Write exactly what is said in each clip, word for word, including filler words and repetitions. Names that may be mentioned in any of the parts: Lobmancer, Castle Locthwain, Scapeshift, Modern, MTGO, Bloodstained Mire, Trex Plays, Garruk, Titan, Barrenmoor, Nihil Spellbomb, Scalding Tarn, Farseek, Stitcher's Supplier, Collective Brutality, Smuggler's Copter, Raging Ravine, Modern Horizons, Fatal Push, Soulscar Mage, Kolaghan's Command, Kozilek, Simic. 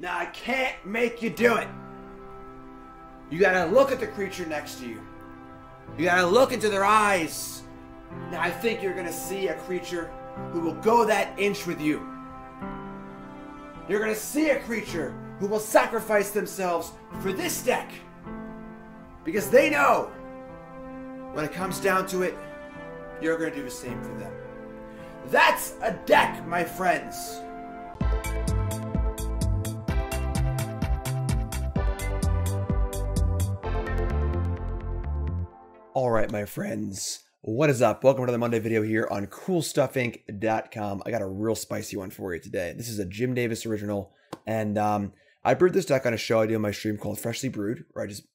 Now I can't make you do it. You gotta look at the creature next to you. You gotta look into their eyes. Now I think you're gonna see a creature who will go that inch with you. You're gonna see a creature who will sacrifice themselves for this deck. Because they know, when it comes down to it, you're gonna do the same for them. That's a deck, my friends. All right, my friends, what is up? Welcome to another Monday video here on Cool Stuff Inc dot com. I got a real spicy one for you today. This is a Jim Davis original, and um, I brewed this deck on a show I do on my stream called Freshly Brewed, where I just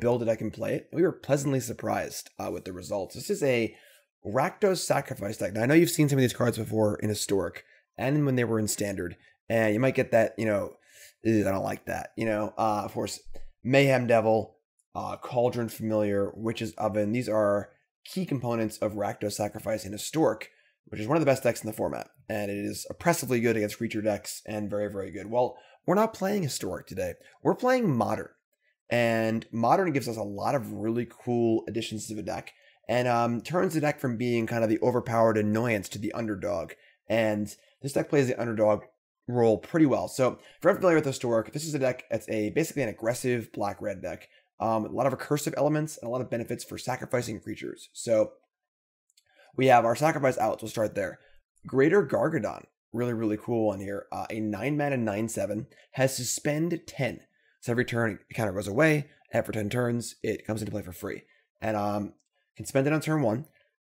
build it, I can play it. We were pleasantly surprised uh, with the results. This is a Rakdos Sacrifice deck. Now, I know you've seen some of these cards before in Historic and when they were in Standard, and you might get that, you know, I don't like that, you know, uh, of course, Mayhem Devil, Uh, Cauldron Familiar, Witch's Oven. These are key components of Rakdos Sacrifice in Historic, which is one of the best decks in the format, and it is oppressively good against creature decks and very, very good. Well, we're not playing Historic today. We're playing Modern, and Modern gives us a lot of really cool additions to the deck, and um, turns the deck from being kind of the overpowered annoyance to the underdog, and this deck plays the underdog role pretty well. So, if you're unfamiliar with Historic, this is a deck that's a basically an aggressive black-red deck. Um, a lot of recursive elements and a lot of benefits for sacrificing creatures. So we have our sacrifice outlets. We'll start there. Greater Gargadon, really, really cool one here. Uh, a nine mana nine seven has suspend ten. So every turn it kind of goes away. After ten turns, it comes into play for free. And um, can spend it on turn one.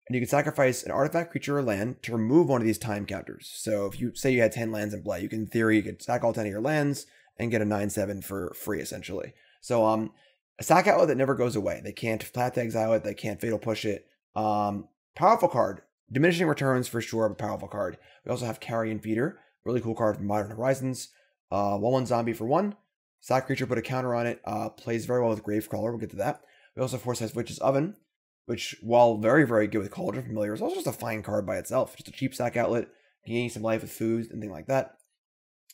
And you can sacrifice an artifact, creature, or land to remove one of these time counters. So if you say you had ten lands in play, you can, in theory, you could sack all ten of your lands and get a nine seven for free, essentially. So, um, a sack outlet that never goes away. They can't flat exile it. They can't fatal push it. Um, powerful card. Diminishing returns for sure, but powerful card. We also have Carrion Feeder. Really cool card from Modern Horizons. Uh, one one zombie for one. Sack creature, put a counter on it. Uh, plays very well with Gravecrawler. We'll get to that. We also, of course, have Witch's Oven, which, while very, very good with Cauldron Familiar, is also just a fine card by itself. Just a cheap sack outlet. Gaining some life with food and things like that.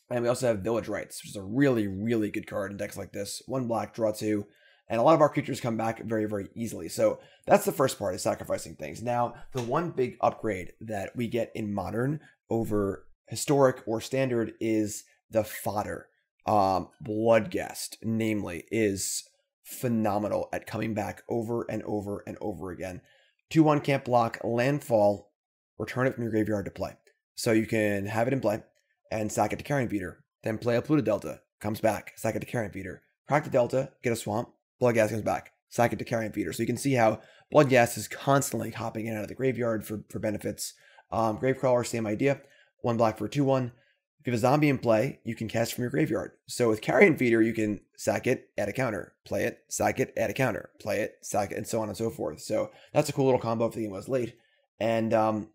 And we also have Village Rights, which is a really, really good card in decks like this. One black, draw two. And a lot of our creatures come back very, very easily. So that's the first part, is sacrificing things. Now, the one big upgrade that we get in Modern over Historic or Standard is the fodder. Um, Bloodghast, namely, is phenomenal at coming back over and over and over again. two one can't block, landfall, return it from your graveyard to play. So you can have it in play and sack it to Carrion Feeder. Then play a Pluto Delta, comes back, sack it to Carrion Feeder. Crack the Delta, get a Swamp. Bloodghast comes back, sack it to Carrion Feeder. So you can see how Bloodghast is constantly hopping in and out of the graveyard for, for benefits. Um, Gravecrawler, same idea. One black for two one. If you have a zombie in play, you can cast from your graveyard. So with Carrion Feeder, you can sack it, add a counter, play it, sack it, add a counter, play it, sack it, and so on and so forth. So that's a cool little combo if the game was late. And um,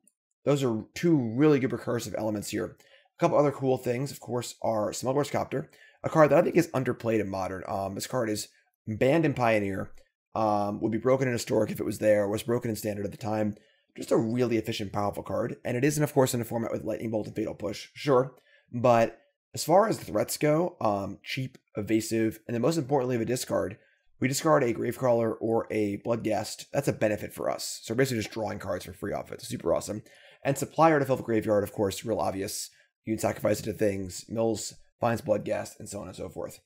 those are two really good recursive elements here. A couple other cool things, of course, are Smuggler's Copter, a card that I think is underplayed in Modern. Um, this card is banned in Pioneer, um, would be broken in Historic if it was there, was broken in Standard at the time. Just a really efficient, powerful card. And it isn't, of course, in a format with Lightning Bolt and Fatal Push, sure. But as far as threats go, um, cheap, evasive, and then most importantly, the discard. We discard a Gravecrawler or a Bloodghast. That's a benefit for us. So we're basically just drawing cards for free off it. It's super awesome. And Supplier to fill the graveyard, of course, real obvious. You can sacrifice it to things. Mills finds Bloodghast, and so on and so forth.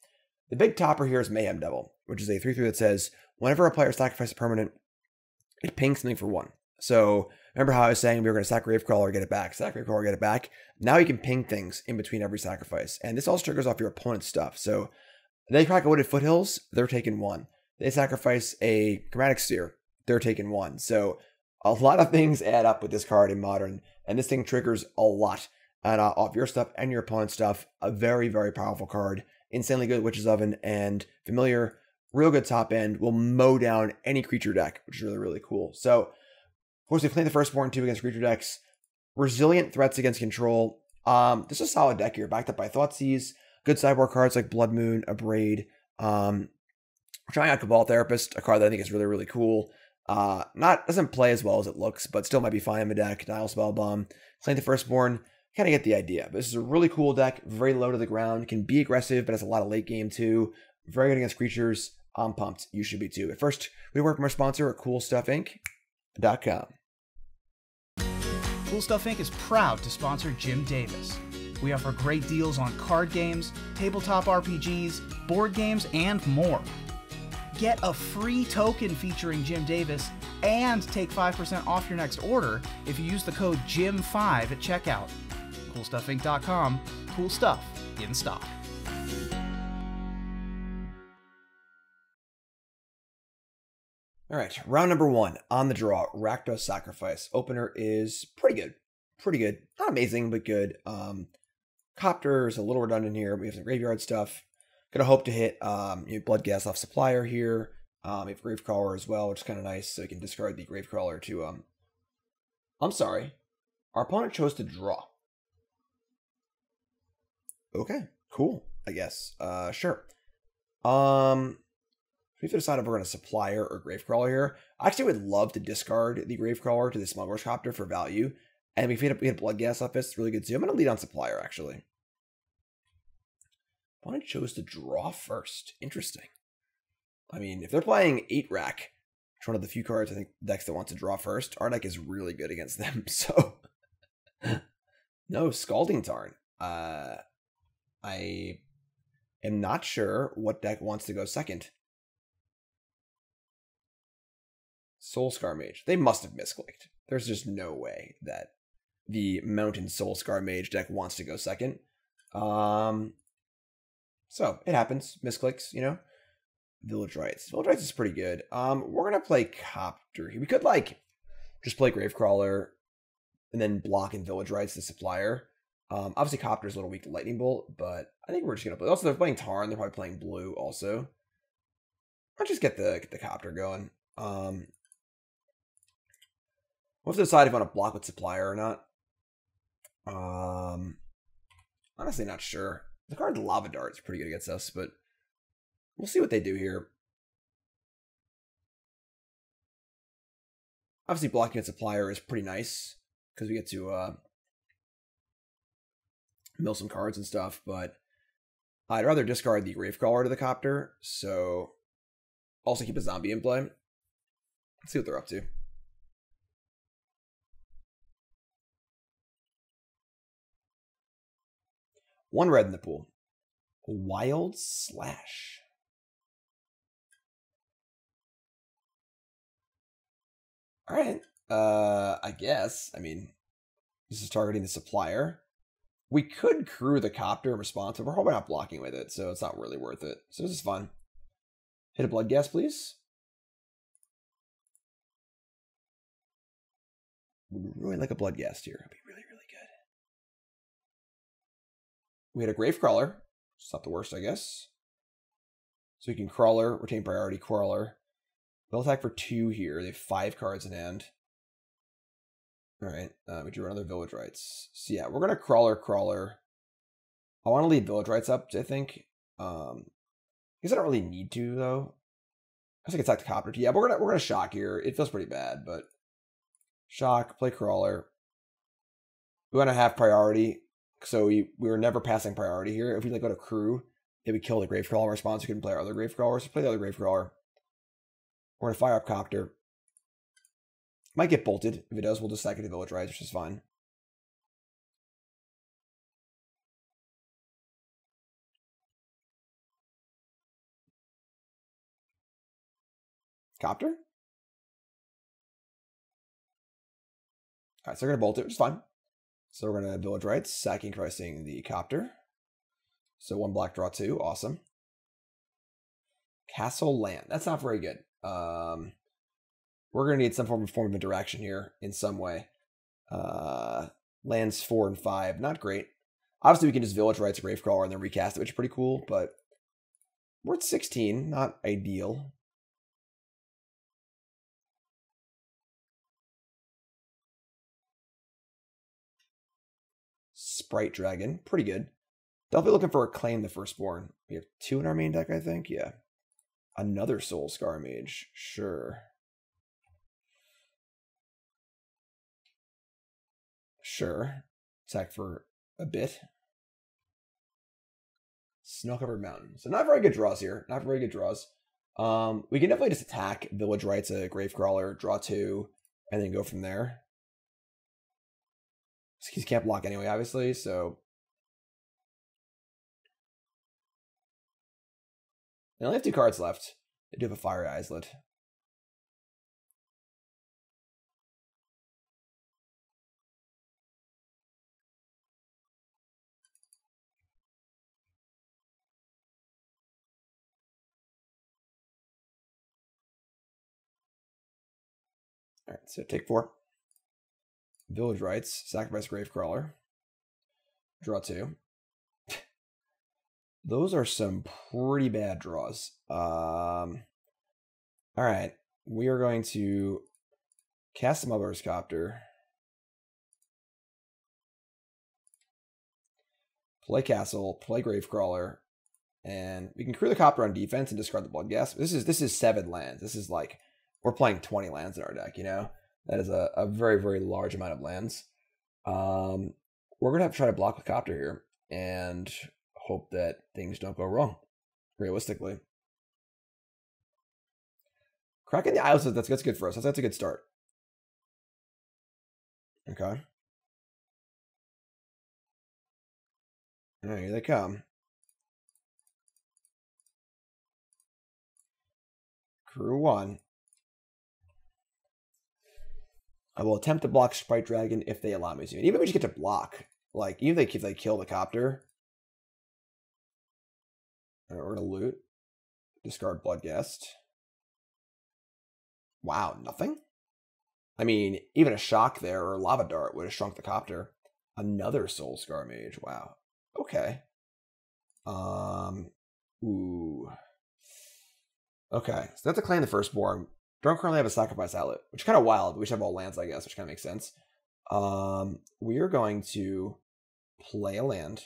The big topper here is Mayhem Devil, which is a three three that says, whenever a player sacrifices a permanent, it pings something for one. So remember how I was saying we were going to sack Gravecrawler, get it back, sack Gravecrawler, get it back. Now you can ping things in between every sacrifice. And this also triggers off your opponent's stuff. So they crack a Wooded Foothills, they're taking one. They sacrifice a Chromatic Sphere, they're taking one. So a lot of things add up with this card in Modern. And this thing triggers a lot and, uh, off your stuff and your opponent's stuff. A very, very powerful card. Insanely good Witch's Oven and Familiar, real good top end, will mow down any creature deck, which is really, really cool. So, of course, we play the Firstborn too against creature decks. Resilient threats against control. Um, this is a solid deck here, backed up by Thoughtseize. Good sideboard cards like Blood Moon, Abrade. Um, we're trying out Cabal Therapist, a card that I think is really, really cool. Uh, not doesn't play as well as it looks, but still might be fine in the deck. Denial Spellbomb. Claim the Firstborn. kind of get the idea. But this is a really cool deck, very low to the ground, can be aggressive, but has a lot of late game too. Very good against creatures. I'm pumped. You should be too. But first, we work from our sponsor at Cool Stuff Inc dot com. Cool Stuff Incorporated is proud to sponsor Jim Davis. We offer great deals on card games, tabletop R P Gs, board games, and more. Get a free token featuring Jim Davis and take five percent off your next order if you use the code Jim five at checkout. Cool Stuff Inc dot com. Cool stuff in stock. All right, round number one on the draw, Rakdos Sacrifice. Opener is pretty good. Pretty good. Not amazing, but good. Um, Copter is a little redundant here. We have some graveyard stuff. Gonna hope to hit um, you know, Bloodghast off Supplier here. Um, we have Gravecrawler as well, which is kind of nice. So we can discard the Gravecrawler to... Um... I'm sorry. Our opponent chose to draw. Okay, cool, I guess. Uh, sure. Um, we have to decide if we're going to Supplier or Gravecrawler here. I actually would love to discard the Gravecrawler to the Smuggler's Copter for value. And we hit, we hit Bloodghast off this. It's really good too. I'm going to lead on Supplier, actually. I chose to draw first. Interesting. I mean, if they're playing eight rack, which one of the few cards I think decks that want to draw first, our deck is really good against them. So, no, Scalding Tarn. Uh, I am not sure what deck wants to go second. Soulscar Mage. They must have misclicked. There's just no way that the Mountain Soulscar Mage deck wants to go second. Um, So, it happens. Misclicks, you know. Village Rites. Village Rites is pretty good. Um, we're going to play Copter. We could, like, just play Gravecrawler and then block in Village Rites the Supplier. Um, obviously, Copter's a little weak to Lightning Bolt, but I think we're just going to play... Also, they're playing Tarn. They're probably playing Blue also. I'll just get the, get the Copter going. Um, we'll have to decide if I want to block with Supplier or not. Um, honestly, not sure. The card Lava Dart is pretty good against us, but we'll see what they do here. Obviously, blocking a Supplier is pretty nice because we get to uh, mill some cards and stuff, but I'd rather discard the Gravecrawler to the Copter, so also keep a zombie in play. Let's see what they're up to. One red in the pool. Wild Slash. All right. Uh, I guess. I mean, this is targeting the Supplier. We could crew the Copter in response, but we're probably not blocking with it, so it's not really worth it. So this is fun. Hit a Bloodghast, please. We'd really like a Bloodghast here. That'd be really, really good. We had a Gravecrawler. It's not the worst, I guess. So we can Crawler, retain priority, Crawler. They'll attack for two here. They have five cards in hand. All right, uh, we drew another Village Rites. So yeah, we're going to Crawler, Crawler. I want to lead Village Rites up, I think. Um, I guess I don't really need to, though. I guess I can attack the Copter. Yeah, but we're going we're gonna Shock here. It feels pretty bad, but... Shock, play Crawler. We want to have priority. So we, we were never passing priority here. If we like go to crew, it would kill the Gravecrawler in response. We couldn't play our other Gravecrawler. So play the other Gravecrawler. We're going to fire up Copter. Might get bolted. If it does, we'll just cycle to Village Rides, which is fine. Copter? Alright, so we're going to bolt it, which is fine. So we're going to Village Rites, sacking, pricing the Copter. So one black, draw two. Awesome. Castle Land. That's not very good. Um, we're going to need some form of, form of interaction here in some way. Uh, lands four and five. Not great. Obviously, we can just Village Rites, Gravecrawler, and then recast it, which is pretty cool. But we're at sixteen. Not ideal. Sprite Dragon, pretty good. They'll be looking for a Claim the Firstborn. We have two in our main deck, I think. Yeah. Another Soulscar Mage, sure. Sure. Attack for a bit. Snow Covered Mountain. So not very good draws here. Not very good draws. Um, we can definitely just attack Village Rites, a Gravecrawler, draw two, and then go from there. He can't block anyway, obviously, so... They only have two cards left. They do have a Fiery Islet. Alright, so take four. Village Rites, sacrifice Gravecrawler. Draw two. Those are some pretty bad draws. Um, Alright, we are going to cast Smuggler's Copter. Play Castle, play Gravecrawler, and we can crew the Copter on defense and discard the Bloodghast. This is, this is seven lands. This is like... We're playing twenty lands in our deck, you know? That is a, a very, very large amount of lands. Um, we're going to have to try to block the Copter here and hope that things don't go wrong, realistically. Cracking the Isles, that's, that's good for us. That's, that's a good start. Okay. All right, here they come. Crew one. I will attempt to block Sprite Dragon if they allow me to. And even if we just get to block, like, even if they, if they kill the Copter, all right, we're going to loot. Discard Bloodghast. Wow, nothing? I mean, even a Shock there or a Lava Dart would have shrunk the Copter. Another Soulscar Mage. Wow. Okay. Um. Ooh. Okay, so that's a Claim the Firstborn. Don't currently have a sacrifice outlet, which is kind of wild. We should have all lands, I guess, which kind of makes sense. Um, we are going to play a land,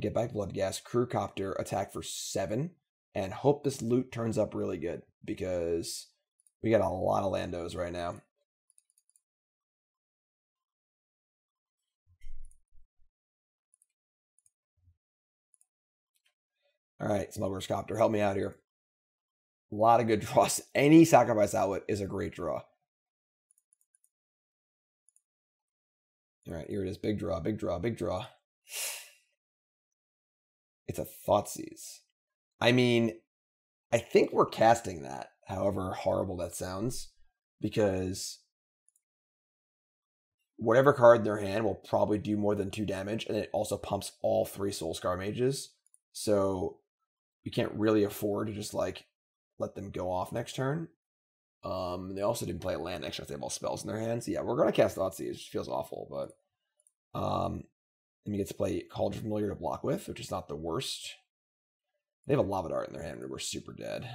get back Bloodghast, crew Copter, attack for seven, and hope this loot turns up really good because we got a lot of landos right now. All right, Smuggler's Copter, help me out here. A lot of good draws. Any sacrifice outlet is a great draw. All right, here it is. Big draw, big draw, big draw. It's a Thoughtseize. I mean, I think we're casting that, however horrible that sounds, because whatever card in their hand will probably do more than two damage, and it also pumps all three Soulscar Mages. So we can't really afford to just like let them go off next turn. Um, they also didn't play a land next turn. They have all spells in their hands. So yeah, we're going to cast Thoughtseize. It just feels awful, but... Um, and we get to play Cauldron Familiar to block with, which is not the worst. They have a Lava Dart in their hand, and we're super dead.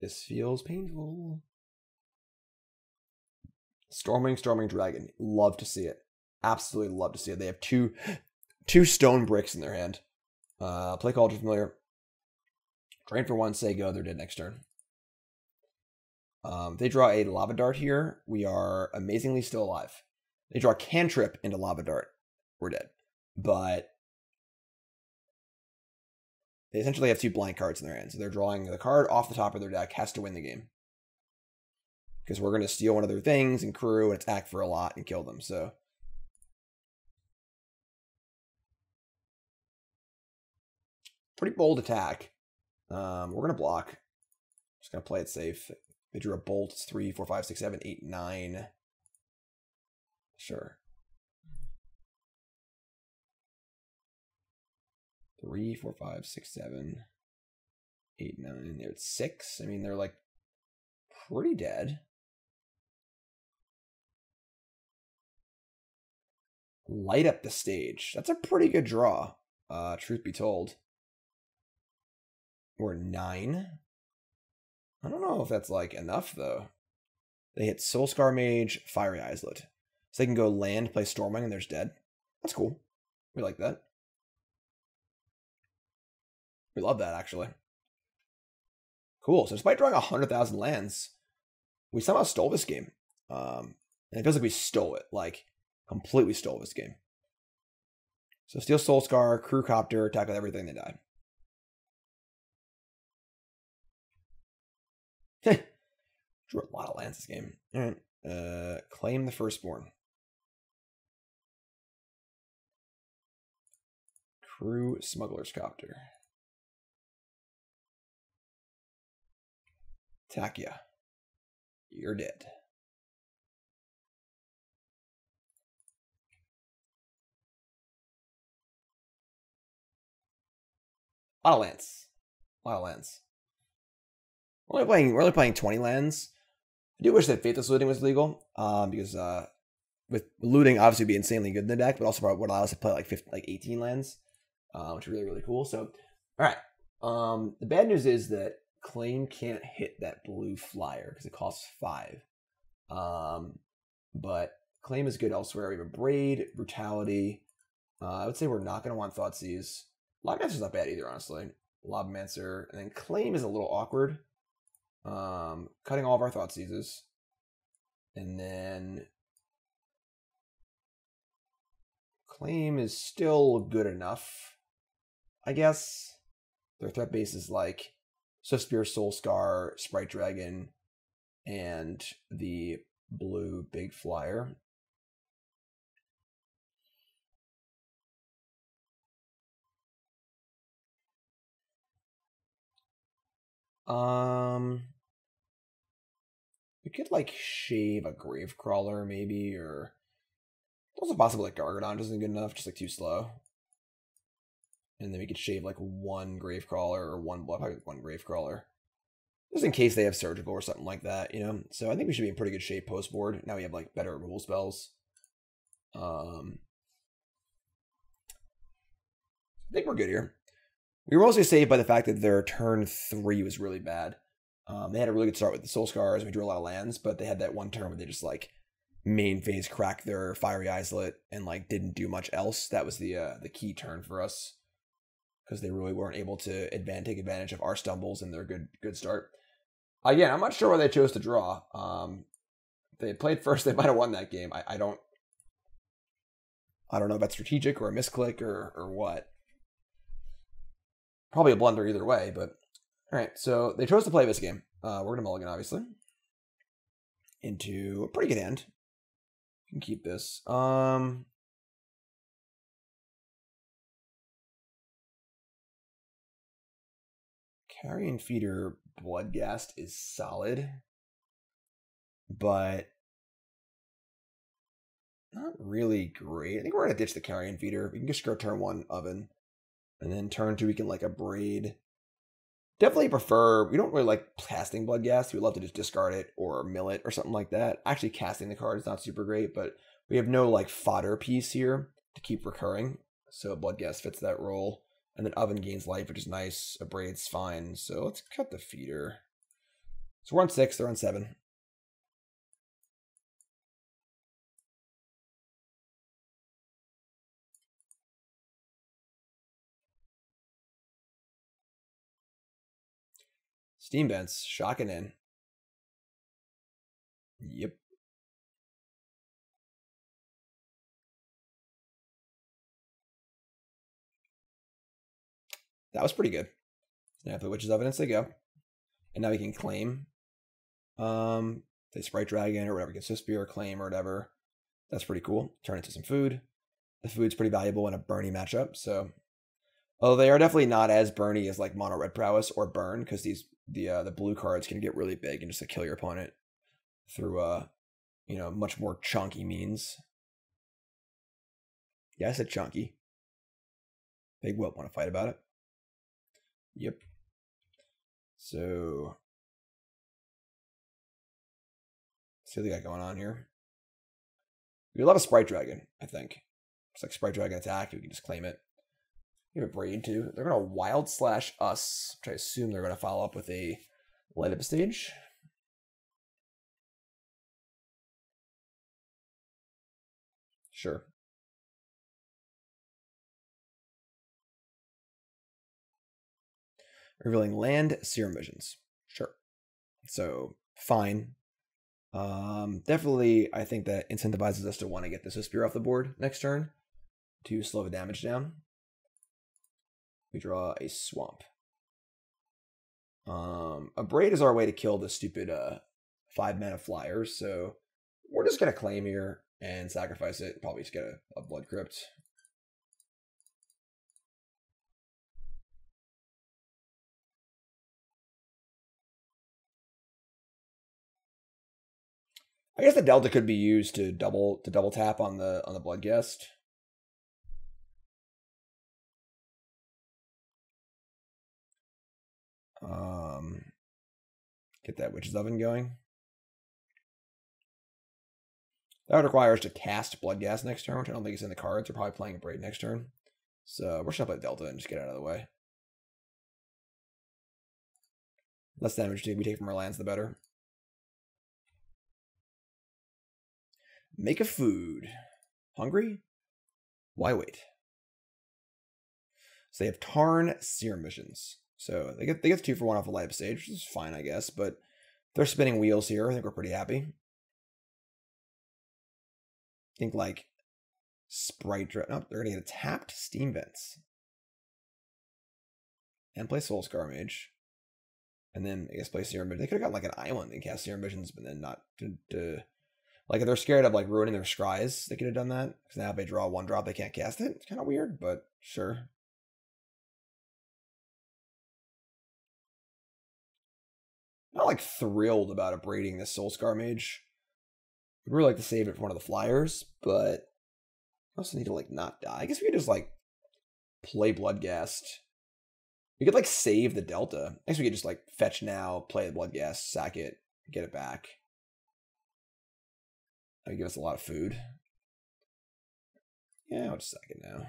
This feels painful. Stormwing, Stormwing Dragon. Love to see it. Absolutely love to see it. They have two, two Stone Bricks in their hand. Uh, play Cauldron Familiar. Drain for one, say go, they're dead next turn. Um, they draw a Lava Dart here. We are amazingly still alive. They draw a Cantrip into Lava Dart. We're dead. But they essentially have two blank cards in their hand. So they're drawing the card off the top of their deck, has to win the game. Because we're going to steal one of their things and crew and attack for a lot and kill them. So pretty bold attack. Um, we're going to block. I'm just going to play it safe. They drew a bolt. It's three, four, five, six, seven, eight, nine. Sure. three, four, five, six, seven, eight, nine. They're at six. I mean, they're like pretty dead. Light up the stage. That's a pretty good draw, uh, truth be told. Or nine. I don't know if that's like enough though. They hit Soulscar Mage, Fiery Islet. So they can go land, play Stormwing, and there's dead. That's cool. We like that. We love that actually. Cool. So despite drawing a hundred thousand lands, we somehow stole this game. Um, and it feels like we stole it, like completely stole this game. So steal Soulscar, crew copter, attack with everything, they die. Heh. Drew a lot of lands this game. All right. Uh, claim the Firstborn. Crew Smuggler's Copter. Attack ya. You're dead. A lot of lands. A lot of lands. We're only playing, we're only playing twenty lands. I do wish that Faithless Looting was legal, um, because uh, with looting obviously would be insanely good in the deck, but also probably would allow us to play like fifteen, like eighteen lands, uh, which is really, really cool. So, all right. Um, the bad news is that Claim can't hit that blue flyer because it costs five. Um, but Claim is good elsewhere. We have Abrade, Brutality. Uh, I would say we're not going to want Thoughtseize. Lobmancer's not bad either, honestly. Lobmancer. And then Claim is a little awkward. Um, cutting all of our Thoughtseizes. And then Claim is still good enough, I guess. Their threat base is like Swift Spear, Soulscar, Sprite Dragon, and the blue big flyer. Um, we could like shave a Gravecrawler maybe, or also possible like Gargadon isn't good enough, just like too slow. And then we could shave like one Gravecrawler or one blood, probably one Gravecrawler, just in case they have Surgical or something like that, you know. So I think we should be in pretty good shape post board. Now we have like better removal spells. Um, I think we're good here. We were mostly saved by the fact that their turn three was really bad. Um, they had a really good start with the Soul Scars, and we drew a lot of lands, but they had that one turn where they just like main phase cracked their Fiery Islet and like didn't do much else. That was the uh, the key turn for us, because they really weren't able to advantage, take advantage of our stumbles and their good good start. Again, I'm not sure why they chose to draw. Um, if they played first, they might have won that game. I, I don't, I don't know if that's strategic or a misclick or or what. Probably a blunder either way, but all right. So they chose to play this game. Uh, we're gonna mulligan, obviously, into a pretty good hand. You can keep this. Um, Carrion Feeder Bloodghast is solid, but not really great. I think we're gonna ditch the Carrion Feeder. We can just go turn one Oven. And then turn two, we can like Abrade. Definitely prefer, we don't really like casting Bloodghast. We love to just discard it or mill it or something like that. Actually, casting the card is not super great, but we have no like fodder piece here to keep recurring. So Bloodghast fits that role. And then Oven gains life, which is nice. Abrade's fine. So let's cut the feeder. So we're on six, they're on seven. Steam Vents, shocking in. Yep. That was pretty good. Now the Witch's Oven, they go. And now we can claim. Um, they Sprite Dragon or whatever, get Swift Spear or claim or whatever. That's pretty cool. Turn into some food. The food's pretty valuable in a Bernie matchup, so. Although they are definitely not as Bernie as like Mono Red Prowess or Burn, because these the uh, the blue cards can get really big and just like, kill your opponent through uh you know much more chonky means. Yeah, I said chonky. Big Whelp want to fight about it. Yep. So let's see what they got going on here. We have a lot of Sprite Dragon, I think. It's like Sprite Dragon attack. We can just claim it. You have Abrade too. They're gonna Wild Slash us, which I assume they're gonna follow up with a Light Up Stage. Sure. Revealing land, Serum Visions. Sure. So fine. Um, definitely, I think that incentivizes us to want to get this Spear off the board next turn. to slow the damage down. We draw a swamp. Um, Abrade is our way to kill the stupid uh, five mana flyers, so we're just going to claim here and sacrifice it. Probably just get a, a Blood Crypt. I guess the Delta could be used to double to double tap on the on the Bloodghast. Um, get that Witch's Oven going. That would require us to cast Bloodghast next turn, which I don't think is in the cards. We're probably playing Abrade next turn, so we're just gonna play Delta and just get out of the way. Less damage we take from our lands, the better. Make a food. Hungry? Why wait? So they have Tarn Seer missions. So they get they get two for one off a life stage, which is fine, I guess, but they're spinning wheels here. I think we're pretty happy. I think like Sprite Dragon. No, they're gonna get a tapped Steam Vents. And play Soulscar Mage. And then I guess play Seer Mission. They could have got like an island and cast Seer missions, but then not to, to like, if they're scared of, like, ruining their scries, they could have done that. Because now if they draw one drop, they can't cast it. It's kind of weird, but sure. Not, like, thrilled about upgrading this Soulscar Mage. I'd really like to save it for one of the flyers, but I also need to, like, not die. I guess we could just, like, play Bloodghast. We could, like, save the Delta. I guess we could just, like, fetch now, play the Bloodghast, sack it, get it back. That would give us a lot of food. Yeah, I'll just sack it now. I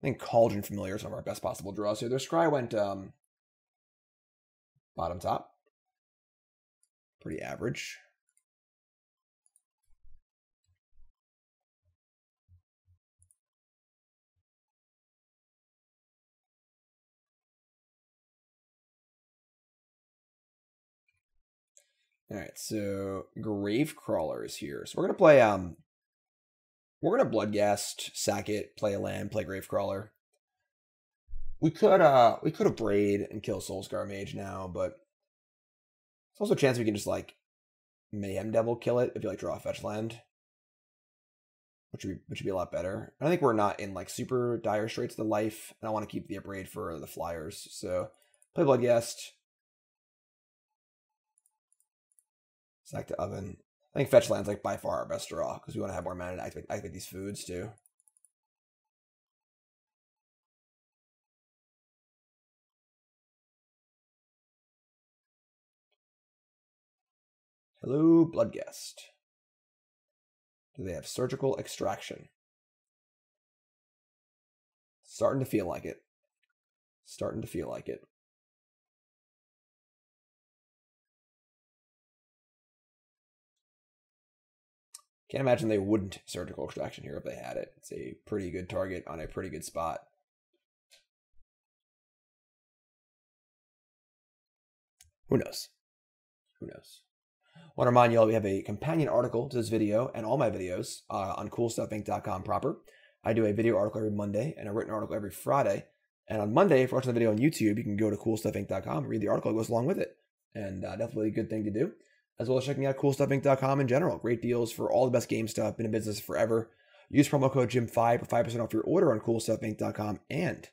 think Cauldron Familiar is one of our best possible draws here. Their scry went um, bottom top. Pretty average. All right, so Gravecrawler is here. So we're gonna play. Um, we're gonna Bloodghast, sack it, play a land, play Gravecrawler. We could, uh, we could Abrade and kill Soulscar Mage now, but there's also a chance we can just like Mayhem Devil kill it if you like draw a fetch land, which would be, which would be a lot better. And I think we're not in like super dire straits to life, and I want to keep the Abrade for the flyers. So play Bloodghast. Sack to Oven. I think fetch land's like by far our best draw because we want to have more mana to activate, activate these foods too. Hello, Bloodghast. Do they have Surgical Extraction? Starting to feel like it. Starting to feel like it. Can't imagine they wouldn't Surgical Extraction here if they had it. It's a pretty good target on a pretty good spot. Who knows? Who knows? I want to remind you all we have a companion article to this video and all my videos uh, on cool stuff inc dot com proper. I do a video article every Monday and a written article every Friday. And on Monday, if you're watching the video on YouTube, you can go to cool stuff inc dot com and read the article that goes along with it. And uh, definitely a good thing to do. As well as checking out cool stuff inc dot com in general. Great deals for all the best game stuff. Been in business forever. Use promo code Jim five for five percent off your order on cool stuff inc dot com. And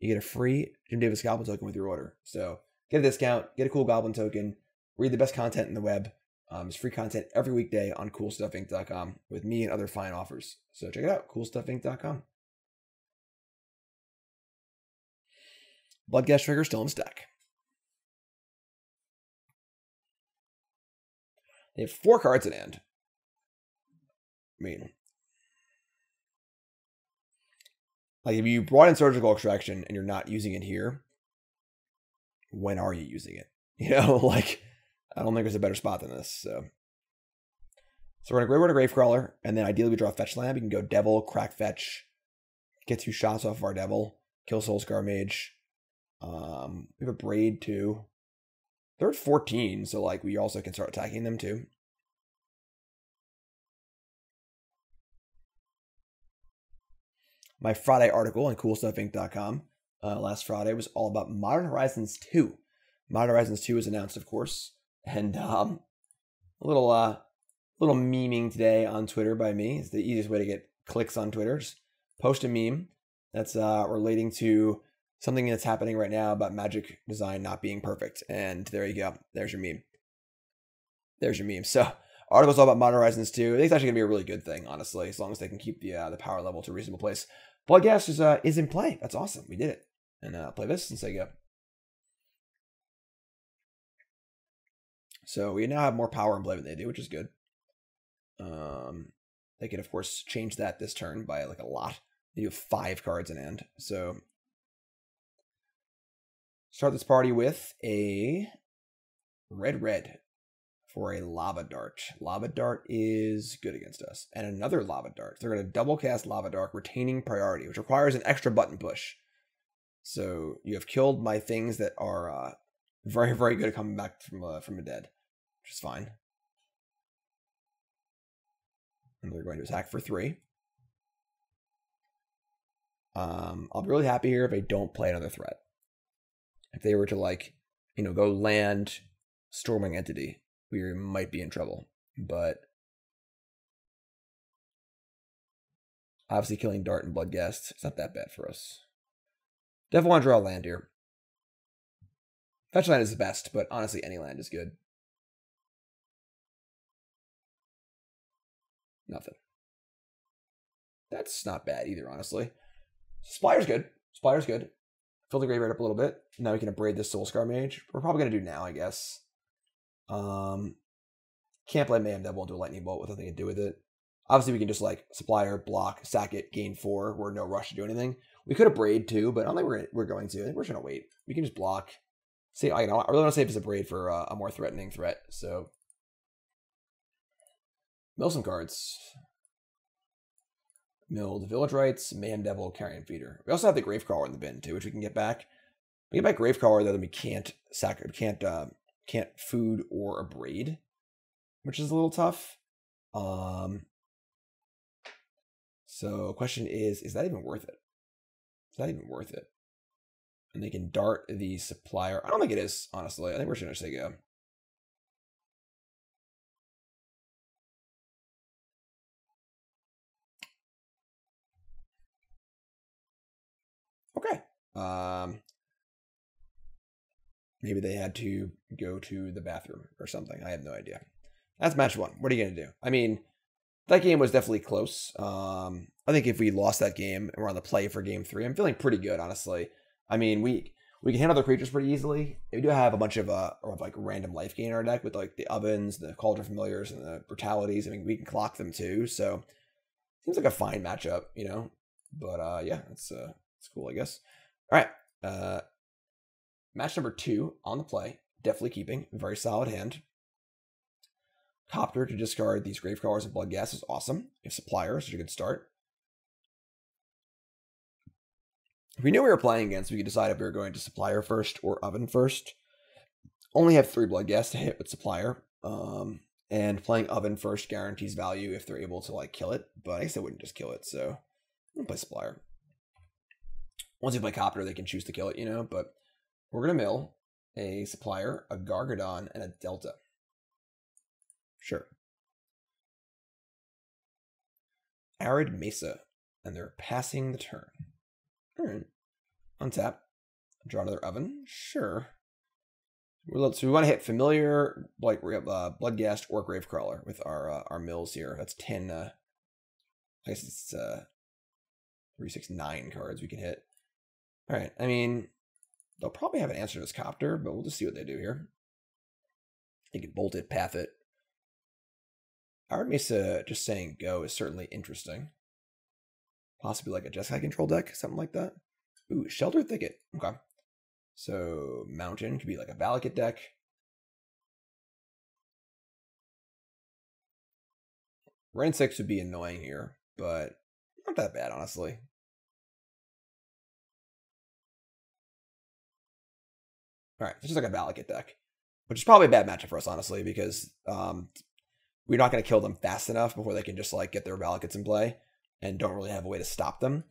you get a free Jim Davis Goblin token with your order. So get a discount. Get a cool Goblin token. Read the best content in the web. Um, it's free content every weekday on cool stuff inc dot com with me and other fine offers. So check it out. cool stuff inc dot com. Bloodghast trigger still in stack. They have four cards at hand. I mean, like if you brought in Surgical Extraction and you're not using it here, when are you using it? You know, like I don't think there's a better spot than this. So, so we're gonna grab a Gravecrawler, and then ideally we draw a fetch land. We can go Devil, crack fetch, get two shots off of our Devil, kill Soulscar Mage. Um, we have a Abrade too. They're at fourteen, so like we also can start attacking them too. My Friday article on cool stuff inc dot com uh, last Friday was all about Modern Horizons two. Modern Horizons two was announced, of course, and um, a little uh, little memeing today on Twitter by me. It's the easiest way to get clicks on Twitter. Just post a meme that's uh, relating to something that's happening right now about magic design not being perfect. And there you go. There's your meme. There's your meme. So, article's all about Modern Horizons two. I think it's actually going to be a really good thing, honestly, as long as they can keep the uh, the power level to a reasonable place. Bloodghast is, uh, is in play. That's awesome. We did it. And uh, play this and say go. So we now have more power in play than they do, which is good. Um, they could, of course, change that this turn by like a lot. They do five cards in hand. So start this party with a red red for a Lava Dart. Lava Dart is good against us. And another Lava Dart. They're going to double cast Lava Dart, retaining priority, which requires an extra button push. So you have killed my things that are uh, very, very good at coming back from uh, from the dead. Which is fine. And they're going to attack for three. Um, I'll be really happy here if they don't play another threat. If they were to, like, you know, go land Storming Entity, we might be in trouble. But obviously killing Dart and Bloodghast, it's not that bad for us. Definitely want to draw a land here. Fetch land is the best, but honestly, any land is good. Nothing. That's not bad either, honestly. Splitter's good. Splitter's good. Fill the graveyard up a little bit. Now we can abrade this Soulscar Mage. We're probably going to do now, I guess. Um, can't play Mayhem Devil into a Lightning Bolt with nothing to do with it. Obviously, we can just, like, supplier, block, sack it, gain four. We're in no rush to do anything. We could abrade too, but I don't think we're, we're going to. I think we're just going to wait. We can just block. See, I, I really want to save this abrade for uh, a more threatening threat, so... Mill some cards. Milled Village Rights, Mayhem Devil, Carrion Feeder. We also have the Gravecrawler in the bin too, which we can get back. We get back Gravecrawler though, then we can't sack, we can't uh, can't food or abrade, which is a little tough. Um, so question is, is that even worth it? Is that even worth it? And they can dart the supplier. I don't think it is, honestly. I think we're just gonna say go. Okay. Um, maybe they had to go to the bathroom or something. I have no idea. That's match one. What are you going to do? I mean, that game was definitely close. Um, I think if we lost that game and we're on the play for game three, I'm feeling pretty good, honestly. I mean, we we can handle the creatures pretty easily. We do have a bunch of uh, or like random life gain in our deck with like the ovens, the Cauldron Familiars, and the brutalities. I mean, we can clock them too. So seems like a fine matchup, you know. But uh, yeah, it's uh. It's cool, I guess. All right. Uh, match number two on the play. Definitely keeping. Very solid hand. Copter to discard these Gravecrawlers and Bloodghast is awesome. You have suppliers, which is a good start. If we knew we were playing against, we could decide if we were going to supplier first or oven first. Only have three Bloodghast to hit with supplier. Um, and playing oven first guarantees value if they're able to like kill it. But I guess they wouldn't just kill it, so I'm gonna play supplier. Once you play Copter, they can choose to kill it, you know, but we're going to mill a supplier, a Gargadon, and a Delta. Sure. Arid Mesa, and they're passing the turn. All right. Untap. Draw another oven. Sure. We're, so we want to hit Familiar, like we have uh, Bloodghast, or Gravecrawler with our uh, our mills here. That's ten, uh, I guess it's uh, three, six, nine cards we can hit. All right, I mean, they'll probably have an answer to this Copter, but we'll just see what they do here. They can bolt it, path it. Arid Mesa just saying go is certainly interesting. Possibly like a Jeskai control deck, something like that. Ooh, Shelter Thicket. Okay. So Mountain could be like a Valakut deck. Wrenn and Six would be annoying here, but not that bad, honestly. All right, it's just like a Valakut deck, which is probably a bad matchup for us, honestly, because um, we're not going to kill them fast enough before they can just like get their Valakuts in play and don't really have a way to stop them.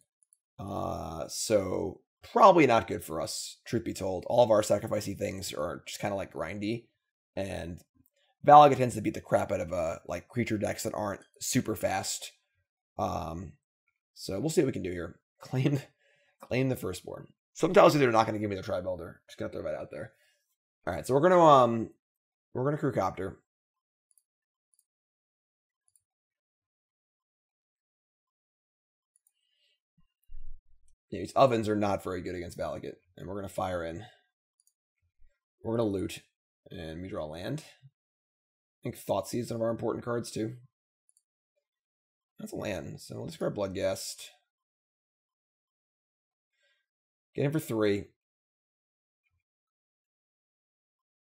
Uh, so probably not good for us, truth be told. All of our sacrificey things are just kind of like grindy, and Valakut tends to beat the crap out of uh, like creature decks that aren't super fast. Um, so we'll see what we can do here. Claim, claim the Firstborn. Sometimes they're not going to give me the Tribe Elder. Just gonna throw that out there. All right, so we're gonna um, we're gonna crew copter. Yeah, these ovens are not very good against Valakut, and we're gonna fire in. We're gonna loot, and we draw land. I think Thoughtseize is one of our important cards too. That's land, so let's grab Bloodghast. Get in for three.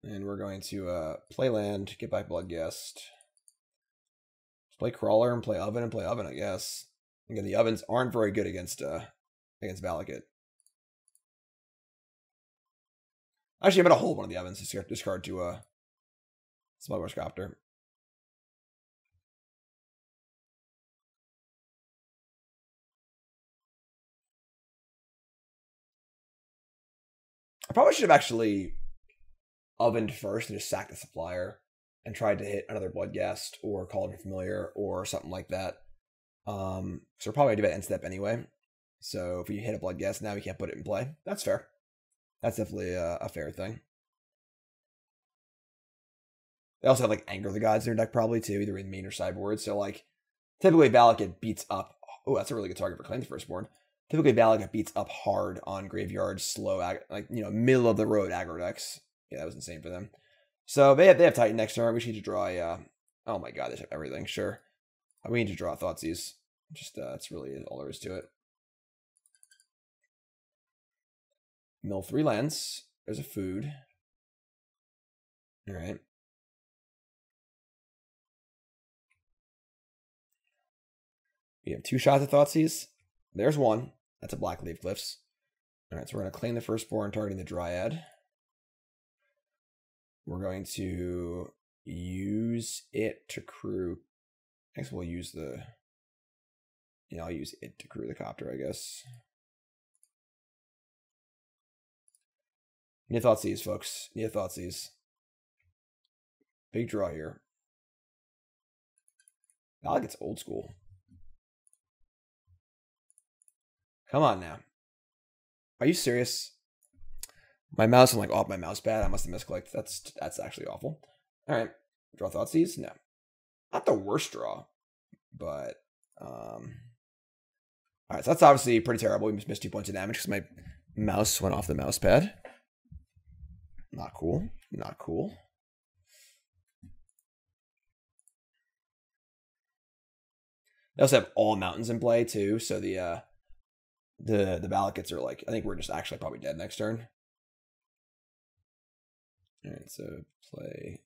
And we're going to uh, play land, get back Bloodghast. Play Crawler and play Oven and play Oven, I guess. Again, the Ovens aren't very good against uh, against Valakut. Actually, I'm going to hold one of the Ovens to discard to uh, Smuggler's Copter. I probably should have actually ovened first and just sacked the supplier and tried to hit another Bloodghast or Cauldron Familiar or something like that. Um, so we're probably going to do that end step anyway. So if we hit a Bloodghast now, we can't put it in play. That's fair. That's definitely a, a fair thing. They also have like Anger of the Gods in their deck probably too, either in main or sideboard. So like typically Valakut beats up. Oh, that's a really good target for Claim the Firstborn. Typically, Valakut beats up hard on graveyards, slow, like, you know, middle of the road aggro decks. Yeah, that was insane for them. So they have, they have Titan next turn. We should need to draw a, uh, oh my god, they have everything, sure. We need to draw Thoughtseize. Just, uh, that's really all there is to it. Mill three lands. There's a food. All right. We have two shots at Thoughtseize. There's one. That's a Black Leaf Glyphs. All right, so we're going to Claim the Firstborn, targeting the Dryad. We're going to use it to crew. I guess we'll use the... You know, I'll use it to crew the copter, I guess. Need Thoughtseize, folks. Need Thoughtseize. Big draw here. I like it's old school. Come on now. Are you serious? My mouse, I'm like off my mouse pad. I must have misclicked. That's that's actually awful. All right. Draw Thoughtseize? No. Not the worst draw, but um all right, so that's obviously pretty terrible. We missed two points of damage because my mouse went off the mouse pad. Not cool. Not cool. They also have all mountains in play too, so the uh The the Valakuts are like, I think we're just actually probably dead next turn. Alright, so play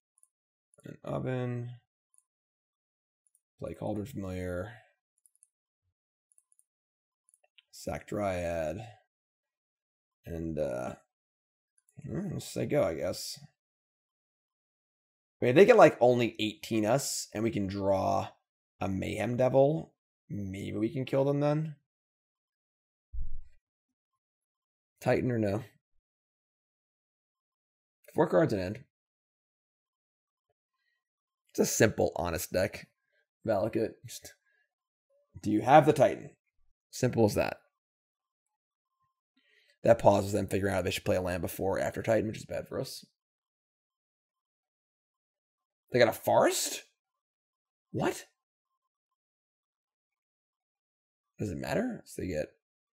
an Oven. Play Cauldron Familiar. Sack Dryad. And uh let's say go, I guess. I mean, they get like only eighteen us and we can draw a Mayhem Devil. Maybe we can kill them then. Titan or no? Four cards and end. It's a simple, honest deck. Valakut. Just, do you have the Titan? Simple as that. That pauses them figuring out if they should play a land before or after Titan, which is bad for us. They got a forest? What? Does it matter? So they get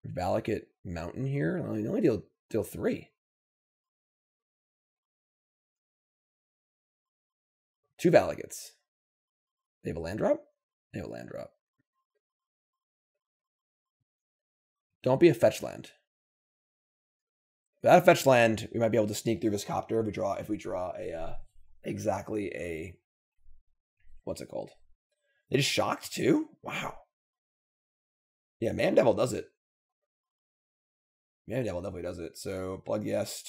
Valakut Mountain here. I only deal deal three. Two Valakuts. They have a land drop? They have a land drop. Don't be a fetch land. Without a fetch land, we might be able to sneak through this copter if we draw if we draw a uh, exactly a what's it called? They just shocked too? Wow. Yeah, Man Devil does it. Mayhem Devil definitely does it. So Bloodghast,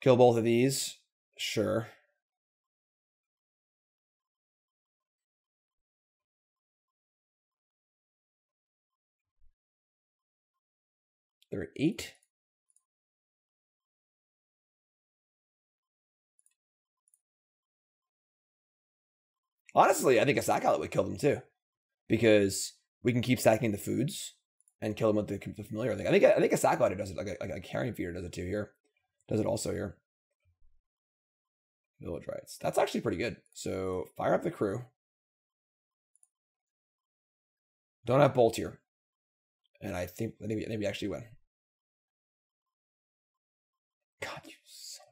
kill both of these. Sure. There are eight. Honestly, I think a sack outlet would kill them too, because we can keep stacking the foods and kill them with the, the familiar thing. I think I think a sack outlet does it, like a, like a carrion feeder does it too here, does it also here. Village rights. That's actually pretty good. So fire up the crew. Don't have bolt here, and I think I think we, I think we actually win. God, you son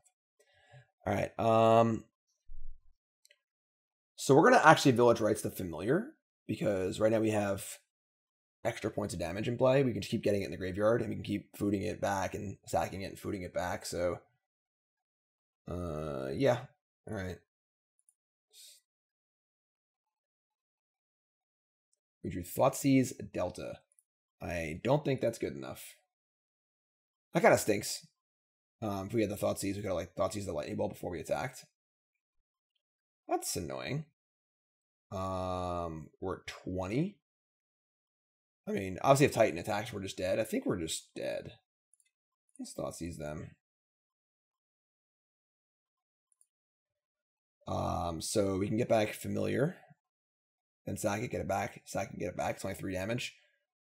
of a... All right. Um. So we're gonna actually village rights the familiar, because right now we have extra points of damage in play. We can just keep getting it in the graveyard, and we can keep fooding it back and sacking it and fooding it back. So, uh, yeah. All right. We drew Thoughtseize Delta. I don't think that's good enough. That kind of stinks. Um, if we had the Thoughtseize, we could have like Thoughtseize the Lightning Bolt before we attacked. That's annoying. Um, we're at twenty. I mean, obviously if Titan attacks, we're just dead. I think we're just dead. Let's Thoughtseize them. Um, so we can get back Familiar. Then sack it, get it back. Sack it, get it back. It's only three damage.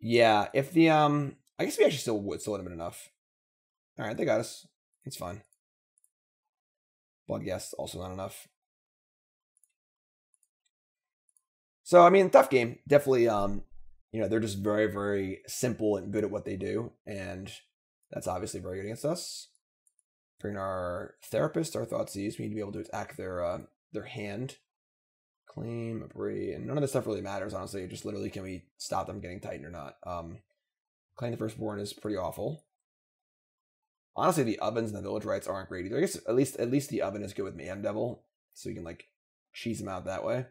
Yeah, if the um, I guess we actually still would still limit enough. All right, they got us. It's fine. Bloodghast also not enough. So I mean, tough game. Definitely, um, you know, they're just very, very simple and good at what they do, and that's obviously very good against us. Bring our therapist, our Thoughtseize. We need to be able to attack their uh, their hand. Claim, Abrade, and none of this stuff really matters, honestly. Just literally, can we stop them getting Titan or not? Um, Claim the Firstborn is pretty awful. Honestly, the ovens and the village rights aren't great either. I guess at least at least the oven is good with Mayhem Devil, so you can like cheese them out that way.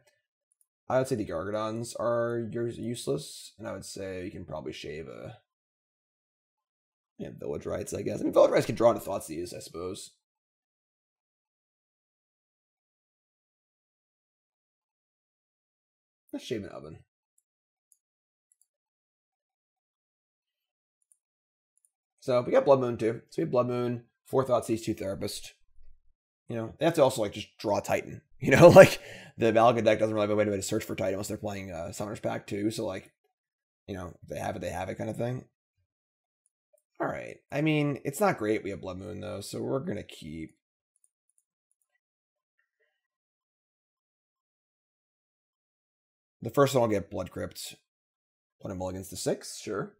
I would say the Gargadons are useless, and I would say you can probably shave a yeah, village rights, I guess. I mean, village rights can draw into Thoughtseize, I suppose. Let's shave an oven. So we got Blood Moon too. So we have Blood Moon, four Thoughtseize, two Therapist. You know, they have to also like just draw Titan. You know, like the Valakut deck doesn't really have a way to, way to search for Titan unless they're playing uh, Summoner's Pack too. So like, you know, if they have it, they have it kind of thing. All right. I mean, it's not great. We have Blood Moon though, so we're gonna keep. The first one I'll get Blood Crypt. Put him all against the six, sure.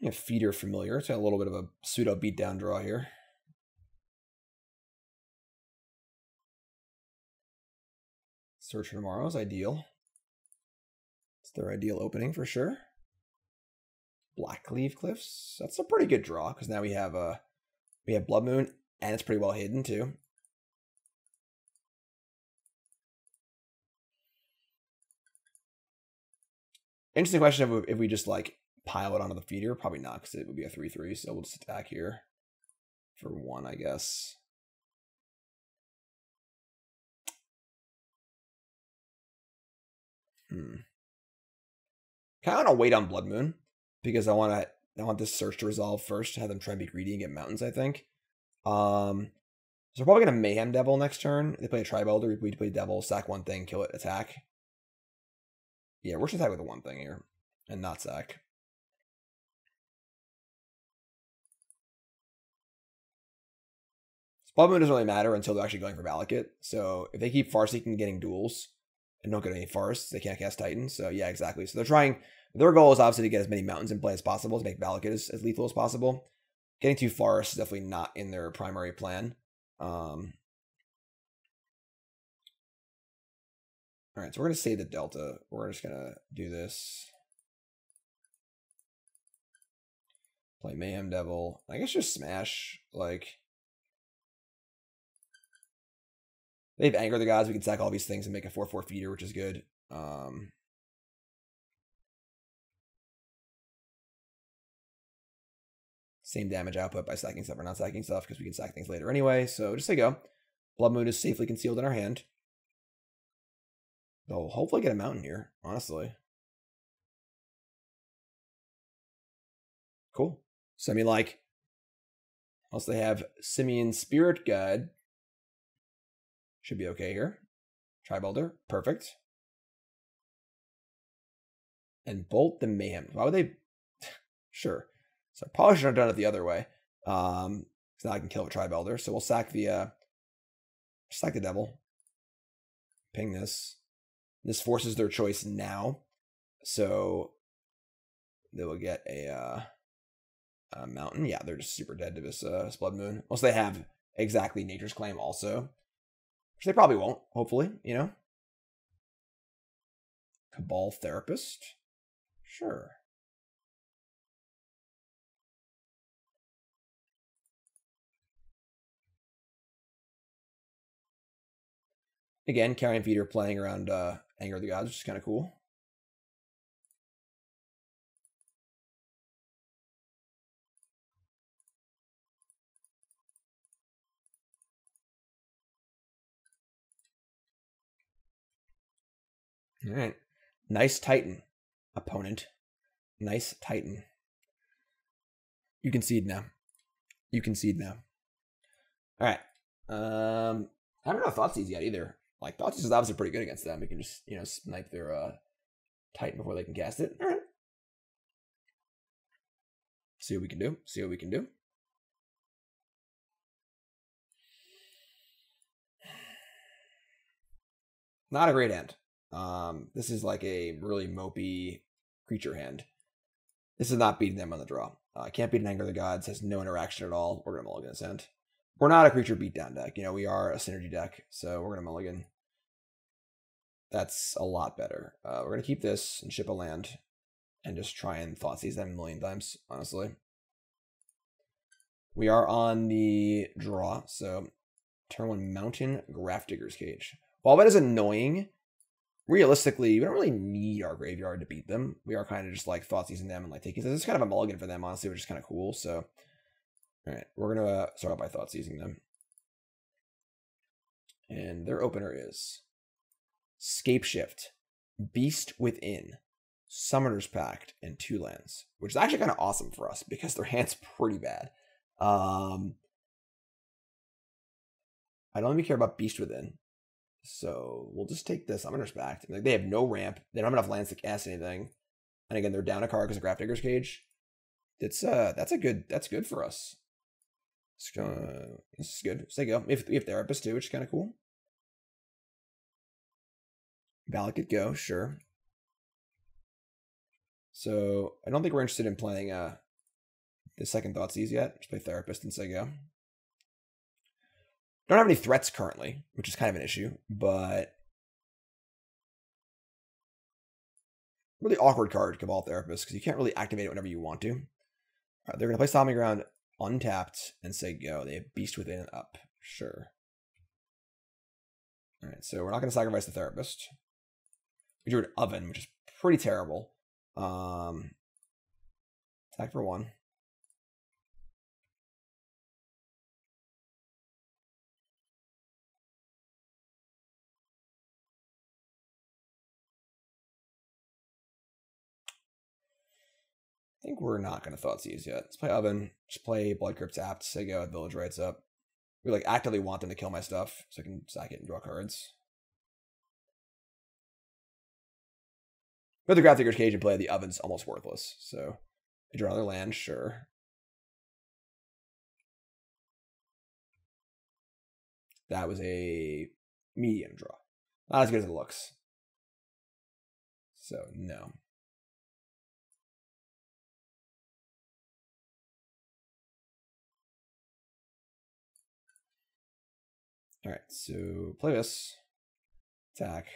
Yeah, Feeder Familiar. It's got a little bit of a pseudo beatdown draw here. Search for Tomorrow is ideal. It's their ideal opening for sure. Blackleaf Cliffs. That's a pretty good draw because now we have a uh, we have Blood Moon and it's pretty well hidden too. Interesting question if we, if we just like pile it onto the feeder. Probably not because it would be a three three. So we'll just attack here for one, I guess. Hmm. Kind of want to wait on Blood Moon, because I want to, I want this search to resolve first to have them try and be greedy and get mountains, I think. Um, so we're probably going to Mayhem Devil next turn. They play a Tribe Elder, we play Devil, sack one thing, kill it, attack. Yeah, we're just attack with the one thing here and not sack. Blood Moon doesn't really matter until they're actually going for Valakut. So if they keep Farseeking and getting duels and don't get any forests, they can't cast Titan. So yeah, exactly. So they're trying... Their goal is obviously to get as many mountains in play as possible, to make Valakut as, as lethal as possible. Getting too far is definitely not in their primary plan. Um, all right, so we're going to save the Delta. We're just going to do this. Play Mayhem Devil. I guess just smash. Like, they've Angered the Gods. We can sack all these things and make a four four feeder, which is good. Um... Same damage output by sacking stuff or not sacking stuff because we can sack things later anyway. So just there you go. Blood Moon is safely concealed in our hand. They'll hopefully get a mountain here, honestly. Cool. So, I mean, like, unless they have Simeon Spirit Guide, should be okay here. Tribalder, perfect. And Bolt the Mayhem. Why would they? Sure. So, I probably should have done it the other way. Um, so now I can kill a Tribalder. So, we'll sack the, uh, sack the Devil. Ping this. This forces their choice now, so they will get a, uh, a mountain. Yeah, they're just super dead to this, uh, this Blood Moon. Unless they have exactly Nature's Claim also, which they probably won't, hopefully, you know. Cabal Therapist? Sure. Again, Carrion Feeder playing around... Uh, Anger of the Gods, which is kind of cool. All right. Nice Titan, opponent. Nice Titan. You concede now. You concede now. All right. Um, I don't know if Thoughtseize yet either. Like, Thoughtseize is obviously pretty good against them. We can just, you know, snipe their uh, Titan before they can cast it. All right. See what we can do. See what we can do. Not a great hand. Um, this is like a really mopey creature hand. This is not beating them on the draw. Uh, can't beat an Anger of the Gods. Has no interaction at all. We're going to mulligan against hand. We're not a creature beatdown deck. You know, we are a synergy deck, so we're going to mulligan. That's a lot better. Uh, we're going to keep this and ship a land and just try and Thoughtseize them a million times, honestly. We are on the draw, so turn one Mountain, Grafdigger's Cage. While that is annoying, realistically, we don't really need our graveyard to beat them. We are kind of just like Thoughtseizing them and like taking this. This is kind of a mulligan for them, honestly, which is kind of cool, so... All right, we're going to uh, start out by Thoughtseizing them. And their opener is Scapeshift, Beast Within, Summoner's Pact, and two lands, which is actually kind of awesome for us because their hand's pretty bad. Um, I don't even care about Beast Within, so we'll just take this Summoner's Pact. Like, they have no ramp. They don't have enough lands to cast anything. And again, they're down a card because of Grafdigger's Cage. It's uh, that's a good, that's good for us. It's gonna, this is good. So there you go. If we have Therapist too, which is kind of cool. Valakut go, sure. So I don't think we're interested in playing uh, the second Thoughtseize yet. Just play Therapist and say go. Don't have any threats currently, which is kind of an issue, but really awkward card, Cabal Therapist, because you can't really activate it whenever you want to. Right, they're going to play Stomping Ground untapped and say go. They have Beast Within up. Sure. All right, so we're not going to sacrifice the Therapist. We drew an Oven, which is pretty terrible. Um, attack for one. I think we're not going to Thoughtseize yet. Let's play Oven. Just play Blood Crypt's Apt. Say go. Village Rites up. We like actively want them to kill my stuff so I can sack it and draw cards. But the Grafdigger's Cage and play the Oven's almost worthless. So I draw another land. Sure. That was a medium draw. Not as good as it looks. So no. All right, so play this, attack.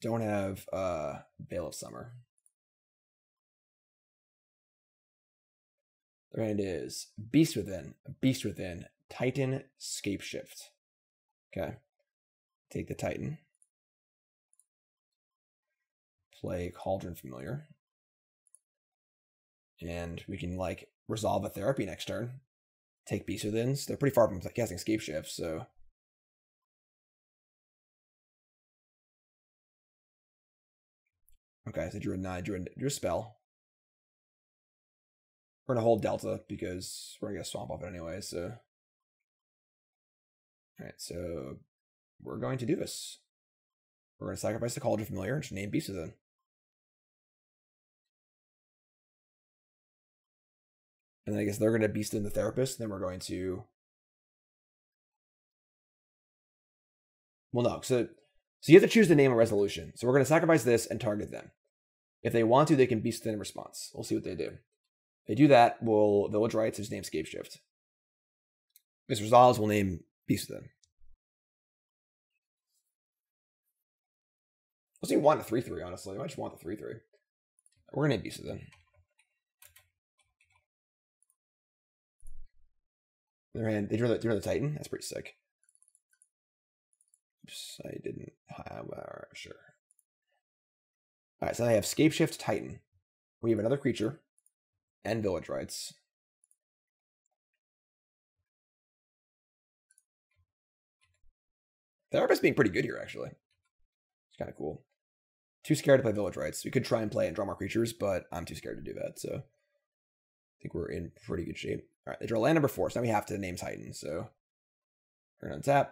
Don't have uh, Veil of Summer. Their hand is Beast Within, Beast Within, Titan, Scapeshift. Okay, take the Titan. Play Cauldron Familiar. And we can like resolve a therapy next turn. Take Beast Withins. They're pretty far from casting Scapeshift, so... Okay, so drew a nine, drew a, drew a spell. We're gonna hold Delta because we're gonna get a swamp off it anyway, so. Alright, so we're going to do this. We're gonna sacrifice the Cauldron Familiar and just name Beast Within. And then I guess they're gonna Beast Within the Therapist, and then we're going to. Well no, so So you have to choose to name a resolution. So we're going to sacrifice this and target them. If they want to, they can Beast Within in response. We'll see what they do. If they do that, we'll Village Rights and just name Scapeshift. This resolves, we'll name Beast Within. Let's see, want a three three, honestly. I might just want the three three. We're going to name Beast Within. On the other hand, they drew the, they drew the Titan. That's pretty sick. Oops, I didn't. Uh, well, sure. All right, so I have Scapeshift, Titan. We have another creature, and Village Rights. Therapist being pretty good here, actually. It's kind of cool. Too scared to play Village Rights. We could try and play and draw more creatures, but I'm too scared to do that. So I think we're in pretty good shape. All right, they draw land number four. So now we have to name Titan. So we're gonna untap.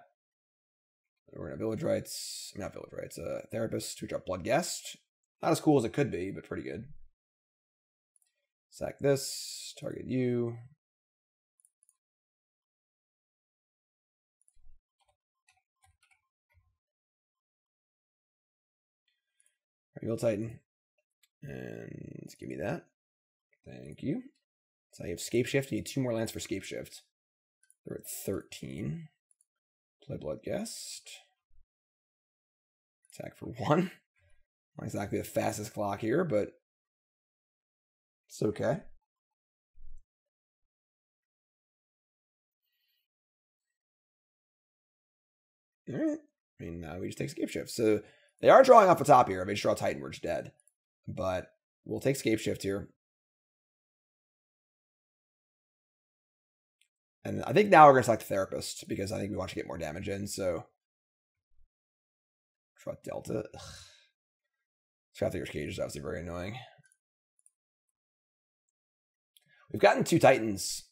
We're gonna Village Rights, not Village Rights, uh, Therapist. We drop Bloodghast. Not as cool as it could be, but pretty good. Sack this, target you. All right, go Titan. And let's give me that. Thank you. So I have Scapeshift. You need two more lands for Scapeshift. We're at thirteen. Play Bloodghast. Attack for one. Not exactly the fastest clock here, but it's okay. Alright. I mean, now we just take Scapeshift. So they are drawing off the top here. If they just draw Titan, we're just dead. But we'll take Scapeshift here. And I think now we're going to select the Therapist because I think we want to get more damage in. So, try Delta. Grafdigger's Cage is obviously very annoying. We've gotten two Titans.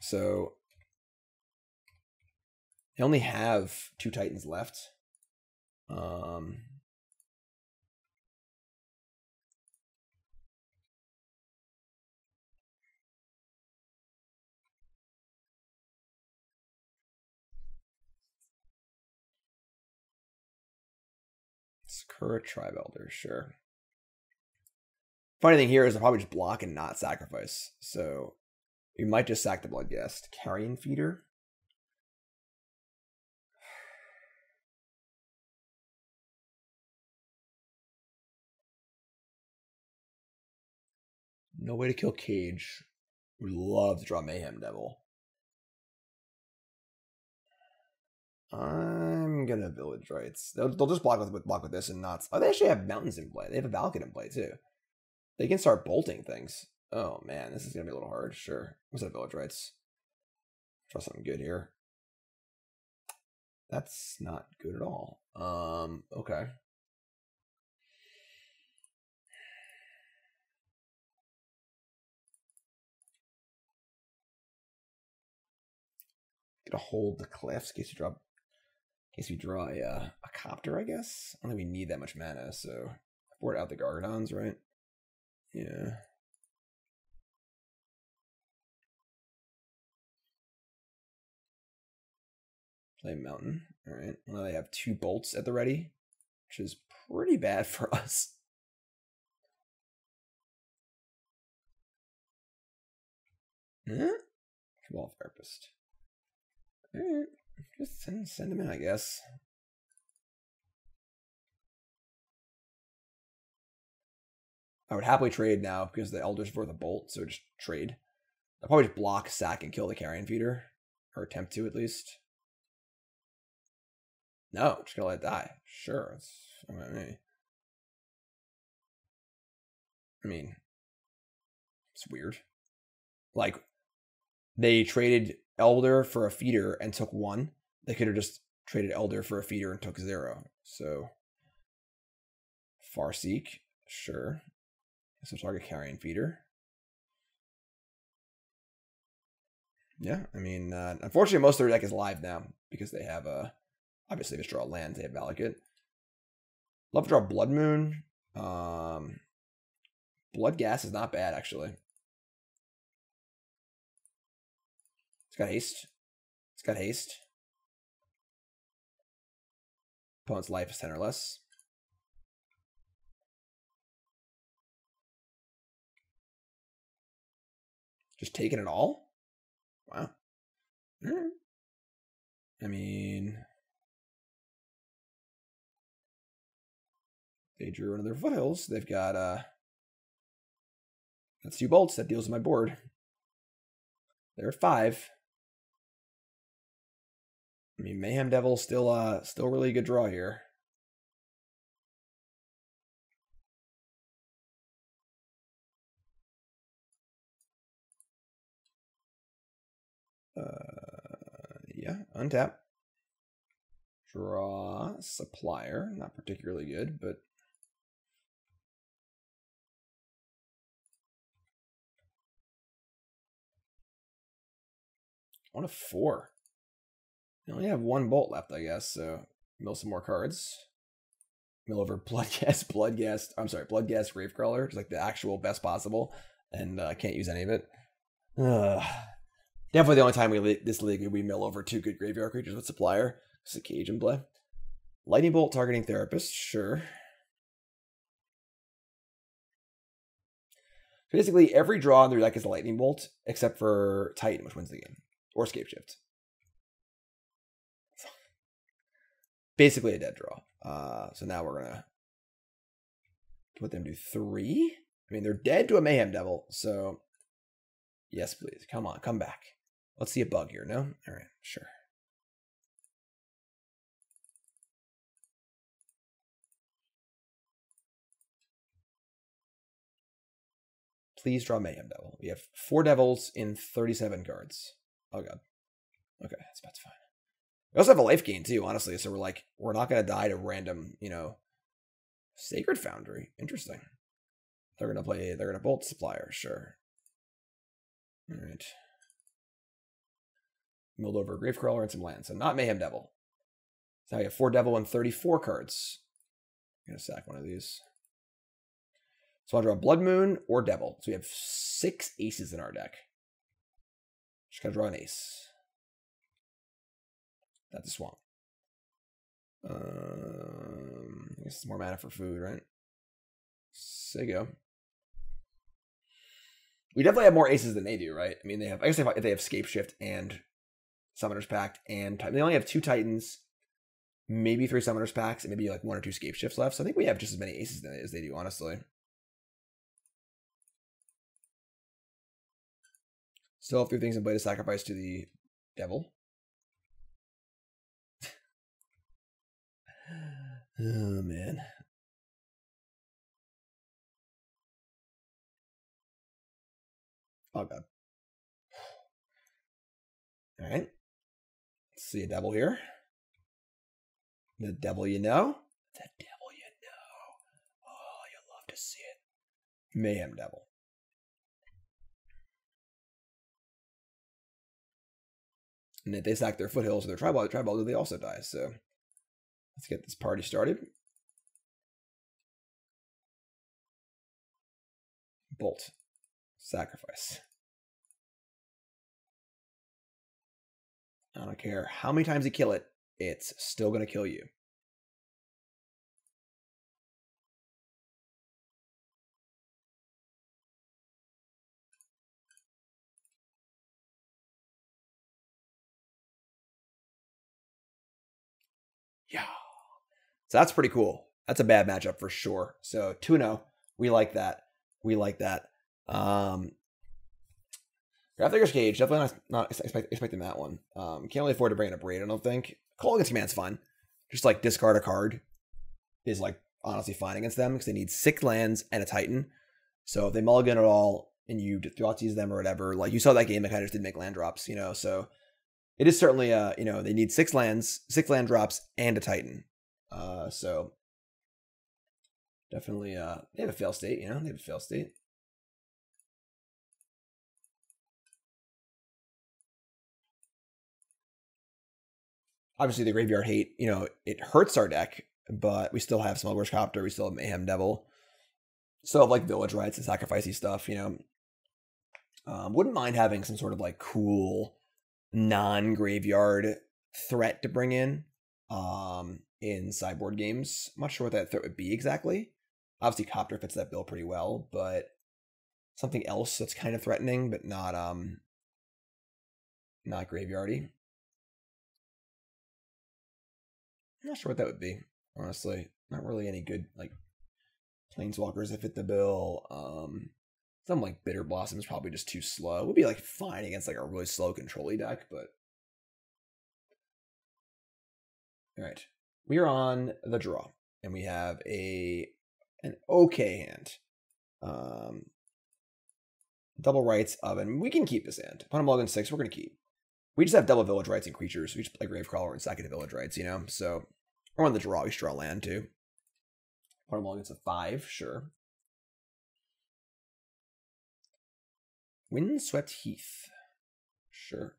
So, they only have two Titans left. Um, Her Tribe Elder, sure. Funny thing here is they'll probably just block and not sacrifice. So we might just sack the Bloodghast. Carrion Feeder. No way to kill Cage. We'd love to draw Mayhem Devil. I'm gonna Village Rights. They'll, they'll just block with block with this and not. Oh, they actually have mountains in play. They have a Valakut in play too. They can start bolting things. Oh man, this is gonna be a little hard. Sure, what's that Village Rights? Try something good here. That's not good at all. Um, okay. Gonna hold the cliffs in case you drop. In case we draw a, uh, a copter, I guess. I don't think we need that much mana, so board out the Gargadons, right? Yeah. Play Mountain. All right. Well, now they have two bolts at the ready, which is pretty bad for us. Huh? Cabal Therapist. All right. Just send, send them in, I guess. I would happily trade now because the Elder's for the Bolt, so just trade. I'll probably just block, sack, and kill the Carrion Feeder. Or attempt to, at least. No, just gonna let it die. Sure, that's fine by me. I mean, it's weird. Like, they traded Elder for a Feeder and took one. They could have just traded Elder for a Feeder and took zero. So, Farseek, sure. So target Carrion Feeder. Yeah, I mean, uh, unfortunately, most of their deck is live now because they have, uh, obviously, just draw lands. They have Valakut. Love to draw Blood Moon. Um, Bloodghast is not bad, actually. It's got haste. It's got haste. Opponent's life is ten or less. Just taking it all? Wow. Alright. I mean, they drew one of their foothills. They've got uh that's two bolts that deals with my board. They're at five. I mean, Mayhem Devil still uh still really good draw here. Uh, yeah, untap. Draw supplier, not particularly good, but one of four. I only have one bolt left, I guess. So mill some more cards. Mill over Bloodghast, Bloodghast. I'm sorry, Bloodghast, Gravecrawler. It's like the actual best possible, and I uh, can't use any of it. Ugh. Definitely the only time we this league we mill over two good graveyard creatures with supplier. It's a cage and play. Lightning Bolt targeting Therapist, sure. Basically, every draw in their deck is a Lightning Bolt, except for Titan, which wins the game. Or Scapeshift. Basically a dead draw. Uh, so now we're gonna put them to three. I mean, they're dead to a Mayhem Devil, so yes, please. Come on, come back. Let's see a bug here, no? All right, sure. Please draw Mayhem Devil. We have four Devils in thirty-seven cards. Oh, God. Okay, that's, that's fine. We also have a life gain, too, honestly, so we're like, we're not going to die to random, you know, Sacred Foundry. Interesting. They're going to play, they're going to bolt Supplier, sure. All right. Milled over a Gravecrawler and some land. So not Mayhem Devil. So now we have four Devil and thirty-four cards. I'm going to sack one of these. So I'll draw Blood Moon or Devil. So we have six aces in our deck. Just got to draw an ace. That's a swamp. Um, I guess it's more mana for food, right? So there you go. We definitely have more aces than they do, right? I mean, they have, I guess they have, they have Scapeshift and Summoner's Pact and Titan. They only have two Titans, maybe three Summoner's Pacts, and maybe like one or two Scapeshifts left. So I think we have just as many aces as they do, honestly. Still have three things in play to sacrifice to the devil. Oh, man. Oh, God. All right. Let's see a devil here. The devil you know. The devil you know. Oh, you love to see it. Mayhem Devil. And if they sack their foothills or their tribal, the tribal, they also die. So let's get this party started. Bolt. Sacrifice. I don't care how many times you kill it, it's still going to kill you. Yeah. So that's pretty cool. That's a bad matchup for sure. So two and oh, we like that. We like that. Um, Grafdigger's Cage, definitely not, not expect, expecting that one. Um, can't really afford to bring in Abrade, I don't think. Kolaghan's Command's fun. Just like discard a card is like honestly fine against them because they need six lands and a Titan. So if they mulligan at all, and you Thoughtseize them or whatever. Like you saw that game, they kind of just didn't make land drops, you know. So it is certainly uh you know they need six lands, six land drops, and a Titan. Uh, so definitely uh they have a fail state, you know. They have a fail state. Obviously, the graveyard hate, you know, it hurts our deck, but we still have Smuggler's Copter, we still have Mayhem Devil, still have like Village Rights and Sacrificey stuff, you know. Um, wouldn't mind having some sort of like cool non-graveyard threat to bring in um, in sideboard games. I'm not sure what that threat would be exactly. Obviously, Copter fits that bill pretty well, but something else that's kind of threatening, but not um, not graveyardy. I'm not sure what that would be, honestly. Not really any good, like, planeswalkers that fit the bill. Um, something like Bitter Blossom is probably just too slow. It would be, like, fine against, like, a really slow control-y deck, but... Alright. We are on the draw, and we have a an okay hand. Um, double Rights Oven. We can keep this hand. Upon a Login six, we're going to keep. We just have double Village Rights and creatures. We just play Gravecrawler and second Village Rights, you know? So, or on the draw, we should draw land, too. Put them along, it's a five, sure. Windswept Heath. Sure.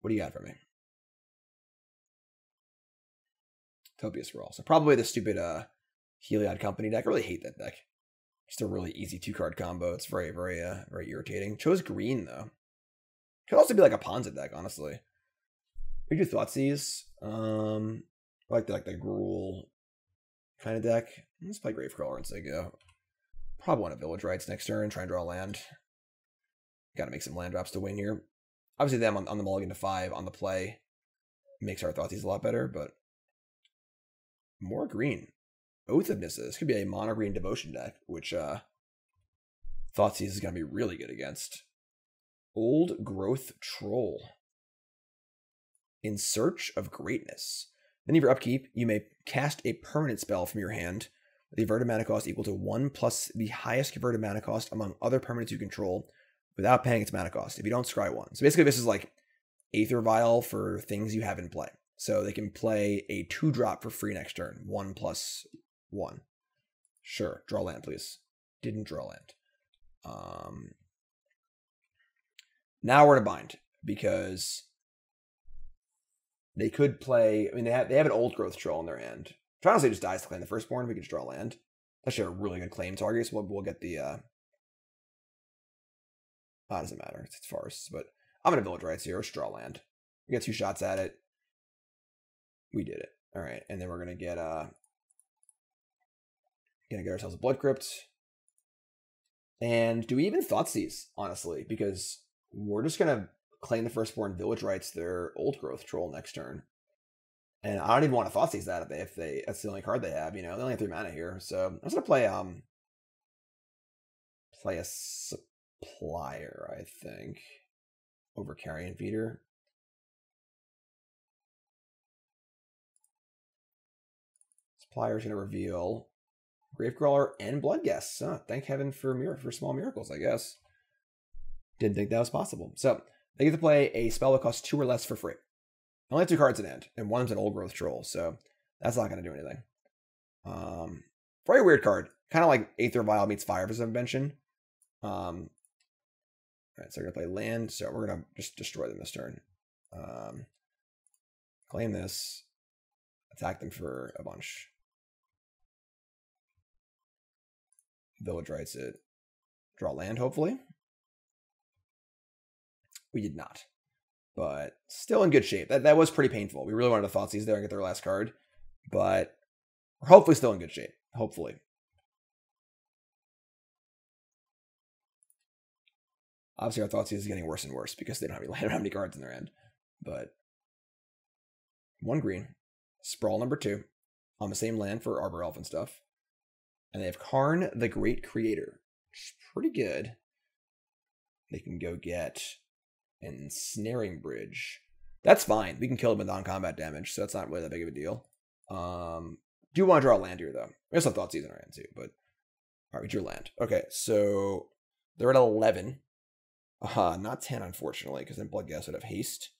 What do you got for me? Topia's Roll. So probably the stupid uh, Heliod Company deck. I really hate that deck. Just a really easy two-card combo. It's very, very, uh, very irritating. Chose green, though. Could also be like a Ponza deck, honestly. We do Thoughtseize. Um, I like the, like the Gruul kind of deck. Let's play Gravecrawler and say go. Probably want a Village Rights next turn and try and draw land. Got to make some land drops to win here. Obviously, them on, on the mulligan to five on the play makes our Thoughtseize a lot better, but more green. Oath of Nissa. This could be a mono green devotion deck, which uh, Thoughtseize is going to be really good against. Old Growth Troll. In Search of Greatness. Then, for upkeep, you may cast a permanent spell from your hand with a converted mana cost equal to one plus the highest converted mana cost among other permanents you control without paying its mana cost if you don't scry one. So basically, this is like Aether Vial for things you have in play. So they can play a two drop for free next turn. One plus one. Sure. Draw land, please. Didn't draw land. Um... Now we're in a bind because they could play. I mean, they have they have an Old Growth Troll in their hand. Which honestly just dies to Claim the Firstborn. We could just draw land. That's actually a really good claim target. So we'll, we'll get the. Uh, oh, it doesn't matter. It's, it's forests, but I'm gonna Village Rights here. Let's draw land. We get two shots at it. We did it. All right, and then we're gonna get uh, gonna get ourselves a Blood Crypt. And do we even Thoughtseize, honestly? Because we're just going to Claim the Firstborn, Village Rights their Old Growth Troll next turn. And I don't even want to Thoughtseize that if they, if they, that's the only card they have, you know, they only have three mana here. So I'm just going to play, um, play a Supplier, I think, over Carrion Feeder. Supplier is going to reveal Gravecrawler and Bloodghast. Huh, thank heaven for mir for small miracles, I guess. Didn't think that was possible. So they get to play a spell that costs two or less for free. I only have two cards in hand, and one of them's an Old Growth Troll, so that's not going to do anything. Um, very weird card. Kind of like Aether Vial meets Fire for some invention. Um, Alright, so they're going to play land, so we're going to just destroy them this turn. Um, claim this. Attack them for a bunch. Village Rights it. Draw land, hopefully. We did not, but still in good shape. That that was pretty painful. We really wanted to Thoughtseize there and get their last card, but we're hopefully still in good shape. Hopefully. Obviously, our Thoughtseize is getting worse and worse because they don't have any, they don't have any cards in their end. But one green, Sprawl number two, on the same land for Arbor Elf and stuff. And they have Karn the Great Creator, which is pretty good. They can go get... and Snaring Bridge. That's fine. We can kill them with non-combat damage, so that's not really that big of a deal. Um, do want to draw land here, though. We also have Thoughtseize in our hand, too, but... Alright, we drew land. Okay, so... They're at eleven. Aha, uh-huh, not ten, unfortunately, because then Bloodghast would have haste.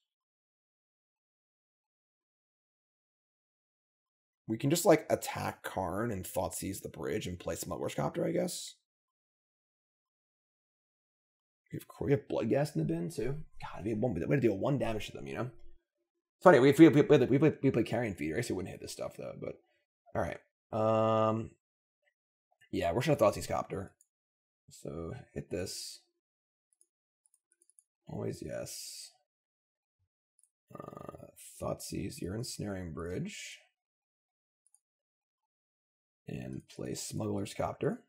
We can just, like, attack Karn and Thoughtseize the bridge and play Smuggler's Copter, I guess. We have, we have Bloodghast in the bin, too. God, we have one, way to deal one damage to them, you know? So anyway, we, we, we, we, play, we play Carrion Feeder. I guess it wouldn't hit this stuff, though, but... Alright. Um, yeah, we're showing a Thoughtseize Copter. So, hit this. Always yes. Uh, Thoughtseize, you're ensnaring bridge. And play Smuggler's Copter.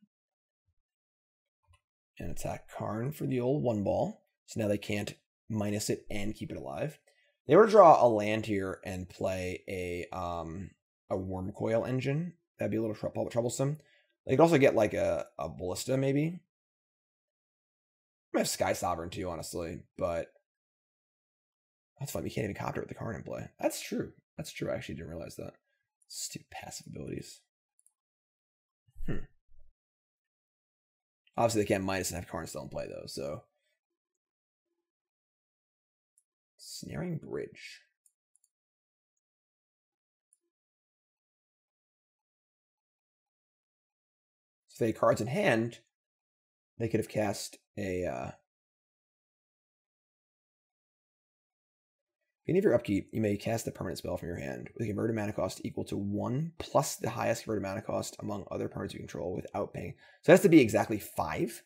And attack Karn for the old one ball. So now they can't minus it and keep it alive. They were to draw a land here and play a um a Worm Coil engine. That'd be a little tr troublesome. They could also get like a, a Ballista maybe. I have Sky Sovereign too, honestly, but that's fine. We can't even copter with the Karn in play. That's true. That's true. I actually didn't realize that. Stupid passive abilities. Hmm. Obviously, they can't minus and have Karn still in play, though, so. Snaring Bridge. So they had cards in hand, they could have cast a. Uh... If any of your upkeep, you may cast a permanent spell from your hand with a converted mana cost equal to one plus the highest converted mana cost among other permanents you control without paying. So it has to be exactly five.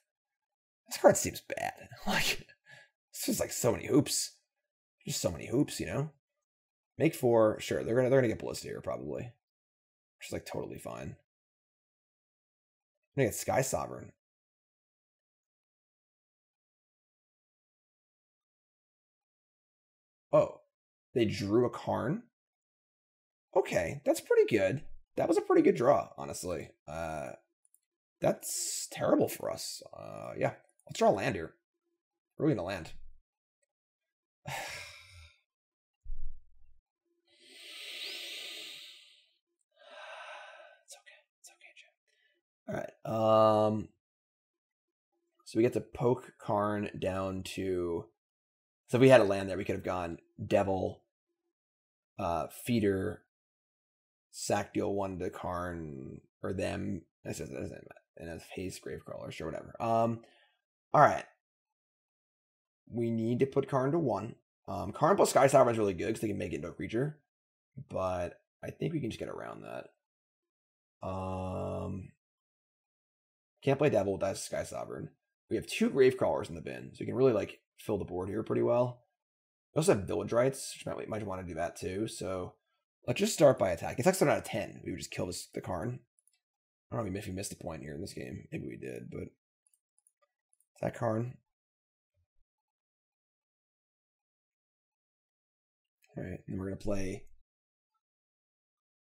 This card seems bad. Like, this is like so many hoops. Just so many hoops, you know? Make four, sure, they're gonna they're gonna get Ballista here probably. Which is like totally fine. I'm gonna get Sky Sovereign. Oh. They drew a Karn. Okay, that's pretty good. That was a pretty good draw, honestly. Uh, that's terrible for us. Uh, yeah, let's draw a land here. We're going to land. It's okay. It's okay, Jim. All right. Um. So we get to poke Karn down to. So if we had a land there, we could have gone Devil, uh, Feeder, Sack deal one to Karn, or them. That doesn't matter. And that's Haste, Gravecrawler, sure, whatever. Um, all right. We need to put Karn to one. Um, Karn plus Sky Sovereign is really good because they can make it into a creature. But I think we can just get around that. Um, can't play Devil without Sky Sovereign. We have two Gravecrawlers in the bin, so we can really like fill the board here pretty well. We also have Village Rights, which might, might want to do that too. So let's just start by attacking. It's like starting out of ten. We would just kill this, the Karn. I don't know if we missed a point here in this game. Maybe we did, but attack Karn. All right, and we're gonna play.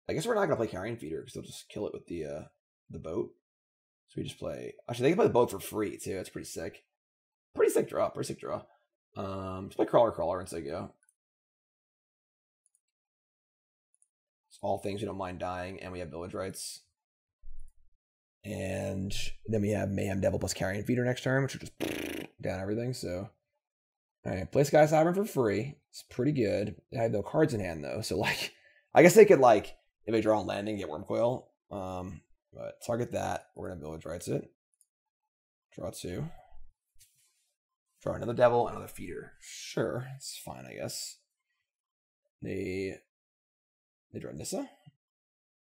I guess we're not gonna play Carrion Feeder because they'll just kill it with the uh, the boat. So we just play. Actually, they can play the boat for free too. That's pretty sick. Pretty sick draw. Pretty sick draw. Um, just play Crawler, Crawler, and say go. It's all things we don't mind dying, and we have Village Rights. And then we have Mayhem Devil plus Carrion Feeder next turn, which will just down everything. So, all right, play Sky Sovereign for free. It's pretty good. I have no cards in hand though, so like, I guess they could like if they draw on landing, get Worm Coil. Um, but target that. We're gonna Village Rights it. Draw two. Draw another Devil, another Feeder. Sure, it's fine, I guess. They they draw Nissa?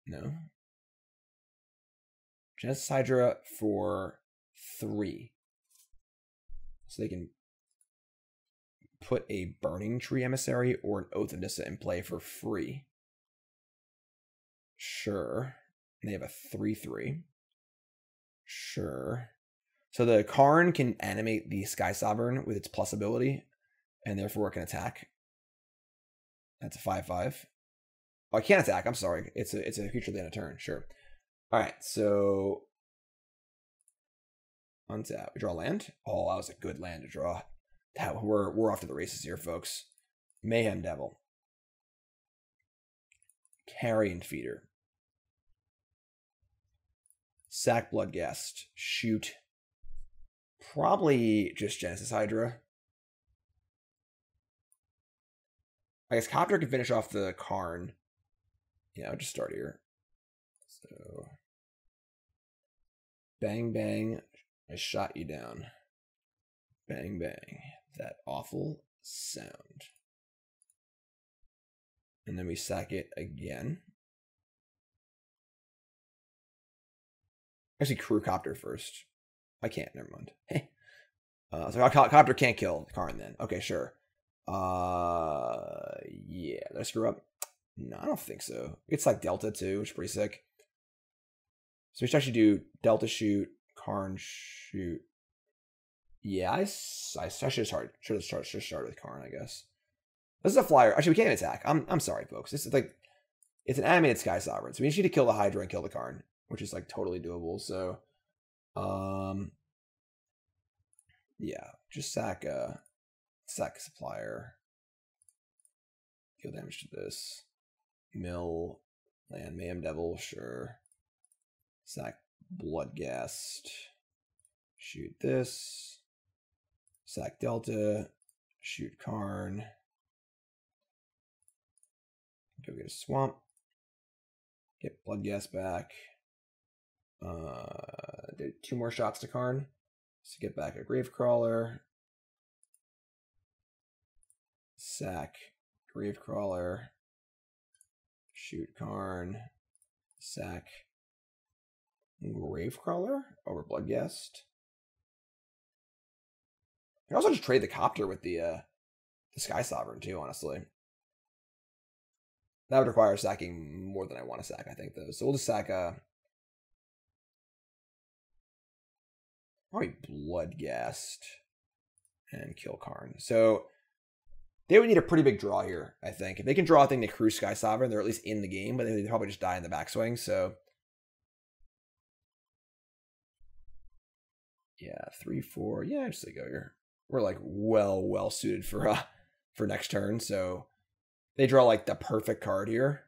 No. Genesis Hydra for three. So they can put a Burning Tree Emissary or an Oath of Nissa in play for free. Sure. And they have a three three. Sure. So the Karn can animate the Sky Sovereign with its plus ability, and therefore it can attack. That's a five five. Oh, I can't attack, I'm sorry. It's a it's a creature at the end of turn, sure. Alright, so untap. We draw land. Oh, that was a good land to draw. That we're we're off to the races here, folks. Mayhem Devil. Carrion Feeder. Sack Bloodghast. Shoot. Probably just Genesis Hydra. I guess Copter can finish off the Karn. Yeah, I'll just start here. So, bang, bang, I shot you down. Bang, bang, that awful sound. And then we sack it again. Actually, crew Copter first. I can't, never mind. uh, so Copter can't kill Karn then. Okay, sure. Uh, yeah, did I screw up? No, I don't think so. It's like Delta too, which is pretty sick. So we should actually do Delta shoot, Karn shoot. Yeah, I, I, I should have started, should have started, should have started with Karn, I guess. This is a flyer. Actually, we can't even attack. I'm, I'm sorry, folks. It's like, it's an animated Sky Sovereign. So we just need to kill the Hydra and kill the Karn, which is like totally doable. So, um, yeah, just sack, uh, sack Supplier. Deal damage to this. Mill, land, Mayhem Devil, sure. Sack Bloodghast. Shoot this. Sack Delta. Shoot Karn. Go get a swamp. Get Bloodghast back. Uh, do two more shots to Karn. So get back a Gravecrawler. Sack Gravecrawler. Shoot Karn. Sack Gravecrawler over Bloodghast. I can also just trade the Copter with the uh, the Sky Sovereign too, honestly. That would require sacking more than I want to sack, I think, though. So we'll just sack uh, probably Bloodghast and kill Karn. So they would need a pretty big draw here, I think. If they can draw a thing, they cruise Sky Sovereign. They're at least in the game, but they probably just die in the backswing. So yeah, three, four. Yeah, just like go here. We're like well, well suited for uh, for next turn. So they draw like the perfect card here.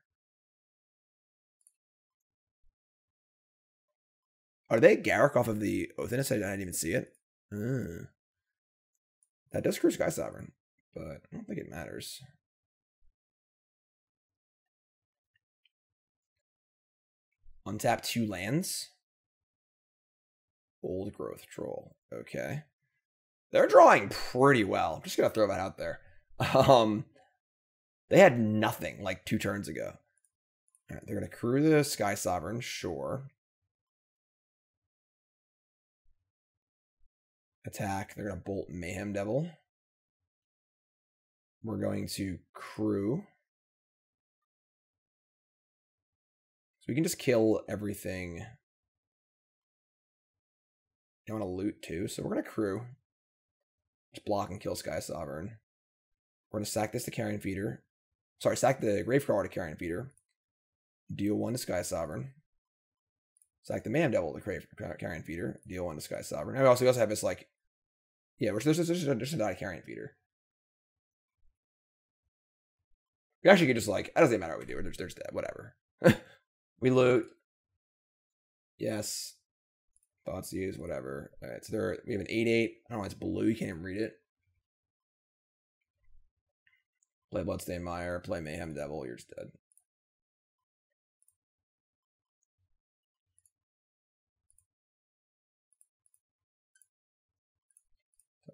Are they Garruk off of the Othinus? I didn't even see it. Mm. That does cruise Sky Sovereign, but I don't think it matters. Untap two lands. Old Growth Troll. Okay. They're drawing pretty well. I'm just going to throw that out there. Um, they had nothing like two turns ago. All right, they're going to crew the Sky Sovereign. Sure. Attack. They're going to bolt Mayhem Devil. We're going to crew. So we can just kill everything. They want to loot too, so we're going to crew. Just block and kill Sky Sovereign. We're going to sack this to Carrion Feeder. Sorry, sack the Gravecrawler to Carrion Feeder. Deal one to Sky Sovereign. Sack the Mayhem Devil to Grave, Carrion Feeder. Deal one to Sky Sovereign. And we also, we also have this like... Yeah, we're just going to die to Carrion Feeder. We actually could just like... It doesn't matter what we do. We're just, they're just dead. Whatever. We loot. Yes. Thoughtseize, whatever. All right, so there we have an eight eight. I don't know, it's blue. You can't even read it. Play Bloodstained Mire. Play Mayhem Devil. You're just dead.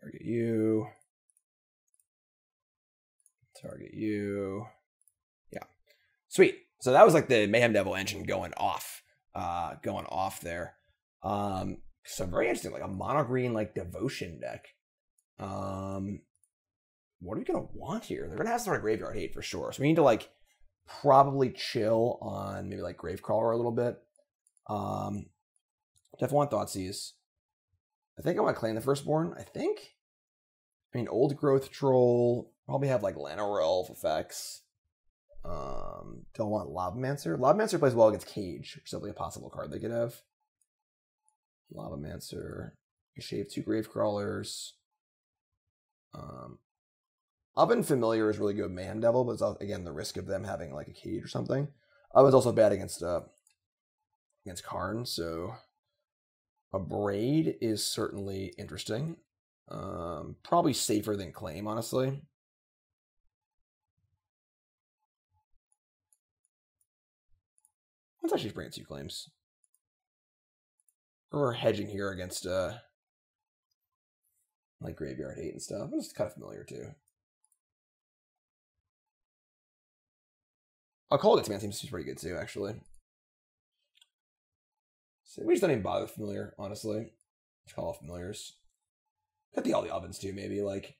Target you. Target you. Yeah. Sweet. So that was like the Mayhem Devil engine going off. Uh, going off there. Um, so very interesting, like a mono green, like devotion deck. Um, what are we gonna want here? They're gonna have some sort of graveyard hate for sure. So we need to like probably chill on maybe like Gravecrawler a little bit. Um, definitely want Thoughtseize. I think I want to Claim the Firstborn. I think, I mean, Old Growth Troll probably have like Lanarelf effects. Um, don't want Lavamancer. Lavamancer plays well against Cage, which is definitely a possible card they could have. Lavamancer, you shave two Gravecrawlers. Um, Oven Familiar is really good with Mayhem Devil, but it's again the risk of them having like a cage or something. Oven's also bad against uh against Karn, so Abrade is certainly interesting. Um, probably safer than Claim, honestly. Let's actually bring two Claims. We're hedging here against uh, like Graveyard Hate and stuff. It's kind of familiar too. I'll call it Command seems to be pretty good too, actually. So we just don't even bother with Familiar, honestly. Just call off Familiars. Could be all the Ovens too, maybe. Like,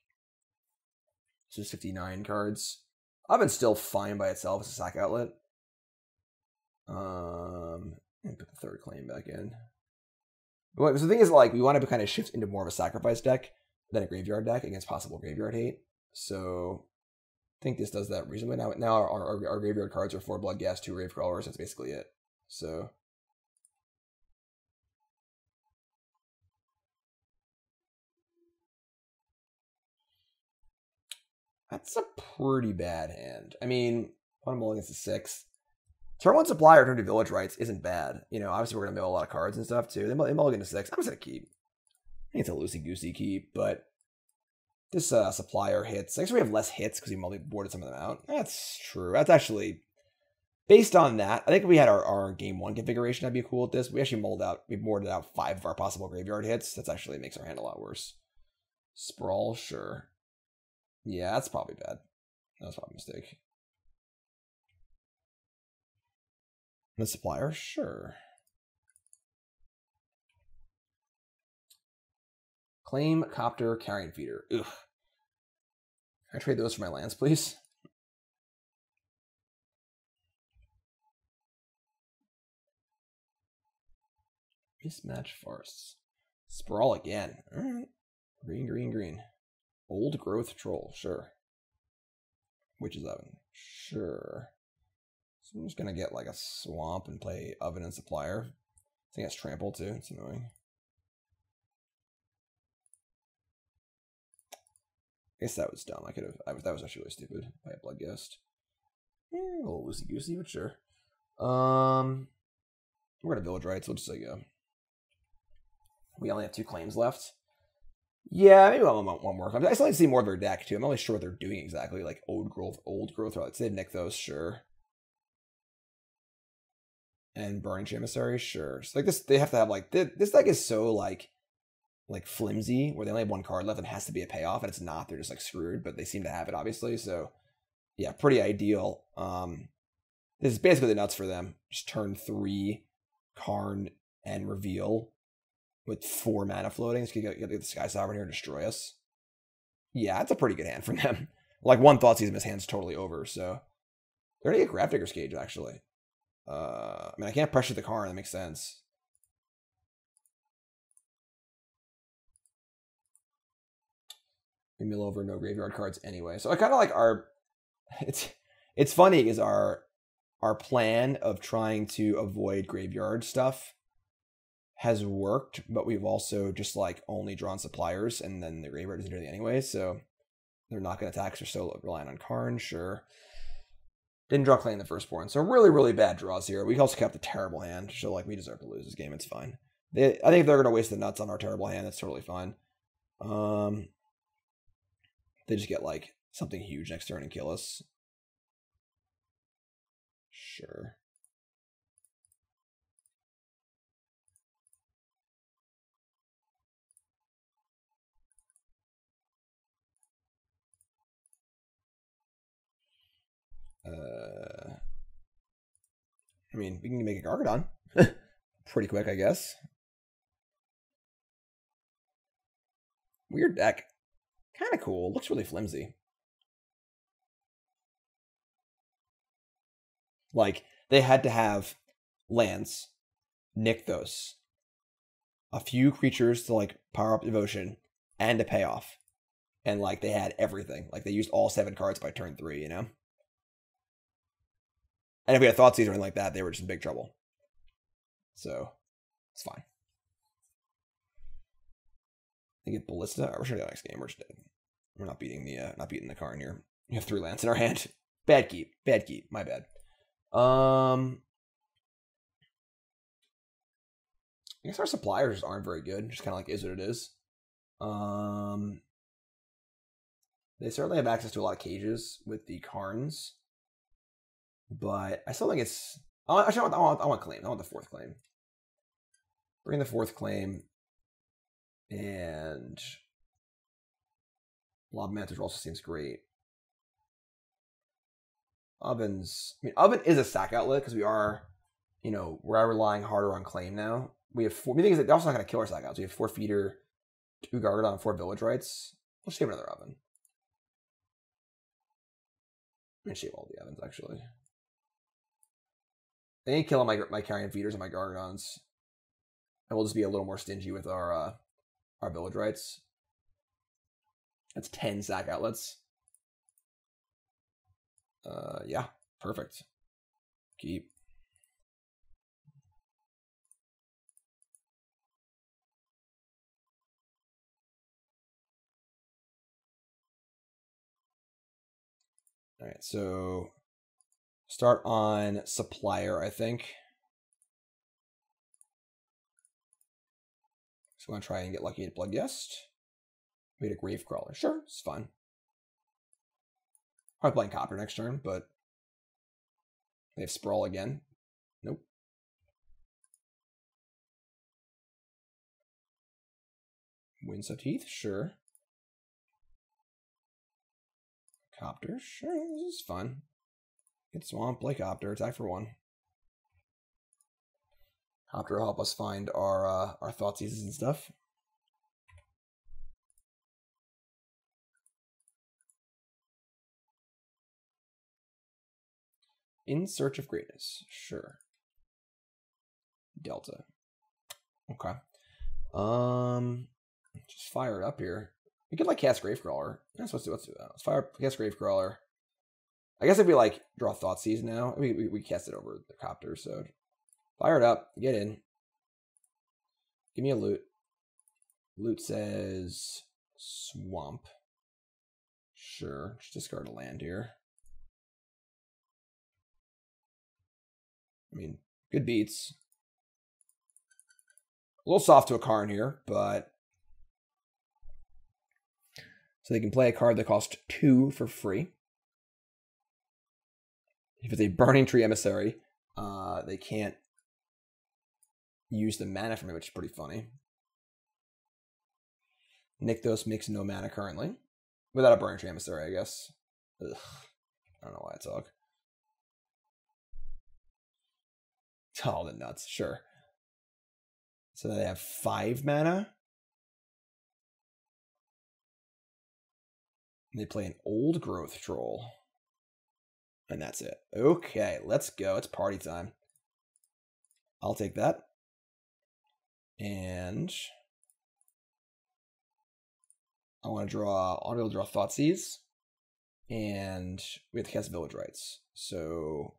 so it's fifty-nine cards. Oven's still fine by itself as a sack outlet. Um, and put the third Claim back in. But so the thing is, like, we want to kind of shift into more of a sacrifice deck than a graveyard deck against possible Graveyard Hate. So I think this does that reasonably. Now, now our, our, our graveyard cards are four Bloodghast, two Gravecrawlers. That's basically it. So that's a pretty bad hand. I mean, one of them against the sixth. Turn one Supply or turn two Village Rights isn't bad. You know, obviously we're going to mill a lot of cards and stuff too. They mulligan to six. I'm just going to keep. I think it's a loosey-goosey keep, but this uh, Supplier hits. I guess we have less hits because we multi-boarded some of them out. That's true. That's actually, based on that, I think if we had our, our game one configuration, I'd be cool with this. We actually mulled out, we boarded out five of our possible graveyard hits. That's actually makes our hand a lot worse. Sprawl, sure. Yeah, that's probably bad. That's probably a mistake. The Supplier, sure. Claim, Copter, Carrion Feeder. Ugh. Can I trade those for my lands, please? Mismatch Forests. Sprawl again. All right. Green, green, green. Old Growth Troll, sure. Witch's Oven, sure. So I'm just going to get like a Swamp and play Oven and Supplier. I think that's Trample too. It's annoying. I guess that was dumb. I could have. I was, that was actually really stupid. I had Bloodghast. Yeah, a little loosey goosey, but sure. Um, we're gonna Village Rights. We'll just say go. Yeah. We only have two Claims left. Yeah, maybe one one more. I still need to see more of their deck too. I'm not really sure what they're doing exactly. Like old growth, old growth. I'd say Nykthos, sure. And Burning Emissary, sure. So like this, they have to have like this, this deck is so like. like flimsy, where they only have one card left and it has to be a payoff, and it's not, they're just like screwed, but they seem to have it, obviously, so yeah, pretty ideal. Um, this is basically the nuts for them. Just turn three, Karn, and Reveal with four mana floating. So you get, get the Sky Sovereign here and destroy us. Yeah, that's a pretty good hand from them. Like, one Thoughtseize and his hand's totally over, so they're gonna get Grafdigger's Cage, actually. Uh, I mean, I can't pressure the Karn, that makes sense. We mill over no graveyard cards anyway. So I kind of like our, it's it's funny is our our plan of trying to avoid graveyard stuff has worked, but we've also just like only drawn Suppliers and then the graveyard isn't doing it anyway, so they're not going to attack. They're still relying on Karn, sure. Didn't draw Claim the Firstborn, so really, really bad draws here. We also kept a terrible hand, so like we deserve to lose this game, it's fine. They, I think if they're going to waste the nuts on our terrible hand, that's totally fine. Um... They just get like something huge next turn and kill us. Sure. Uh, I mean, we can make a Gargadon pretty quick, I guess. Weird deck. Kind of cool. Looks really flimsy. Like, they had to have lands, Nykthos, a few creatures to, like, power up Devotion, and a payoff. And, like, they had everything. Like, they used all seven cards by turn three, you know? And if we had Thoughtseize or anything like that, they were just in big trouble. So, it's fine. They get Ballista. Right, we're sure to do next game. We're just dead. We're not beating the uh, not beating the Karn here. We have three lands in our hand. Bad keep. Bad keep. My bad. Um, I guess our suppliers aren't very good. Just kind of like is what it is. Um, they certainly have access to a lot of cages with the Karns, but I still think it's. I want, actually, I want, I want, I want claim. I want the fourth claim. Bring the fourth claim, and Lob Mantor also seems great. Ovens. I mean, Oven is a stack outlet because we are, you know, we're relying harder on claim now. We have four. The thing is, they're also not going to kill our stack outs. We have four feeder, two guard on, four village rights. We'll shave another oven. I'm going to shave all the ovens, actually. They ain't killing my, my carrion feeders and my Gargadons. And we'll just be a little more stingy with our uh, our village rights. That's ten sack outlets. Uh, yeah, perfect. Keep. All right, so start on supplier, I think. So I'm going to try and get lucky at Bloodghast. We had a Gravecrawler. Sure, it's fun. Probably playing Copter next turn, but they have Sprawl again. Nope. Windswept Heath, sure. Copter, sure, this is fun. Get Swamp, play Copter, attack for one. Copter will help us find our uh, our Thoughtseizes and stuff. In Search of Greatness, sure. Delta, okay. Um, just fire it up here. We could like cast Gravecrawler. That's let's do. Let's do that. Let's fire cast Gravecrawler. I guess if we like draw Thoughtseize now, we, we we cast it over the Copter. So fire it up. Get in. Give me a loot. Loot says Swamp. Sure. Just discard a land here. I mean, good beats. A little soft to a Karn here, but. So they can play a card that costs two for free. If it's a Burning Tree Emissary, uh, they can't use the mana from it, which is pretty funny. Nykthos makes no mana currently. Without a Burning Tree Emissary, I guess. Ugh. I don't know why I talk. All the nuts, sure. So they have five mana. They play an Old Growth Troll. And that's it. Okay, let's go. It's party time. I'll take that. And I want to draw, I'll be able to draw Thoughtseize. And we have to cast Village Rights. So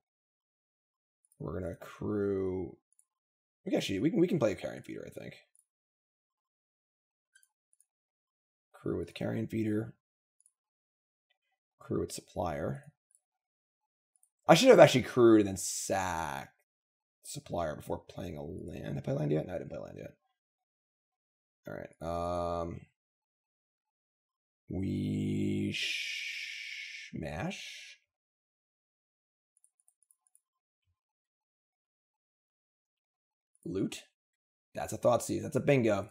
we're gonna crew. We can actually we can we can play a Carrion Feeder, I think. Crew with Carrion Feeder. Crew with Supplier. I should have actually crewed and then sacked Supplier before playing a land. Did I play land yet? No, I didn't play land yet. All right. Um. We smash. Loot. That's a Thoughtseize. That's a bingo.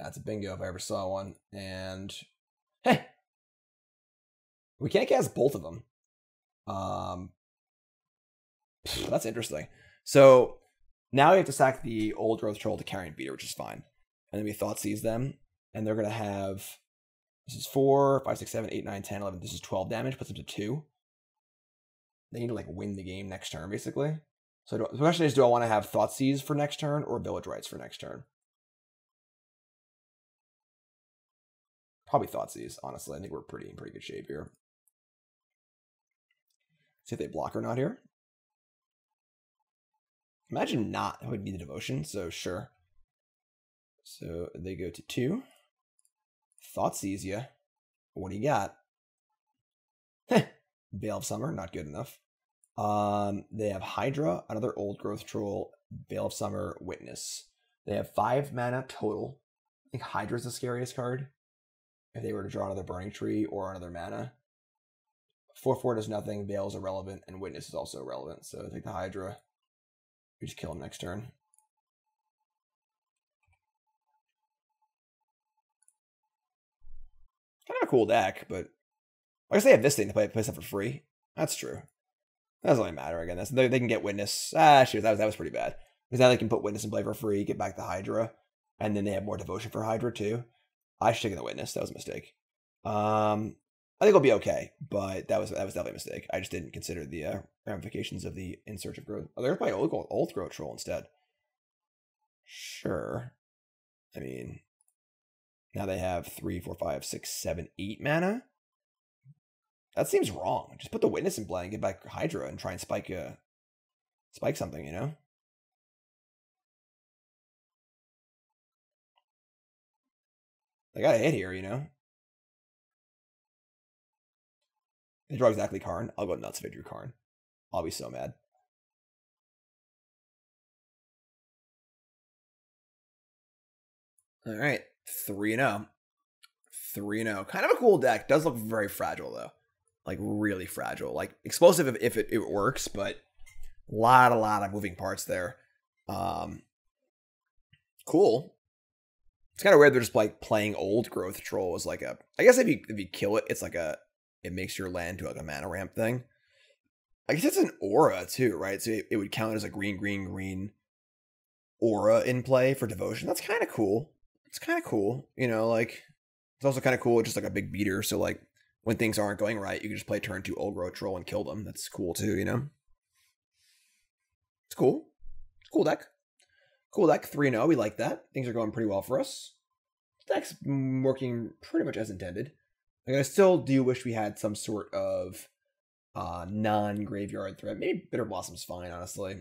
That's a bingo if I ever saw one. And hey, we can't cast both of them. Um, that's interesting. So now we have to sack the Old Growth Troll to Carrion Feeder, which is fine. And then we Thoughtseize them, and they're gonna have this is four, five, six, seven, eight, nine, ten, eleven. This is twelve damage. Puts them to two. They need to like win the game next turn, basically. So the question is, do I want to have Thoughtseize for next turn or Village Rights for next turn? Probably Thoughtseize, honestly. I think we're pretty in pretty good shape here. See if they block or not here. Imagine not. That would be the devotion, so sure. So they go to two. Thoughtseize ya. What do you got? Heh. Veil of Summer, not good enough. Um, they have Hydra, another Old Growth Troll, Veil of Summer, Witness. They have five mana total. I think Hydra's the scariest card. If they were to draw another Burning Tree or another mana. four four does nothing, Veil's irrelevant, and Witness is also irrelevant. So I think the Hydra, we just kill him next turn. Kind of a cool deck, but I guess they have this thing to play, play stuff for free. That's true. That doesn't really matter again. That's, they, they can get Witness. Ah, shoot, that was, that was pretty bad. Because now they can put Witness in play for free, get back the Hydra, and then they have more Devotion for Hydra too. I should have taken the Witness. That was a mistake. Um, I think it'll be okay, but that was that was definitely a mistake. I just didn't consider the uh, ramifications of the In Search of Growth. Oh, they're going to play Old Growth Troll instead. Sure. I mean, now they have three, four, five, six, seven, eight mana. That seems wrong. Just put the Witness in play and get back Hydra and try and spike uh, spike something, you know? They got a hit here, you know. They draw exactly Karn. I'll go nuts if I drew Karn. I'll be so mad. All right, three and oh. three and oh. Kind of a cool deck. Does look very fragile, though. Like, really fragile. Like, explosive if, if it, it works, but a lot, a lot of moving parts there. Um, cool. It's kind of weird they're just, like, playing Old Growth Troll as, like, a... I guess if you, if you kill it, it's like a... It makes your land to like a mana ramp thing. I guess it's an aura too, right? So it, it would count as a green, green, green aura in play for devotion. That's kind of cool. It's kind of cool. You know, like it's also kind of cool. Just like a big beater. So like when things aren't going right, you can just play turn two Old Growth Troll and kill them. That's cool too, you know? It's cool. It's cool deck. Cool deck. three and oh. We like that. Things are going pretty well for us. This deck's working pretty much as intended. Like I still do wish we had some sort of uh, non-graveyard threat. Maybe Bitter Blossom's fine, honestly. I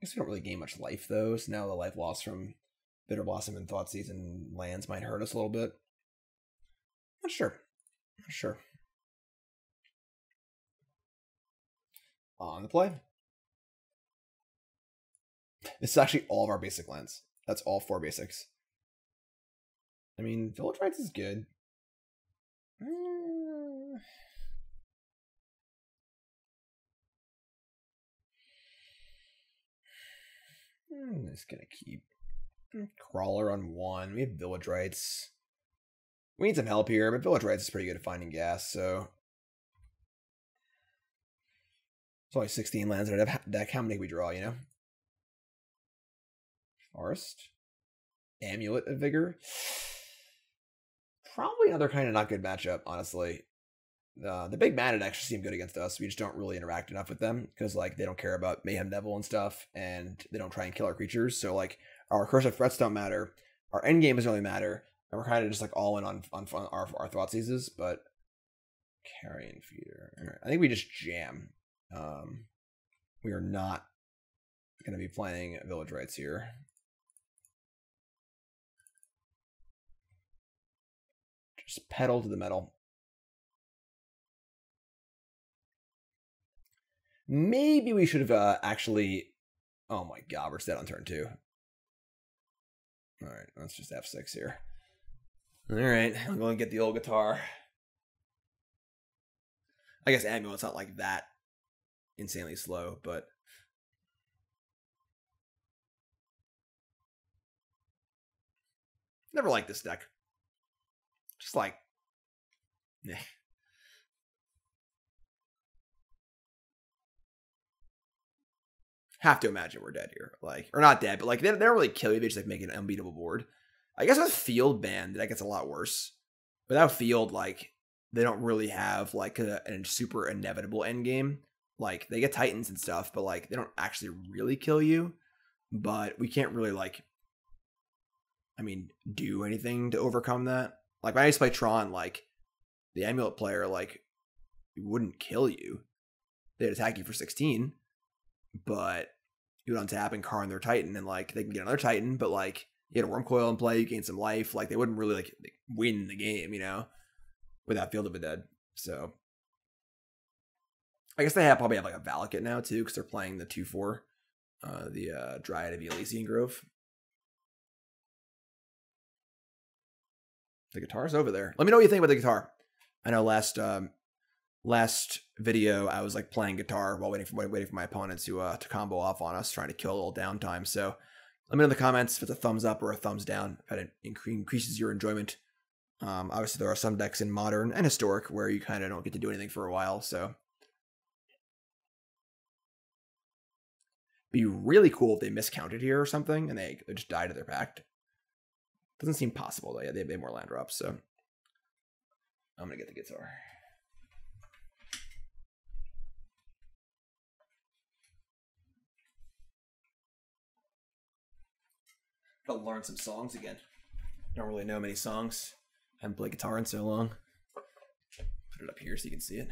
guess we don't really gain much life, though, so now the life loss from Bitter Blossom and Thoughtseize and lands might hurt us a little bit. Not sure. Not sure. On the play. This is actually all of our basic lands. That's all four basics. I mean, Village Rights is good. I'm just gonna keep Crawler on one. We have Village Rights. We need some help here, but Village Rights is pretty good at finding gas, so it's only sixteen lands in our deck. How many we draw, you know? Forest. Amulet of Vigor. Probably another kind of not good matchup, honestly. Uh, the big mana actually seem good against us. We just don't really interact enough with them because, like, they don't care about Mayhem Devil and stuff, and they don't try and kill our creatures. So, like, our recursive threats don't matter. Our endgame doesn't really matter. And we're kind of just, like, all in on, on, on our, our Thoughtseizes, but... Carrion Feeder. All right. I think we just jam. Um, we are not going to be playing Village Rights here. Just pedal to the metal. Maybe we should have uh, actually... Oh my god, we're set on turn two. Alright, let's just F six here. Alright, I'm going to get the old guitar. I guess Amulet's not like that insanely slow, but... Never liked this deck. Just like, eh. Have to imagine we're dead here. Like, or not dead, but like, they, they don't really kill you. They just like make an unbeatable board. I guess with Field Ban, that gets a lot worse. Without Field, like, they don't really have like a, a super inevitable endgame. Like, they get Titans and stuff, but like, they don't actually really kill you. But we can't really like, I mean, do anything to overcome that. Like, when I used to play Tron, like, the Amulet player, like, wouldn't kill you. They'd attack you for sixteen, but you would untap and Karn their Titan, and, like, they can get another Titan, but, like, you had a Worm Coil in play, you gain some life. Like, they wouldn't really, like, win the game, you know, without Field of the Dead. So, I guess they have probably have, like, a Valakut now, too, because they're playing the two four, uh, the uh, Dryad of Elysian Grove. The guitar's over there. Let me know what you think about the guitar. I know last um, last video I was like playing guitar while waiting for waiting for my opponent to uh, to combo off on us, trying to kill a little downtime. So let me know in the comments if it's a thumbs up or a thumbs down, if it increases your enjoyment. Um, obviously, there are some decks in Modern and Historic where you kind of don't get to do anything for a while. So be really cool if they miscounted here or something and they, they just die to their pact. Doesn't seem possible though. Yeah, they have made more land drops, so I'm gonna get the guitar. Gotta learn some songs again. Don't really know many songs. I haven't played guitar in so long. Put it up here so you can see it.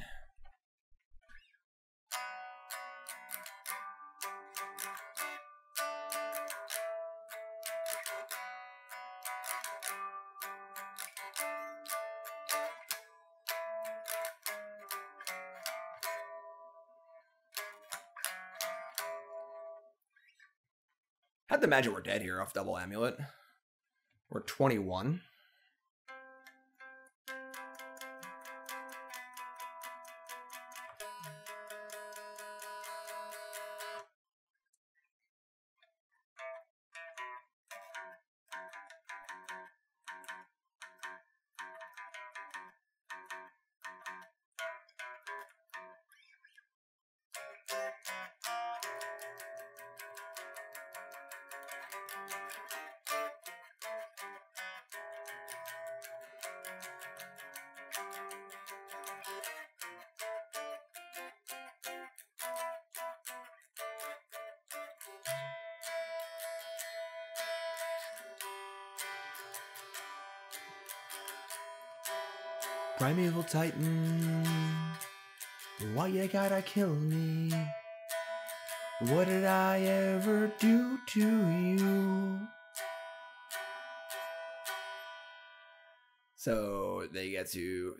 I'd imagine we're dead here off double amulet. We're twenty-one. Primeval Titan, why you gotta kill me? What did I ever do to you? So they get to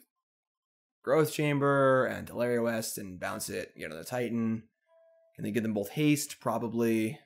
Growth Chamber and Delaria West and bounce it, you know, the Titan. Can they give them both haste? Probably.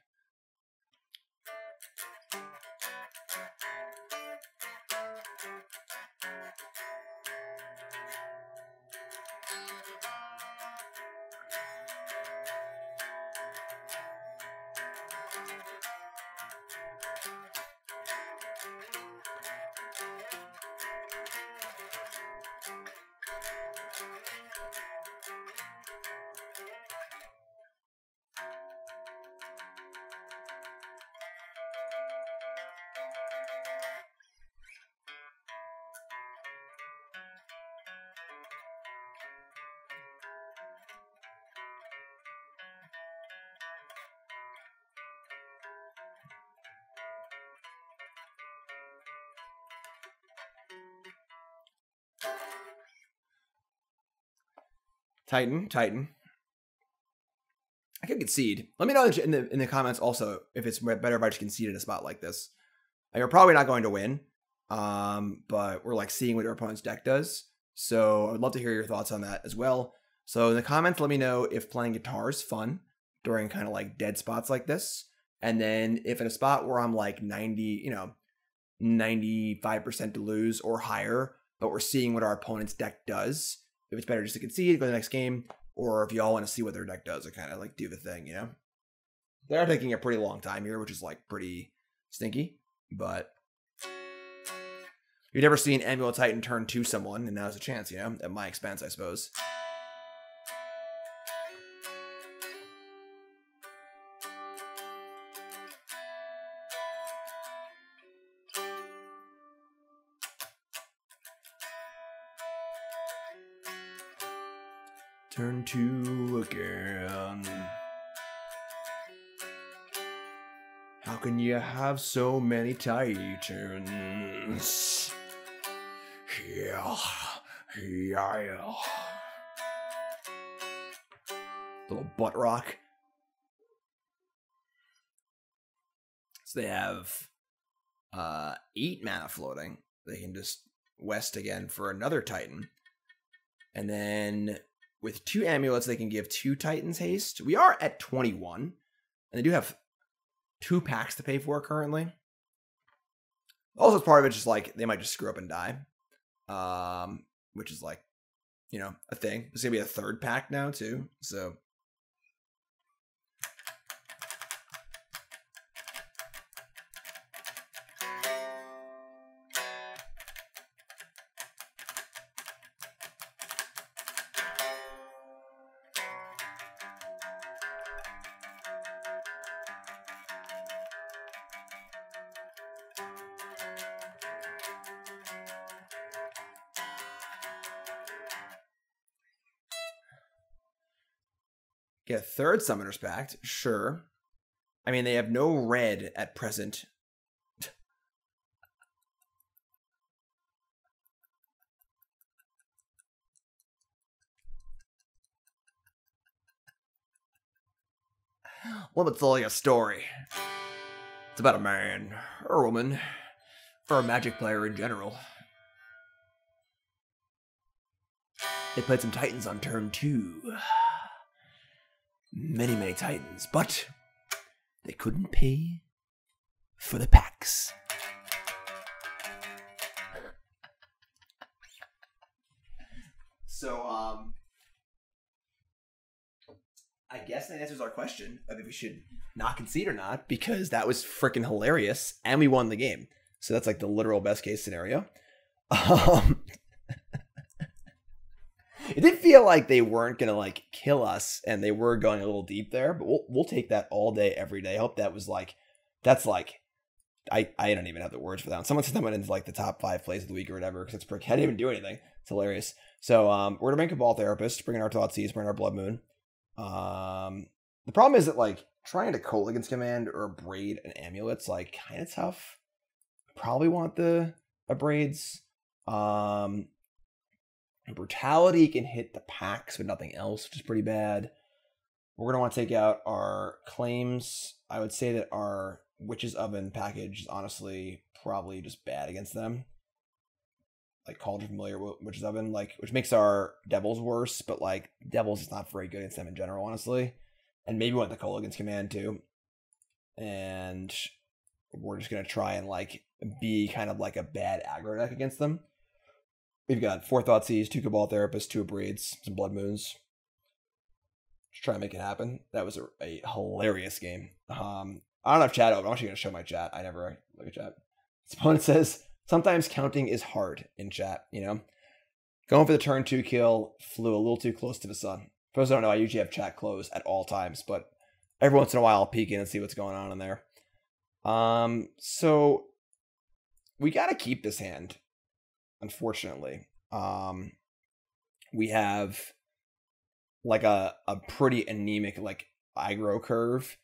Titan, Titan. I could concede. Let me know in the in the comments also if it's better if I just concede in a spot like this. You're probably not going to win, um, but we're like seeing what your opponent's deck does. So I'd love to hear your thoughts on that as well. So in the comments, let me know if playing guitar is fun during kind of like dead spots like this, and then if in a spot where I'm like ninety, you know, ninety-five percent to lose or higher, but we're seeing what our opponent's deck does. If it's better just to concede, go to the next game, or if y'all want to see what their deck does and kind of like do the thing, you know? They are taking a pretty long time here, which is like pretty stinky, but you've never seen Amulet Titan turn to someone, and now's a chance, you know? At my expense, I suppose. Turn to again. How can you have so many titans? Yeah, yeah, yeah. Little butt rock. So they have uh, eight mana floating. They can just west again for another titan. And then with two amulets, they can give two Titans haste. We are at twenty-one, and they do have two packs to pay for currently. Also, it's part of it just like they might just screw up and die, um, which is like, you know, a thing. It's gonna be a third pack now too. So get a third Summoner's Pact, sure. I mean, they have no red at present. Well, it's like a story. It's about a man, or a woman, or a Magic player in general. They played some Titans on turn two. Many, many Titans, but they couldn't pay for the packs. So, um, I guess that answers our question of if we should not concede or not, because that was freaking hilarious, and we won the game. So that's like the literal best case scenario. Um... It did feel like they weren't going to, like, kill us, and they were going a little deep there, but we'll, we'll take that all day, every day. I hope that was, like, that's, like, I, I don't even have the words for that one. Someone said that went into, like, the top five plays of the week or whatever, because it's pretty, I didn't even do anything. It's hilarious. So, um, we're going to bring Cabal Therapist, bring in our Thoughtseize, bring in our Blood Moon. Um, the problem is that, like, trying to Kolaghan's Command or Abrade an Amulet's, like, kind of tough. Probably want the Abrades. Um... Brutality can hit the packs, but nothing else, which is pretty bad. We're going to want to take out our claims. I would say that our Witch's Oven package is honestly probably just bad against them. Like Cauldron Familiar, Witch's Oven, like, which makes our Devils worse, but like Devils is not very good against them in general, honestly. And maybe we want the Kolaghan's Command too. And we're just going to try and like be kind of like a bad aggro deck against them. We've got four Thoughtseize, two Cabal Therapists, two Abrades, some Blood Moons. Just try and make it happen. That was a, a hilarious game. Um, I don't have chat open. I'm actually going to show my chat. I never look at chat. This opponent says, sometimes counting is hard in chat, you know? Going for the turn two kill, flew a little too close to the sun. For those who don't know, I usually have chat closed at all times, but every once in a while I'll peek in and see what's going on in there. Um, so, we got to keep this hand. Unfortunately, um, we have like a, a pretty anemic like aggro curve,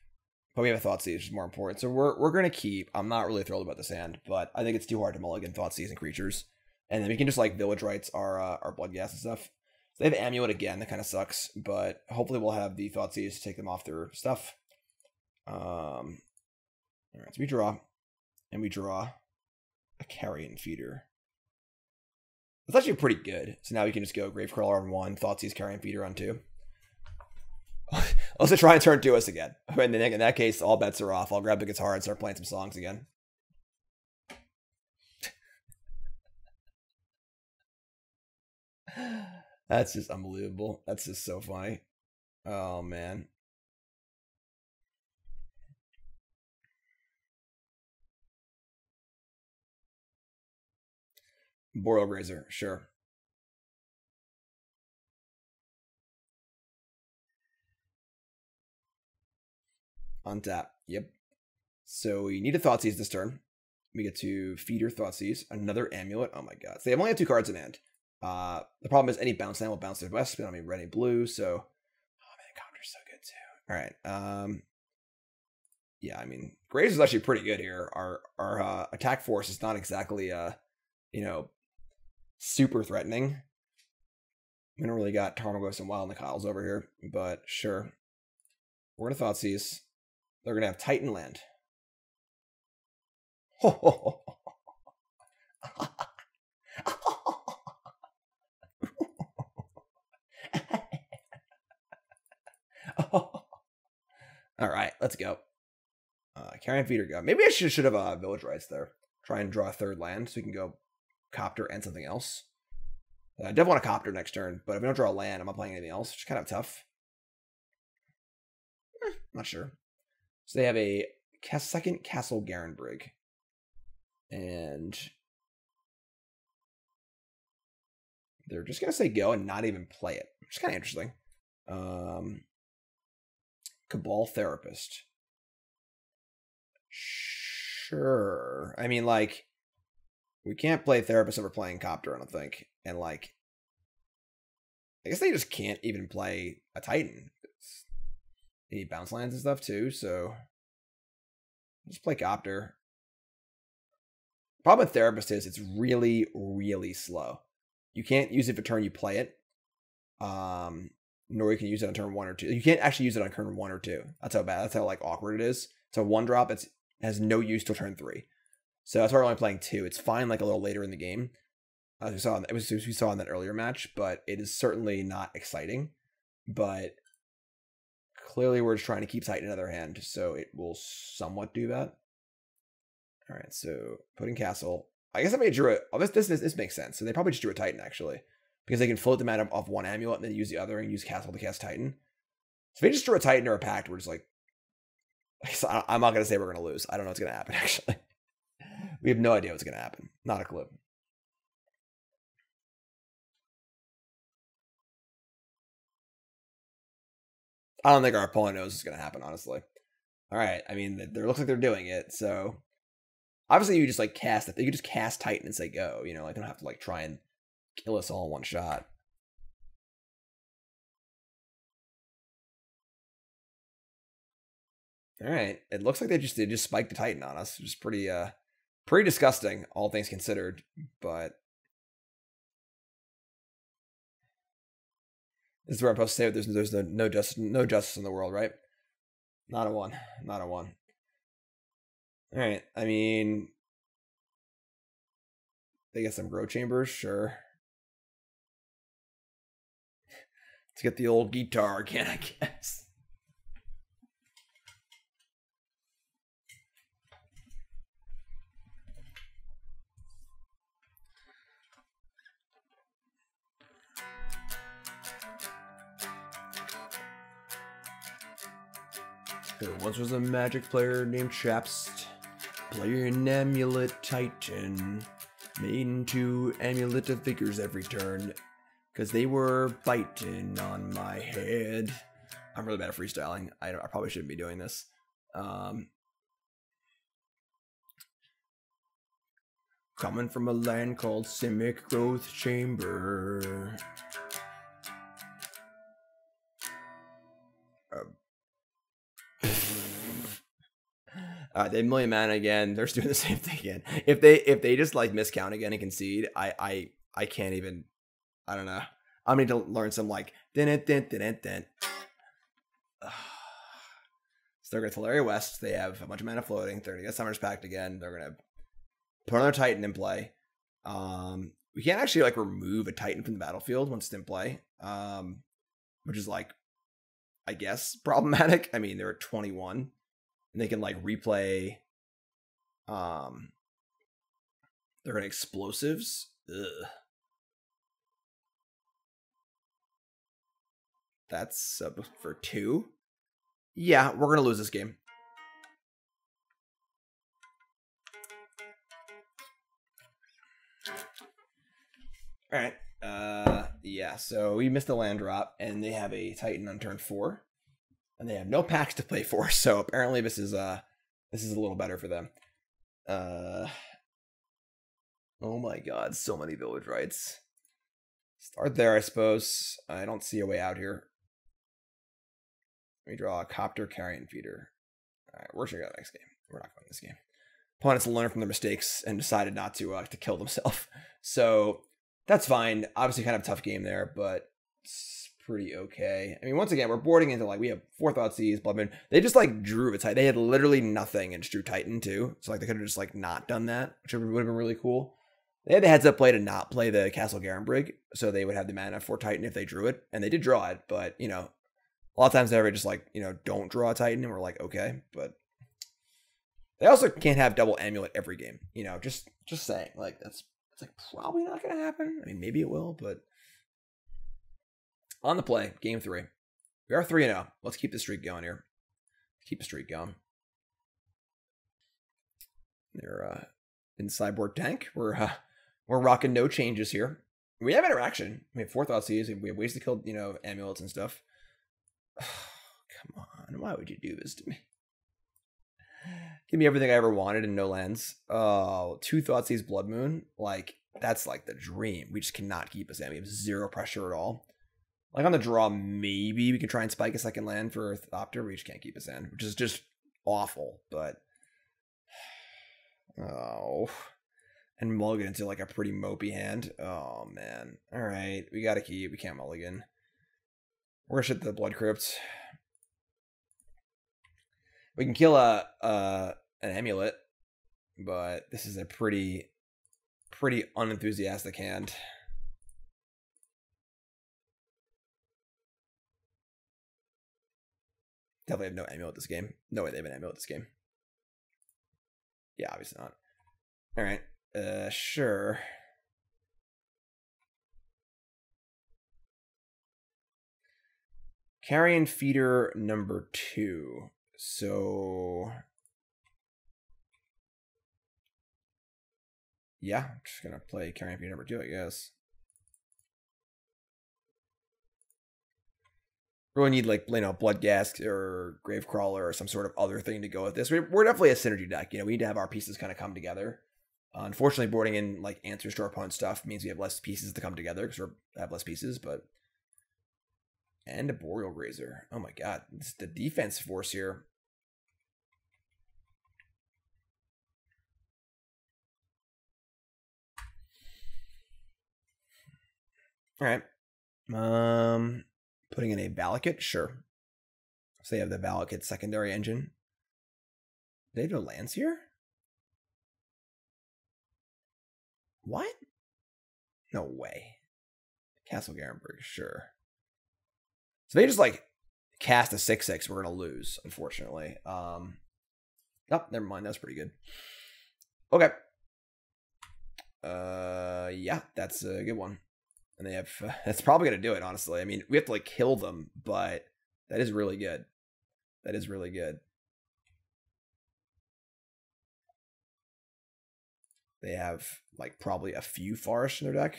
but we have a Thoughtseize, which is more important. So we're we're gonna keep. I'm not really thrilled about this hand, but I think it's too hard to mulligan Thoughtseize and creatures, and then we can just like Village Rites our uh, our Bloodghast and stuff. So they have Amulet again. That kind of sucks, but hopefully we'll have the Thoughtseize to take them off their stuff. Um, all right, so we draw, and we draw a Carrion Feeder. It's actually pretty good. So now we can just go Gravecrawler on one, Thoughtseize Carrion Feeder on two. Also try and turn to us again. And then in that case, all bets are off. I'll grab the guitar and start playing some songs again. That's just unbelievable. That's just so funny. Oh, man. Boreal Grazer, sure. On tap, yep. So we need a Thoughtseize this turn. We get to Feeder Thoughtseize, another Amulet. Oh my god. So they only have two cards in hand. Uh, the problem is any bounce land will bounce their west, but I mean red and blue, so... Oh man, Conjur's so good too. Alright, um... yeah, I mean, Graves is actually pretty good here. Our, our uh, attack force is not exactly, uh, you know... super threatening. We don't really got Tarmogoyf and Wild Nacatls over here, but sure. We're gonna Thoughtseize. They're gonna have Titan land. Oh, oh, oh, oh. Oh. All right, let's go. Uh, Carrion Feeder go. Maybe I should should have uh, Village Rites there. try and draw a third land, so we can go Copter and something else. I definitely want a Copter next turn, but if we don't draw a land, I'm not playing anything else, which is kind of tough. Eh, not sure. So they have a second Castle Garenbrig. And they're just going to say go and not even play it, which is kind of interesting. Um, Cabal Therapist. Sure. I mean, like, we can't play Therapist if we're playing Copter, I don't think. And, like, I guess they just can't even play a Titan. It's, they need bounce lands and stuff, too, so just play Copter. The problem with Therapist is it's really, really slow. You can't use it for turn you play it, um, nor you can use it on turn one or two. You can't actually use it on turn one or two. That's how bad, that's how, like, awkward it is. So one drop, it's, it has no use till turn three. So that's why we're only playing two. It's fine, like, a little later in the game. As we saw, in, it was as we saw in that earlier match, but it is certainly not exciting. But clearly, we're just trying to keep Titan in the other hand, so it will somewhat do that. All right, so putting Castle. I guess somebody drew it. Oh, this this this makes sense. So they probably just drew a Titan actually, because they can float them out of off one amulet and then use the other and use Castle to cast Titan. So if they just drew a Titan or a Pact, we're just like, I guess I I'm not gonna say we're gonna lose. I don't know what's gonna happen actually. We have no idea what's gonna happen. Not a clue. I don't think our opponent knows what's going to happen, honestly. All right. I mean, it looks like they're doing it. So obviously you just like cast it. You just cast Titan and say go, you know, like they don't have to like try and kill us all in one shot. All right. It looks like they just, they just spiked the Titan on us, which is pretty, uh, pretty disgusting, all things considered, but this is where I'm supposed to say there's, there's no, no, just, no justice in the world, right? Not a one. Not a one. All right. I mean, they get some grow chambers, sure. Let's get the old guitar again, I guess. There once was a magic player named Chapst, playing an amulet Titan, made into amulet of figures every turn, cause they were biting on my head. I'm really bad at freestyling. I, don't, I probably shouldn't be doing this. Um, coming from a land called Simic Growth Chamber. Uh, they million man again. They're doing the same thing again. If they if they just like miscount again and concede, I I I can't even. I don't know. I'm gonna need to learn some like din it din din din. So they're gonna Teleria West. They have a bunch of mana floating. They're gonna get Summoner's Pact again. They're gonna put another Titan in play. Um, we can't actually like remove a Titan from the battlefield once it's in play, um, which is like, I guess problematic. I mean, they're at twenty-one. And they can like replay. Um, they're gonna explosives. Ugh. That's uh, for two. Yeah, we're gonna lose this game. All right. Uh, yeah. So we missed the land drop, and they have a Titan on turn four. And they have no packs to play for, so apparently this is uh this is a little better for them. Uh oh my god, so many village rights. Start there, I suppose. I don't see a way out here. Let me draw a Copter, Carrion Feeder. Alright, we're sure we got the next game. We're not going this game. Opponents learned from their mistakes and decided not to uh, to kill themselves. So that's fine. Obviously kind of a tough game there, but pretty okay. I mean, once again, we're boarding into like we have four Thoughtseize, Blood Moon. They just like drew a Titan. They had literally nothing and just drew Titan too. So like they could have just like not done that, which would have been really cool. They had the heads up play to not play the Castle Garenbrig, so they would have the mana for Titan if they drew it, and they did draw it. But you know, a lot of times they're just like, you know, don't draw a Titan, and we're like okay, but They also can't have double amulet every game. You know, just just saying. Like that's it's like probably not gonna happen. I mean, maybe it will, but on the play, game three. We are three and oh. Let's keep the streak going here. Keep the streak going. They're uh, in Cyborg Tank. We're uh, we're rocking no changes here. We have interaction. We have four Thoughtseize. We have ways to kill, you know, amulets and stuff. Oh, come on, why would you do this to me? Give me everything I ever wanted and no lands. Oh, two Thoughtseize Blood Moon. Like, that's like the dream. We just cannot keep us in. We have zero pressure at all. Like, on the draw, maybe we can try and spike a second land for Thopter. We just can't keep us in, which is just awful. But, oh, and mulligan into, like, a pretty mopey hand. Oh, man. All right, we got to keep. We can't mulligan. We're going to ship the Blood Crypt. We can kill a, a an amulet, but this is a pretty, pretty unenthusiastic hand. Definitely have no amulet this game. No way they have an amulet this game. Yeah, obviously not. All right. Uh, sure. Carrion Feeder number two. So, yeah, I'm just going to play Carrion Feeder number two, I guess. Really need, like, you know, Bloodghast or Gravecrawler or some sort of other thing to go with this. We're definitely a synergy deck. You know, we need to have our pieces kind of come together. Uh, unfortunately, boarding in, like, answers to our opponent's stuff means we have less pieces to come together because we have less pieces, but... And a Boreal Razor. Oh, my God. It's the defense force here. All right. Um... Putting in a Valakut, sure. So they have the Valakut secondary engine. They have no lands here? What? No way. Castle Garenberg, sure. So they just like cast a six six, we're gonna lose, unfortunately. Um oh, never mind, that's pretty good. Okay. Uh yeah, that's a good one. And they have, uh, that's probably going to do it, honestly. I mean, we have to, like, kill them, but that is really good. That is really good. They have, like, probably a few forests in their deck.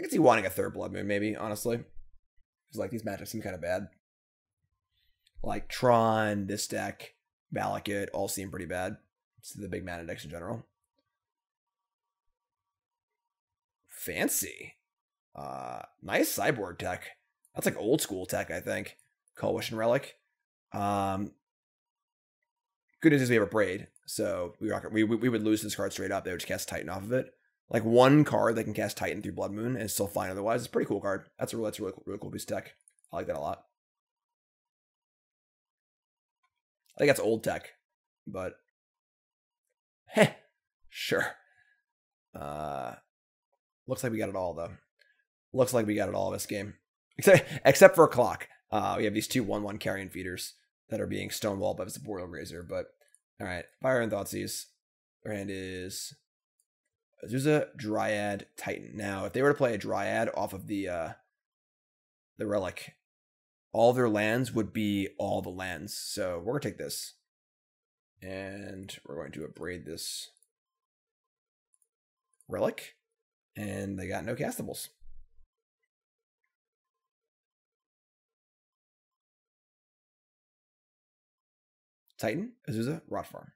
I can see wanting a third Blood Moon, maybe, honestly. Because, like, these matchups seem kind of bad. Like, Tron, this deck, Valakut, all seem pretty bad. It's the big mana decks in general. Fancy. Uh, nice cyborg tech. That's like old school tech, I think. Coalition Relic. Um, good news is we have Abrade, so we, rock, we we would lose this card straight up. They would just cast Titan off of it. Like one card that can cast Titan through Blood Moon and it's still fine otherwise. It's a pretty cool card. That's a, that's a really, really cool piece of tech. I like that a lot. I think that's old tech, but heh, sure. Uh... Looks like we got it all, though. Looks like we got it all this game. Except, except for a clock. Uh, we have these two one one Carrion Feeders that are being stonewalled by the Boreal Razor. But, all right. Fire and Thoughtseize. Their hand is Azusa, Dryad, Titan. Now, if they were to play a Dryad off of the uh, the Relic, all their lands would be all the lands. So, we're going to take this. And we're going to Abrade this Relic. And they got no castables. Titan, Azusa, Rot Farm.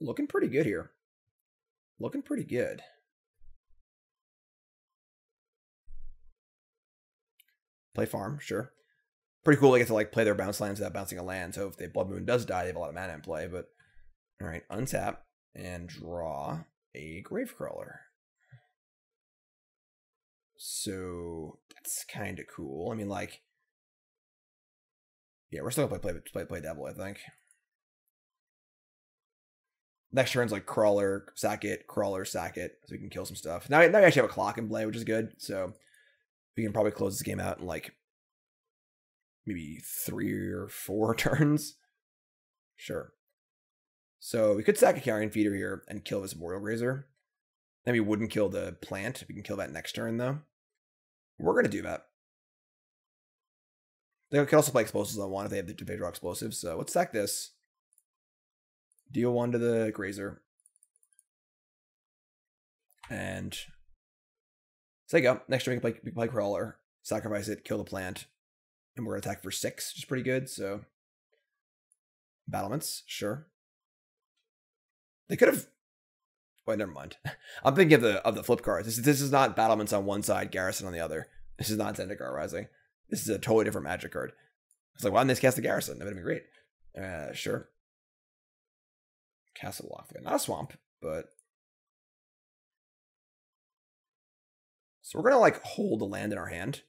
Looking pretty good here. Looking pretty good. Play farm, sure. Pretty cool they get to like play their bounce lands without bouncing a land. So if the Blood Moon does die, they have a lot of mana in play. But all right, untap and draw a Gravecrawler. So that's kind of cool. I mean, like, yeah, we're still gonna play play play play Devil, I think. Next turn's like Crawler, sack it, Crawler, sack it, so we can kill some stuff. Now, now we actually have a clock in play, which is good. So we can probably close this game out in like maybe three or four turns. Sure. So we could sack a Carrion Feeder here and kill this Boreal Grazer. Then we wouldn't kill the plant. We can kill that next turn though. We're going to do that. They could also play explosives on one if they have the two draw explosives. So let's sack this. Deal one to the Grazer. And so there you go. Next turn we can play, we can play Crawler, sacrifice it, kill the plant, and we're going to attack for six, which is pretty good. So battlements, sure. They could have. Wait, never mind. I'm thinking of the of the flip cards. This is, this is not battlements on one side, Garrison on the other. This is not Zendikar Rising. This is a totally different Magic card. It's like, why didn't they cast the Garrison? That would have been great. Uh, sure. Castle Lockthwaite. Not a swamp, but. So we're going to like hold the land in our hand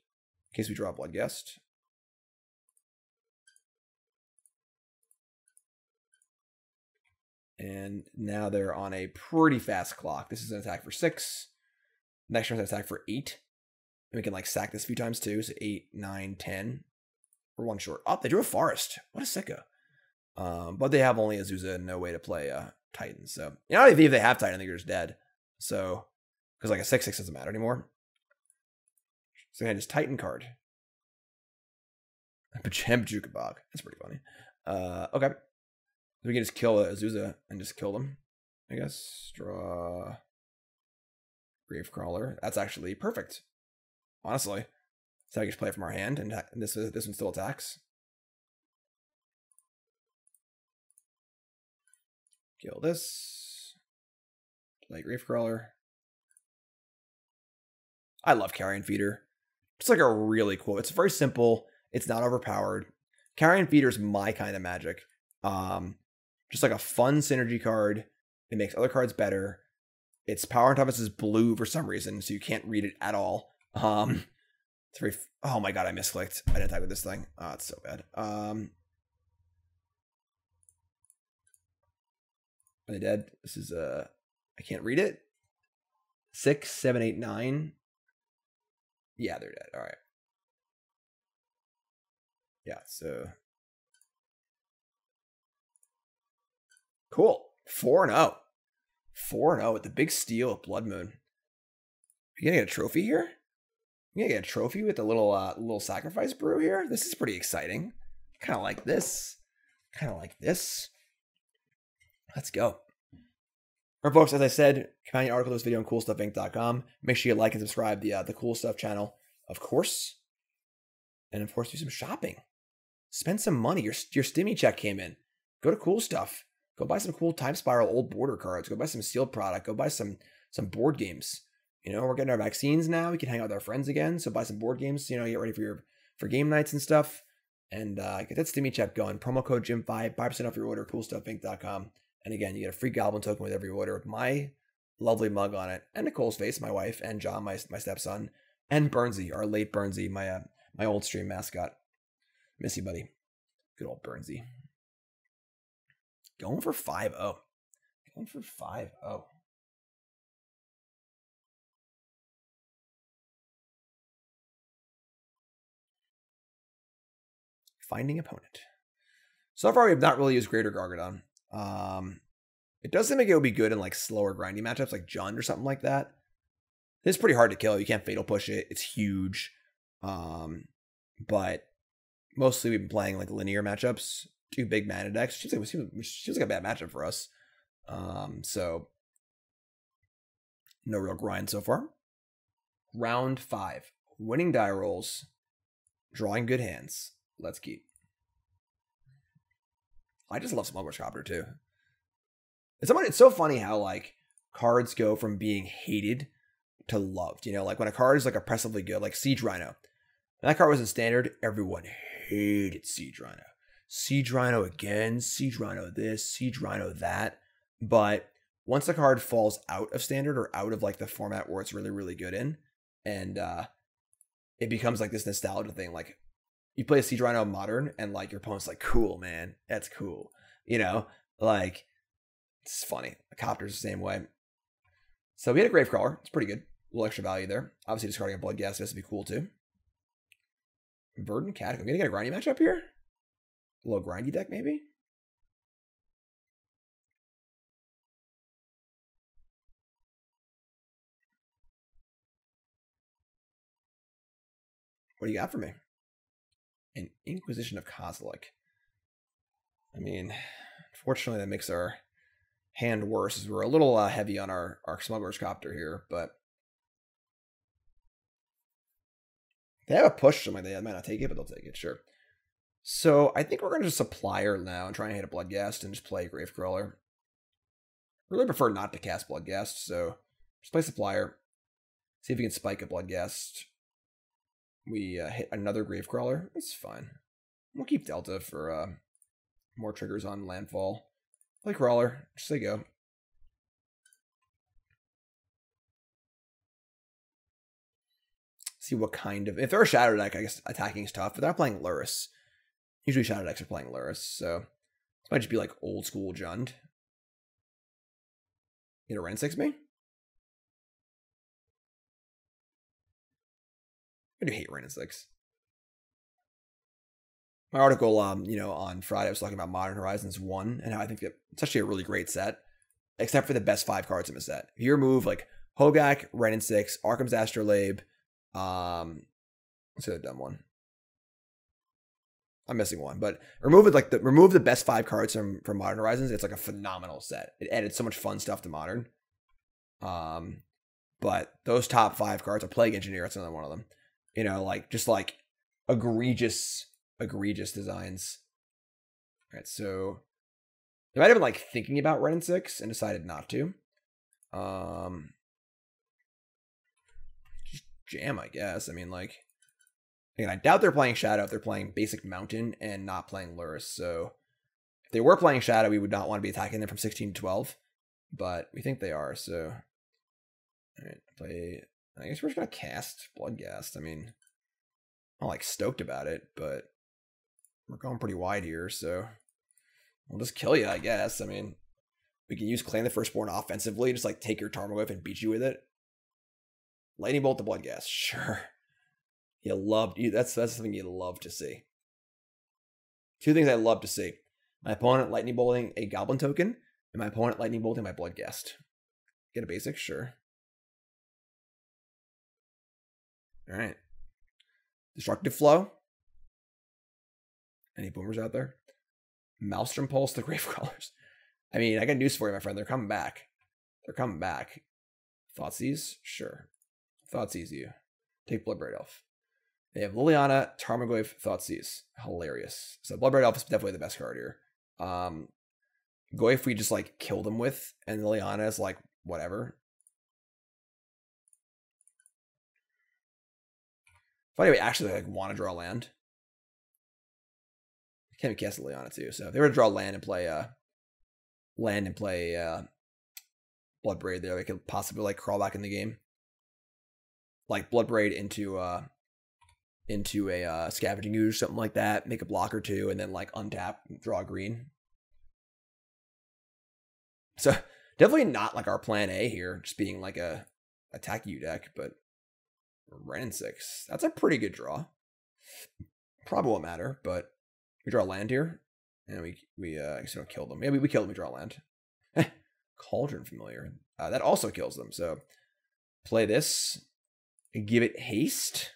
in case we draw a Bloodghast. And now they're on a pretty fast clock. This is an attack for six. Next turn is an attack for eight. And we can like sack this a few times too. So eight, nine, ten. We're one short. Oh, they drew a forest. What a sicko. Um, but they have only Azusa and no way to play uh, Titan. So, you know, if they have Titan, I think you're just dead. So, because like a six six doesn't matter anymore. So, again, just Titan card. Pajam-Jukabog. That's pretty funny. Uh, okay. So we can just kill Azusa and just kill them, I guess. Draw Gravecrawler. That's actually perfect. Honestly. So I can just play it from our hand, and this this one still attacks. Kill this. Play Gravecrawler. I love Carrion Feeder. It's like a really cool. It's very simple. It's not overpowered. Carrion Feeder is my kind of Magic. Um, just like a fun synergy card. It makes other cards better. Its power on top of this is blue for some reason, so you can't read it at all. Um, it's very. Oh my god, I misclicked. I didn't attack with this thing. Oh, it's so bad. Um, are they dead? This is uh, I can't read it. Six, seven, eight, nine. Yeah, they're dead. All right. Yeah. So. Cool. four and oh. four and oh with the big steal of Blood Moon. You gonna get a trophy here? You gonna get a trophy with a little uh, little sacrifice brew here? This is pretty exciting. Kind of like this. Kind of like this. Let's go. All right, folks, as I said, companion article to this video on cool stuff inc dot com. Make sure you like and subscribe the uh, the Cool Stuff channel, of course. And, of course, do some shopping. Spend some money. Your, your stimmy check came in. Go to Cool Stuff. Go buy some cool Time Spiral old border cards. Go buy some sealed product. Go buy some some board games. You know, we're getting our vaccines now. We can hang out with our friends again. So buy some board games. You know, get ready for your for game nights and stuff. And uh, get that stimmy check going. Promo code Jim five, five percent off your order, cool stuff inc dot com. And again, you get a free Goblin token with every order with my lovely mug on it. And Nicole's face, my wife, and John, my my stepson. And Burnsy, our late Burnsy, my, uh, my old stream mascot. Missy buddy. Good old Burnsy. Going for five oh. Going for five oh. Finding opponent. So far, we have not really used Greater Gargadon. Um, it does seem like it would be good in like slower grindy matchups like Jund or something like that. It's pretty hard to kill. You can't Fatal Push it. It's huge. Um, but mostly we've been playing like linear matchups. Two big mana decks. She was like, she was like a bad matchup for us. Um, so no real grind so far. Round five. Winning die rolls. Drawing good hands. Let's keep. I just love Smuggler's Copter too. It's it's so funny how like cards go from being hated to loved. You know, like when a card is like oppressively good, like Siege Rhino. When that card wasn't standard, everyone hated Siege Rhino. Siege Rhino again, Siege Rhino this, Siege Rhino that. But once the card falls out of standard or out of like the format where it's really, really good in, and uh, it becomes like this nostalgia thing. Like you play a Siege Rhino modern and like your opponent's like, cool, man, that's cool. You know, like funny. The Copter's the same way. So we had a Gravecrawler. It's pretty good. A little extra value there. Obviously, discarding a Bloodghast would be cool, too. Verdant Catacomb. Gonna get a grindy matchup here? A little grindy deck, maybe? What do you got for me? An Inquisition of Kozilek. I mean, unfortunately, that makes our hand worse, as we're a little uh, heavy on our, our Smuggler's Copter here, but they have a push, something like that. They might not take it, but they'll take it, sure. So I think we're going to just supply her now and try and hit a Bloodghast and just play Gravecrawler. Really prefer not to cast Bloodghast, so just play Supplier. See if we can spike a Bloodghast. We uh, hit another Gravecrawler. That's fine. We'll keep Delta for uh, more triggers on landfall. Play Crawler. Just say go. See what kind of... If they're a Shadow deck, I guess attacking is tough, but they're not playing Lurrus. Usually Shadow decks are playing Lurrus, so this might just be like old school Jund. Get a Wrenn and Six me? I do hate Wrenn and Six. My article, um, you know, on Friday, I was talking about Modern Horizons one and how I think that it's actually a really great set, except for the best five cards in the set. If you remove like Hogak, Wrenn and Six, Arkham's Astrolabe, um, what's the other dumb one? I'm missing one, but remove it like the remove the best five cards from from Modern Horizons. It's like a phenomenal set. It added so much fun stuff to Modern. Um, but those top five cards, a Plague Engineer, that's another one of them. You know, like just like egregious. egregious designs. All right, so they might have been like thinking about Wrenn and Six and decided not to. Um, just jam, I guess. I mean, like, again, I doubt they're playing Shadow if they're playing basic Mountain and not playing Lurrus. So if they were playing Shadow, we would not want to be attacking them from sixteen to twelve, but we think they are. So, all right, play. I guess we're just gonna cast Bloodghast. I mean, I'm not like stoked about it, but we're going pretty wide here, so we'll just kill you, I guess. I mean, we can use Claim the Firstborn offensively, just like take your Tarmogoyf and beat you with it. Lightning Bolt the Bloodghast, sure. You loved you. That's that's something you love to see. Two things I love to see: my opponent Lightning Bolting a Goblin token, and my opponent Lightning Bolting my Bloodghast. Get a basic, sure. All right. Destructive Flow. Any boomers out there? Maelstrom Pulse, the Gravecrawlers. I mean, I got news for you, my friend. They're coming back. They're coming back. Thoughtseize? Sure. Thoughtseize you. Take Bloodbraid Elf. They have Liliana, Tarmogoyf, Thoughtseize. Hilarious. So Bloodbraid Elf is definitely the best card here. Um, Goyf we just like kill them with, and Liliana is like whatever. But anyway, actually, like want to draw land. Can't be cast Liliana too. So if they were to draw land and play uh, land and play uh, Bloodbraid, there they could possibly like crawl back in the game, like Bloodbraid into uh, into a uh, Scavenging Ooze, something like that. Make a block or two, and then like untap, draw green. So definitely not like our plan A here, just being like a attack you deck, but. Wrenn and Six. That's a pretty good draw. Probably won't matter, but we draw land here, and we we uh, I guess we don't kill them. Maybe yeah, we, we kill them. We draw land. Cauldron Familiar. Uh, that also kills them. So play this, give it haste.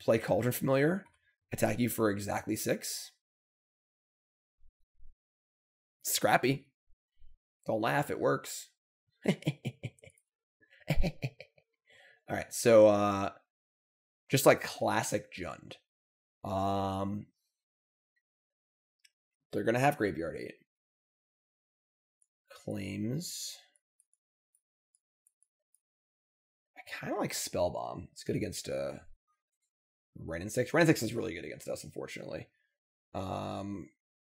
Play Cauldron Familiar. Attack you for exactly six. Scrappy. Don't laugh. It works. All right, so uh, just like classic Jund. Um, they're going to have Graveyard eight. Claims. I kind of like Spellbomb. It's good against uh, Wrenn and Six. Wrenn and Six is really good against us, unfortunately. Um,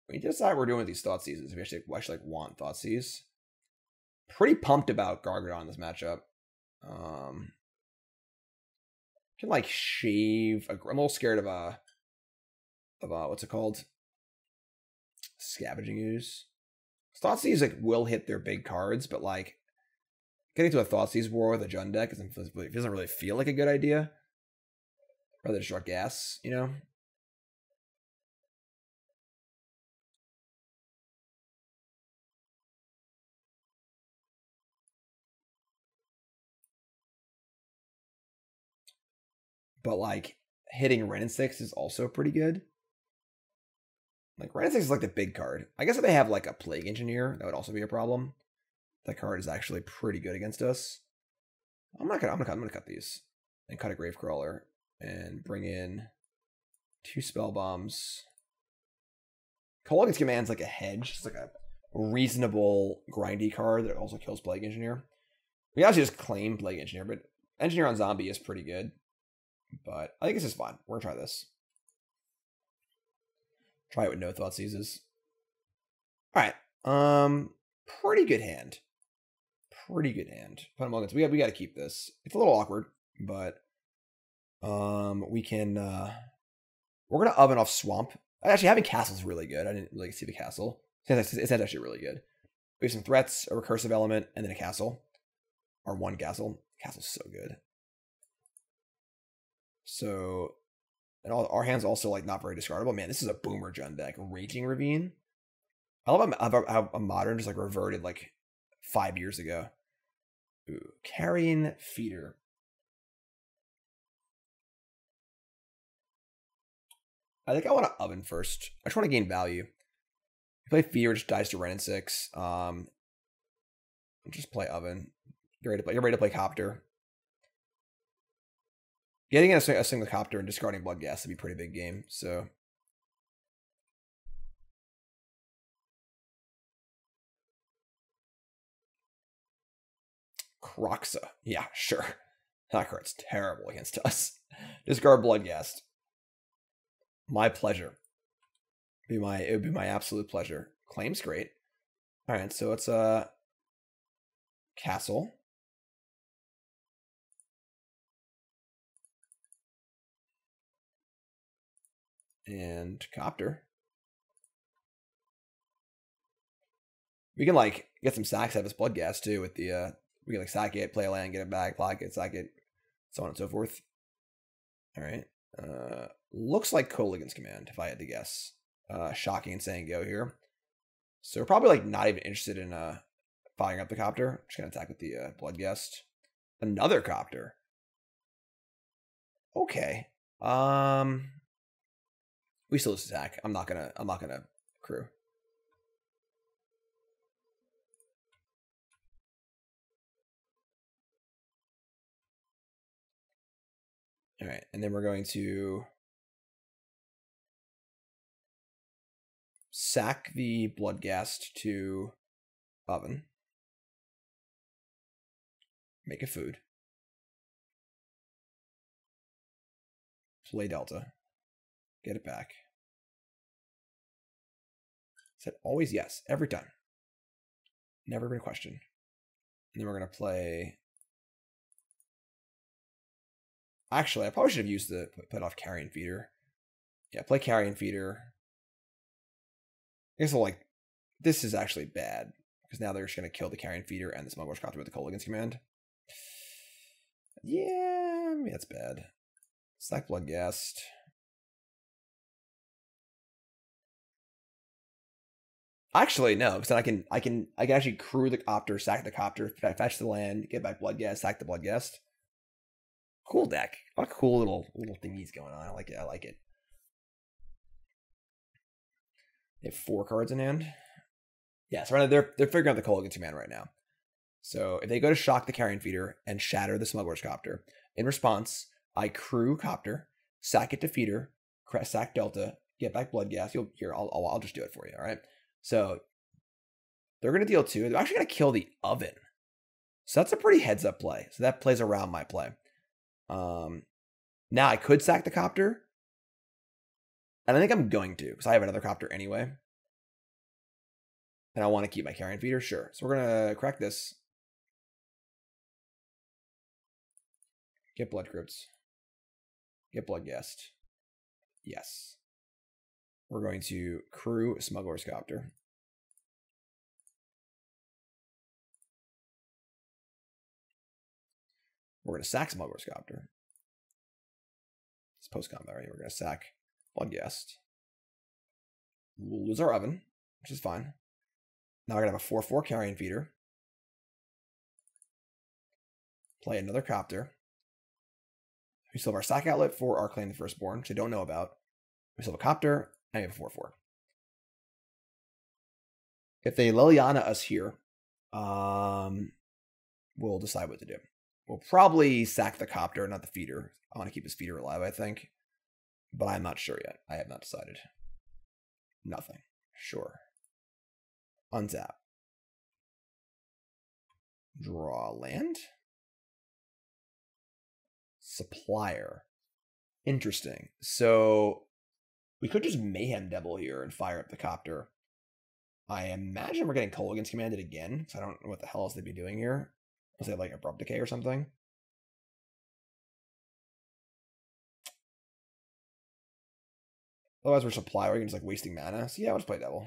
we need to decide what we're doing with these Thoughtseizes. We actually, actually like, want Thoughtseize. Pretty pumped about Gargadon in this matchup. Um... Can like shave. A, I'm a little scared of a, of a what's it called? Scavenging Ooze. Thoughtseize like will hit their big cards, but like getting to a Thoughtseize war with a Jund deck isn't, it doesn't really feel like a good idea. Rather just draw gas, you know. But like hitting Wrenn and Six is also pretty good. Like Wrenn and Six is like the big card. I guess if they have like a Plague Engineer, that would also be a problem. That card is actually pretty good against us. I'm not gonna I'm gonna I'm gonna cut these and cut a Gravecrawler and bring in two spell bombs. Kolaghan's Command's like a hedge. It's like a reasonable grindy card that also kills Plague Engineer. We actually just claim Plague Engineer, but Engineer on Zombie is pretty good. But I think this is fine. We're gonna try this. Try it with no Thoughtseizes. Alright. Um pretty good hand. Pretty good hand. Punnamogans, we got we gotta keep this. It's a little awkward, but um we can uh we're gonna oven off Swamp. Actually having castle's really good. I didn't really see the castle. It's, it's actually really good. We have some threats, a recursive element, and then a castle. Our one castle. Castle's so good. So, and all our hand's also like not very discardable. Man, this is a boomer Jund deck. Raging Ravine. I love how, how a Modern just like reverted like five years ago. Ooh, Carrion Feeder. I think I want to oven first. I just want to gain value. You play Feeder, just dies to Wrenn and Six. Um, just play oven. You're ready to play. You're ready to play Copter. Getting in a, a single Copter and discarding Bloodghast would be a pretty big game, so. Croxa. Yeah, sure. That card's terrible against us. Discard Bloodghast. My pleasure. Be my it would be my absolute pleasure. Claim's great. Alright, so it's a uh, castle. And Copter. We can like get some sacks out of this Bloodghast too with the uh we can like sack it, play a land, get it back, block it, sack it, so on and so forth. Alright. Uh looks like Kolaghan's Command, if I had to guess. Uh shocking and saying go here. So we're probably like not even interested in uh firing up the Copter. Just gonna attack with the uh Bloodghast. Another Copter. Okay. Um We still just attack. I'm not gonna. I'm not gonna crew. All right, and then we're going to sack the Bloodghast to oven, make a food, play Delta. Get it back. Said always yes, every time. Never been a question. And then we're going to play. Actually, I probably should have used the put off Carrion Feeder. Yeah, play Carrion Feeder. I guess I'll like. This is actually bad because now they're just going to kill the Carrion Feeder and the Smuggler's Copter with the Kolaghan's Command. Yeah, I mean, that's bad. Sack Bloodghast. Actually, no, because then I can I can I can actually crew the Copter, sack the Copter, fetch the land, get back Bloodghast, sack the Bloodghast. Cool deck. What a cool little little thingies going on. I like it, I like it. They have four cards in hand. Yeah, so right now they're they're figuring out the Kolaghan's Command right now. So if they go to shock the Carrion Feeder and shatter the Smuggler's Copter, in response, I crew Copter, sack it to Feeder, sack Delta, get back Bloodghast. You'll here, I'll, I'll I'll just do it for you, all right? So they're going to deal two. They're actually going to kill the oven. So that's a pretty heads up play. So that plays around my play. Um, now I could sack the Copter. And I think I'm going to because I have another Copter anyway. And I want to keep my Carrion Feeder. Sure. So we're going to crack this. Get Blood Crypts. Get Bloodghast. Yes. We're going to crew Smuggler's Copter. We're going to sack Smuggler's Copter. It's post-combat, right? We're going to sack Bloodghast. We'll lose our Oven, which is fine. Now we're going to have a four four Carrion Feeder. Play another Copter. We still have our sack outlet for our Claim the Firstborn, which I don't know about. We still have a Copter, and we have a four four. If they Liliana us here, um, we'll decide what to do. We'll probably sack the Copter, not the Feeder. I want to keep his Feeder alive, I think. But I'm not sure yet. I have not decided. Nothing. Sure. Untap. Draw land. Supplier. Interesting. So we could just Mayhem Devil here and fire up the Copter. I imagine we're getting Kolaghan's Commanded again, so I don't know what the hell else they'd be doing here. Unless they have like Abrupt Decay or something. Otherwise we're Supplier, we're just like wasting mana. So yeah, I'll just play Devil.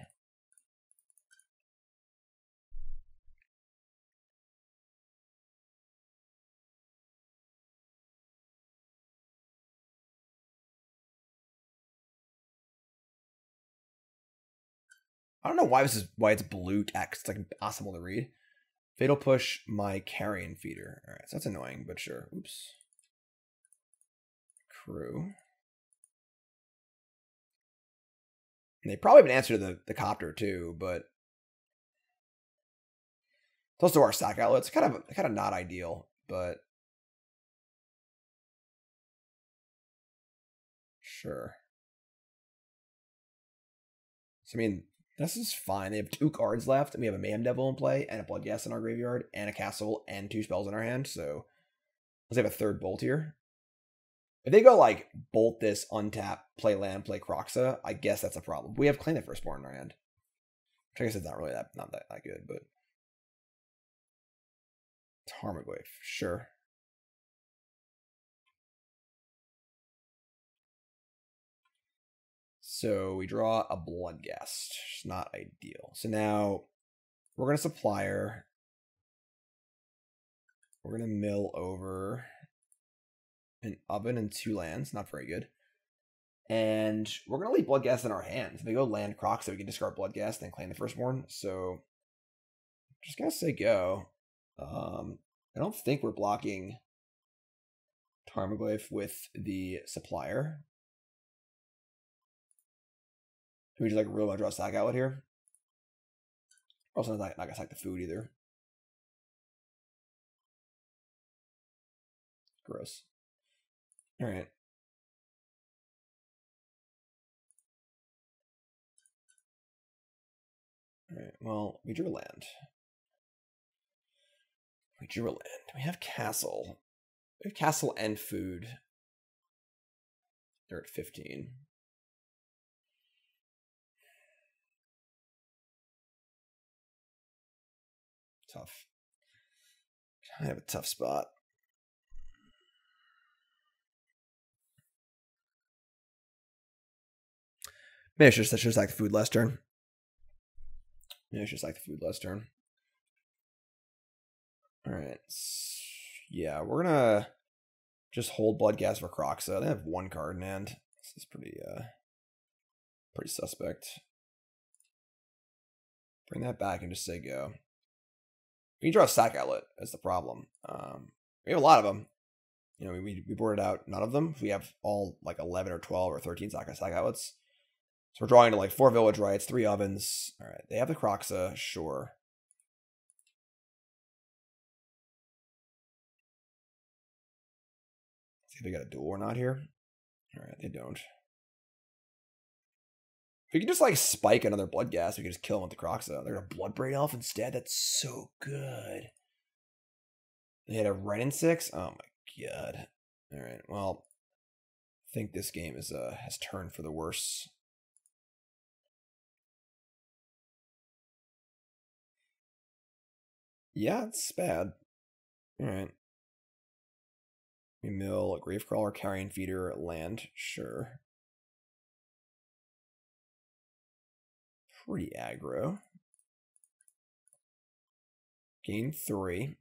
I don't know why this is why it's blue text. It's like impossible to read. Fatal Push my Carrion Feeder. All right, so that's annoying, but sure. Oops. Crew. And they probably have an answer to the, the Copter too, but it's also our sack outlets. Kind of kind of not ideal, but sure. So I mean. This is fine. They have two cards left, and we have a Mayhem Devil in play, and a Bloodghast in our graveyard, and a Castle, and two spells in our hand, so let's have a third Bolt here. If they go, like, Bolt this, untap, play land, play Croxa, I guess that's a problem. We have Claim the Firstborn in our hand. Which I guess it's not really that, not that, that good, but... Tarmogoyf, sure. So we draw a Bloodghast. It's not ideal. So now we're going to Supplier. We're going to mill over an Oven and two lands. Not very good. And we're going to leave Bloodghast in our hands. If we go land Croc, so we can discard Bloodghast and Claim the Firstborn. So I'm just going to say go. Um, I don't think we're blocking Tarmogoyf with the Supplier. We just like really want to draw a sack outlet here. Also, not, not gonna sack the food either. Gross. All right. All right. Well, we drew land. We drew a land. We have castle. We have castle and food. They're at fifteen. Tough. I have a tough spot. Maybe I should just, I should just like the food last turn. Maybe I should just like the food last turn. All right. Yeah, we're gonna just hold Bloodghast for Croxa. They have one card in hand. This is pretty, uh, pretty suspect. Bring that back and just say go. We draw a sack outlet. That's the problem. Um, we have a lot of them. You know, we we boarded out none of them. We have all like eleven or twelve or thirteen sack outlets. So we're drawing to like four village rights, three ovens. All right, they have the Croxa, sure. Let's see if they got a duel or not here. All right, they don't. We can just like spike another Bloodghast. We can just kill them with the Croxa. They're gonna Bloodbraid Elf instead. That's so good. They had a Wrenn and Six. Oh my god. All right. Well, I think this game is uh has turned for the worse. Yeah, it's bad. All right. We mill a Gravecrawler, Carrion Feeder, land. Sure. Pretty aggro. Gain three.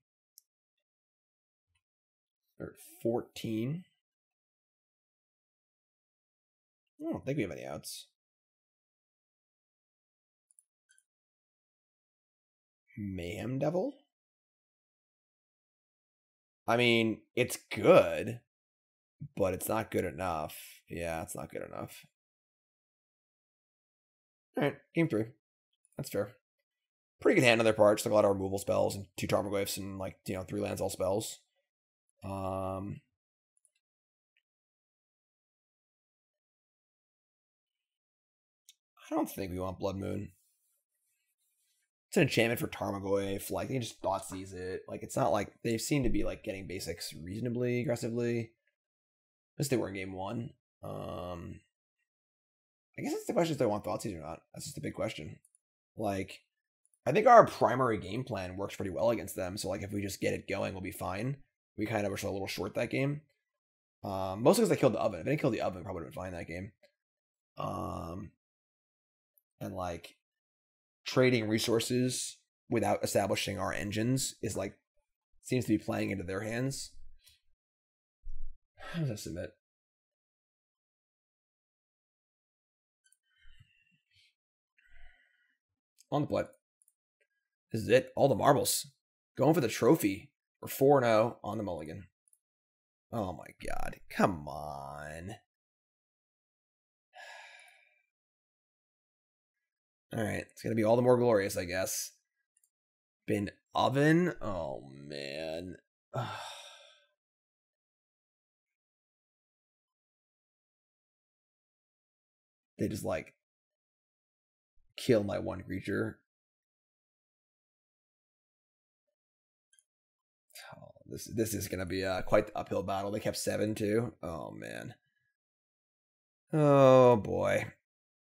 or fourteen. I don't think we have any outs. Mayhem Devil? I mean, it's good, but it's not good enough. Yeah, it's not good enough. Alright, game three. That's fair. Pretty good hand on their part. Just like a lot of removal spells and two Tarmogoyfs and, like, you know, three lands, all spells. Um... I don't think we want Blood Moon. It's an enchantment for Tarmogoyf. Like, they can just Thoughtseize it. Like, it's not like they seem to be like getting basics reasonably aggressively. Unless they were in game one. Um, I guess that's the question if they want Thoughtseize or not. That's just the big question. Like, I think our primary game plan works pretty well against them. So, like, if we just get it going, we'll be fine. We kind of were a little short that game. Um, mostly because they killed the oven. If they didn't kill the oven, we probably would have been fine that game. Um, and, like, trading resources without establishing our engines is like seems to be playing into their hands. How does I submit? On the play. This is it. All the marbles. Going for the trophy. We're four and oh on the mulligan. Oh my god. Come on. All right, it's gonna be all the more glorious, I guess. Bin oven, oh man. Ugh. They just like kill my one creature. Oh, this this is gonna be uh, quite the uphill battle. They kept seven too. Oh man. Oh boy.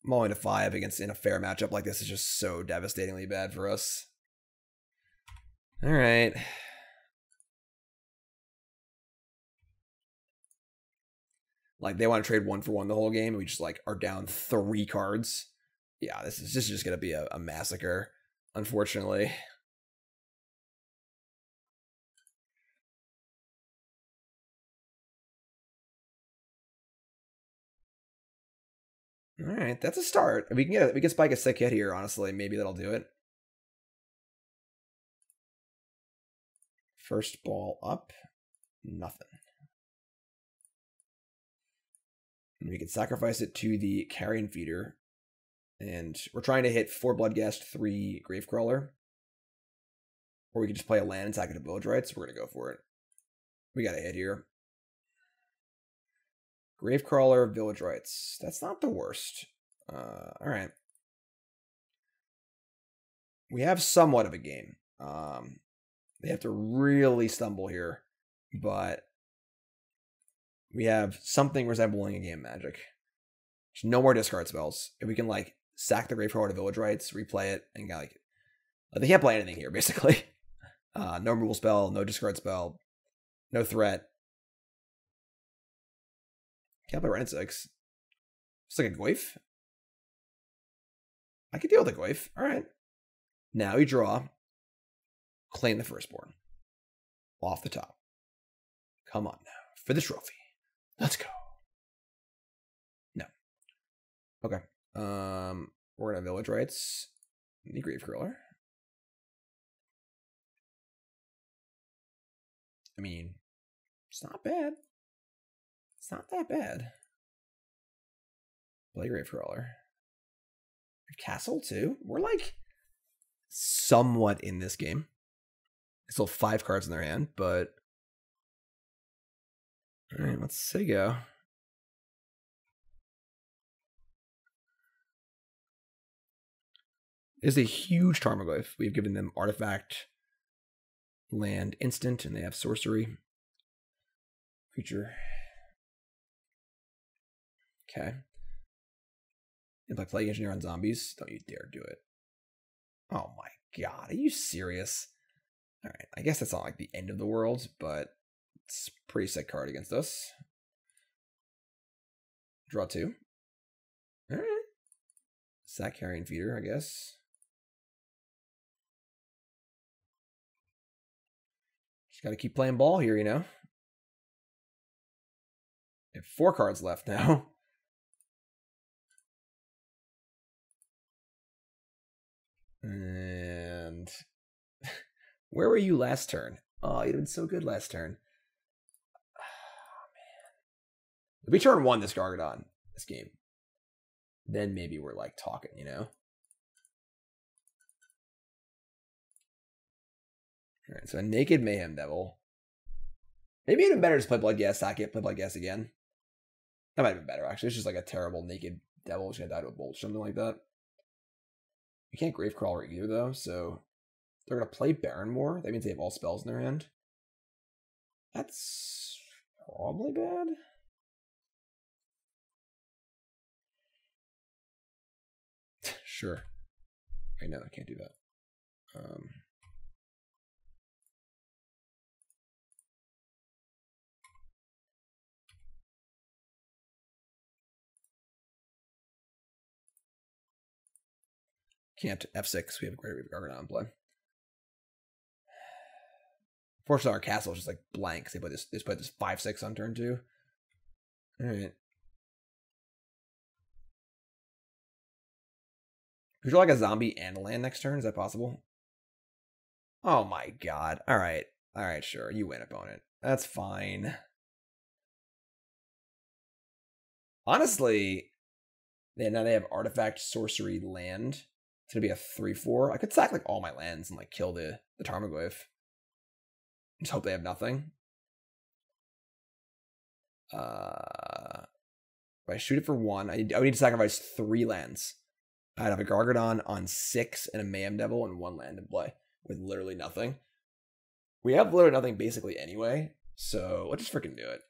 Mulling to five against in a fair matchup like this is just so devastatingly bad for us. All right. Like, they want to trade one for one the whole game, and we just, like, are down three cards. Yeah, this is just, just going to be a, a massacre, unfortunately. All right, that's a start. We can get a, we can spike a sick hit here, honestly. Maybe that'll do it. First ball up, nothing. And we can sacrifice it to the Carrion Feeder, and we're trying to hit four Bloodghast, three Gravecrawler, or we can just play a land and sack it to Village Rights. We're gonna go for it. We got a hit here. Gravecrawler, Village Rights. That's not the worst. Uh, all right. We have somewhat of a game. Um, they have to really stumble here, but we have something resembling a game magic. There's no more discard spells. If we can, like, sack the Gravecrawler to Village Rights, replay it, and, like, they can't play anything here, basically. Uh, no removal spell, no discard spell, no threat. Can't play Wrenn and Six. It's like a Goyf. I could deal with a Goyf. All right. Now we draw. Claim the Firstborn. Off the top. Come on now. For the trophy. Let's go. No. Okay. Um, we're going to Village Rights. The Gravecrawler. I mean, it's not bad. It's not that bad. Play Gravecrawler. Castle too. We're like somewhat in this game. Still five cards in their hand, but all right, let's say go. It's a huge Tarmogoyf. We've given them artifact, land, instant, and they have sorcery. Creature. Okay. And play Plague Engineer on zombies. Don't you dare do it. Oh my god, are you serious? Alright, I guess that's not like the end of the world, but it's a pretty sick card against us. Draw two. Alright. Sack Carrion Feeder, I guess. Just gotta keep playing ball here, you know? have four cards left now. And where were you last turn? Oh, you did so good last turn. Oh, man. It'll be turn one this Gargadon, this game. Then maybe we're like talking, you know? Alright, so a Naked Mayhem Devil. Maybe even better to play Bloodghast, Socket, play Bloodghast again. That might have been better, actually. It's just like a terrible Naked Devil who's gonna die to a Bolt, something like that. You can't Gravecrawler either, though, so they're going to play Barrenmoor. That means they have all spells in their hand. That's probably bad. Sure. I know, I can't do that. Um, can't F six. We have a Great Wave of Gargadon play. Fortunately, our castle is just like blank. They put this. They put this five six on turn two. All right. Could you like a zombie and a land next turn? Is that possible? Oh my god! All right, all right, sure. You win, opponent. That's fine. Honestly, they, now they have artifact, sorcery, land. It's gonna be a three four. I could sack like all my lands and like kill the the Tarmogoyf. Just hope they have nothing. Uh, if I shoot it for one, I, I would need to sacrifice three lands. I'd have a Gargadon on six and a Mayhem Devil and one land in play with literally nothing. We have literally nothing basically anyway, so let's just freaking do it.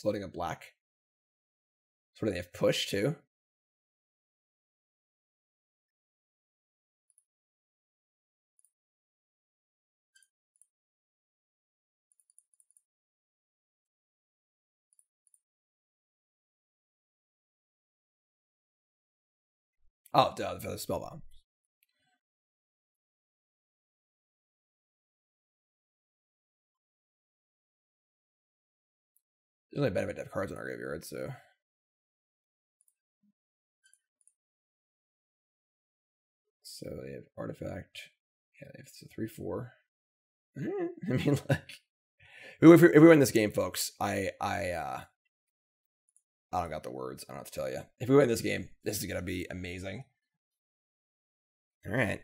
Floating a black. So what do they have? Push too? Oh, duh, the Spellbound. There's only a benefit to have cards in our graveyard, so. So they have Artifact. Yeah, it's a three four. I mean, like. If we, if we win this game, folks, I. I uh, I don't got the words. I don't have to tell you. If we win this game, this is going to be amazing. All right.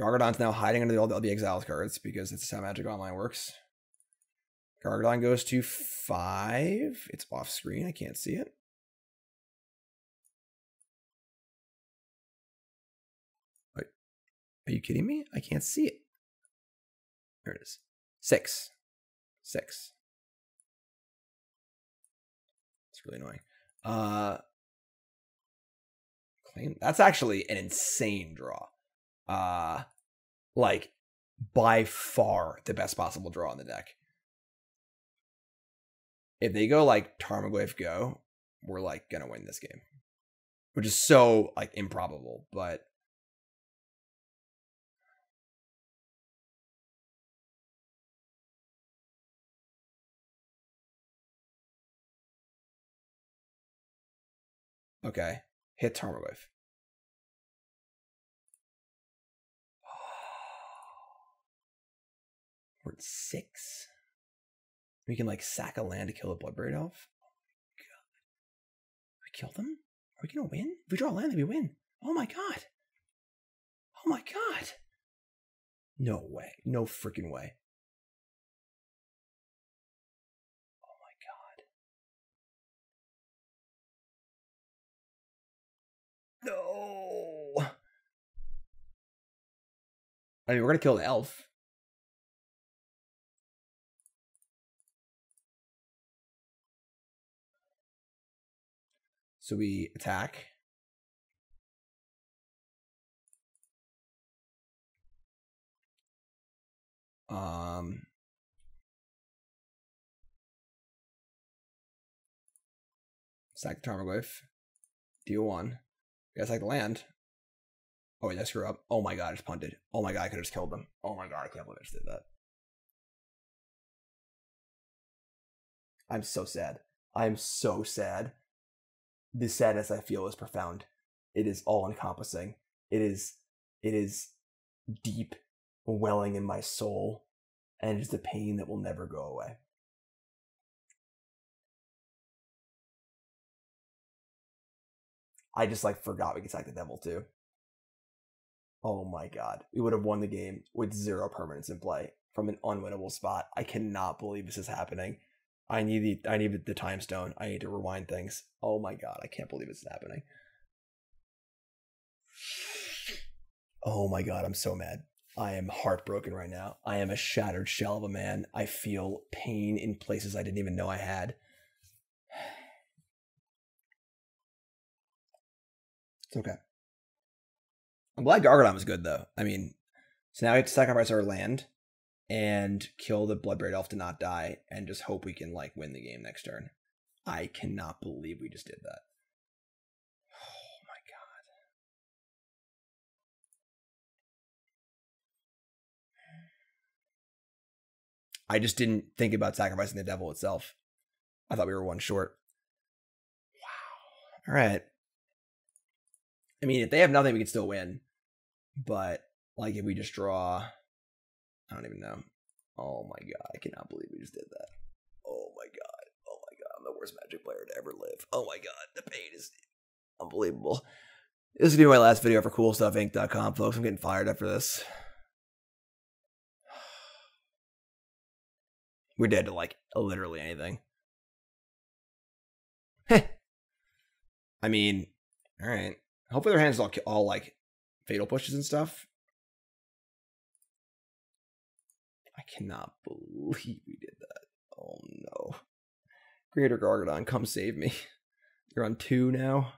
Gargadon's now hiding under all the, the Exiles cards because that's how Magic Online works. Gargadon goes to five. It's off screen. I can't see it. Wait, are you kidding me? I can't see it. There it is. Six. Six. It's really annoying. Uh, claim that's actually an insane draw. Uh, like by far the best possible draw on the deck. If they go like Tarmogoyf go, we're like gonna win this game, which is so like improbable. But okay, hit Tarmogoyf. We're at six. We can like sack a land to kill a Bloodbraid Elf. Oh my god. We kill them? Are we gonna win? If we draw a land, then we win. Oh my god. Oh my god. No way. No freaking way. Oh my god. No. I mean, we're gonna kill the elf. So we attack. Um, sack the Tarmogoyf. Deal one. We gotta sack the land. Oh, wait, did I screw up? Oh my god, I just punted. Oh my god, I could have just killed them. Oh my god, I can't believe I just did that. I'm so sad. I'm so sad. The sadness I feel is profound. It is all-encompassing. It is, it is deep, welling in my soul, and it is the pain that will never go away. I just like forgot we could attack the devil too. Oh my god. We would have won the game with zero permanents in play from an unwinnable spot. I cannot believe this is happening. I need the I need the time stone. I need to rewind things. Oh my god, I can't believe it's happening. Oh my god, I'm so mad. I am heartbroken right now. I am a shattered shell of a man. I feel pain in places I didn't even know I had. It's okay. I'm glad Gargadon was good, though. I mean, so now we have to sacrifice our land and kill the Bloodbraid Elf to not die and just hope we can, like, win the game next turn. I cannot believe we just did that. Oh, my God. I just didn't think about sacrificing the devil itself. I thought we were one short. Wow. All right. I mean, if they have nothing, we can still win. But, like, if we just draw... I don't even know. Oh, my God. I cannot believe we just did that. Oh, my God. Oh, my God. I'm the worst Magic player to ever live. Oh, my God. The pain is unbelievable. This is going to be my last video for Cool Stuff Inc dot com, folks. I'm getting fired up for this. We're dead to, like, literally anything. Heh. I mean, all right. Hopefully their hands all, all like, fatal pushes and stuff. I cannot believe we did that. Oh, no. Greater Gargadon, come save me. You're on two now.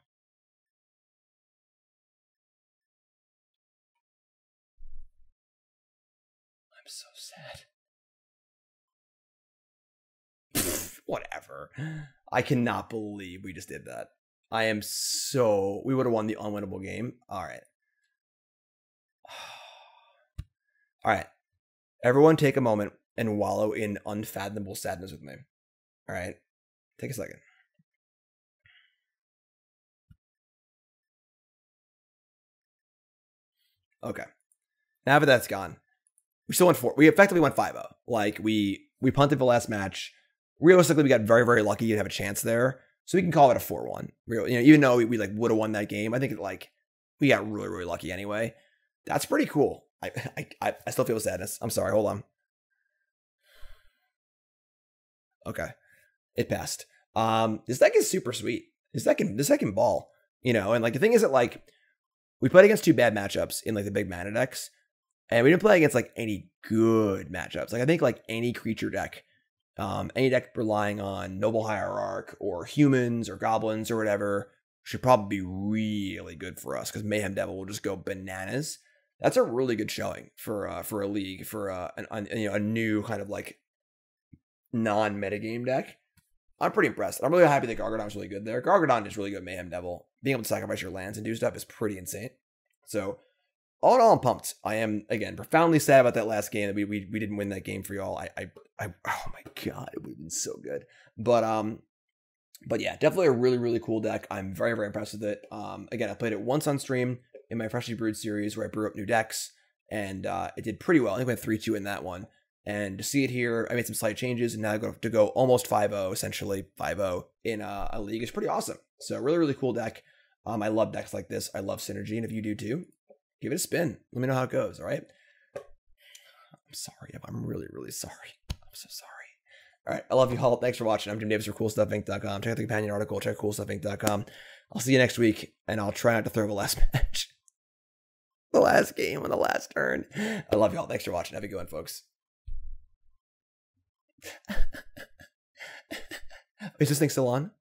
I'm so sad. Pfft, whatever. I cannot believe we just did that. I am so... We would have won the unwinnable game. All right. All right. Everyone take a moment and wallow in unfathomable sadness with me. All right. Take a second. Okay. Now that that's gone, we still won four. We effectively won five oh. Like, we, we punted the last match. Realistically, we got very, very lucky to have a chance there. So we can call it a four one. You know, even though we, we like would have won that game, I think it, like we got really, really lucky anyway. That's pretty cool. I I I still feel sadness. I'm sorry. Hold on. Okay, it passed. Um, this deck is super sweet. This deck can this deck can ball. You know, and like the thing is that like we played against two bad matchups in like the big mana decks, and we didn't play against like any good matchups. Like I think like any creature deck. Um, any deck relying on Noble Hierarch or humans or goblins or whatever should probably be really good for us because Mayhem Devil will just go bananas. That's a really good showing for uh, for a league for uh, an, an, you know, a new kind of like non-metagame deck. I'm pretty impressed. I'm really happy that Gargadon is really good there. Gargadon is really good at Mayhem Devil. Being able to sacrifice your lands and do stuff is pretty insane. So all in all, I'm pumped. I am, again, profoundly sad about that last game. That we, we we didn't win that game for y'all. I, I, I, oh my god, it would have been so good. But, um, but yeah, definitely a really, really cool deck. I'm very, very impressed with it. Um, again, I played it once on stream in my Freshly Brewed series where I brew up new decks, and uh, it did pretty well. I think we went three two in that one. And to see it here, I made some slight changes, and now I go to go almost five oh, essentially five oh in a, a league. It's pretty awesome. So, really, really cool deck. Um, I love decks like this. I love synergy, and if you do too, give it a spin. Let me know how it goes, all right? I'm sorry. I'm really, really sorry. I'm so sorry. All right. I love you all. Thanks for watching. I'm Jim Davis for Cool Stuff Inc dot com. Check out the companion article. Check Cool Stuff Inc dot com. I'll see you next week, and I'll try not to throw the last match. The last game on the last turn. I love you all. Thanks for watching. Have a good one, folks. Is this thing still on?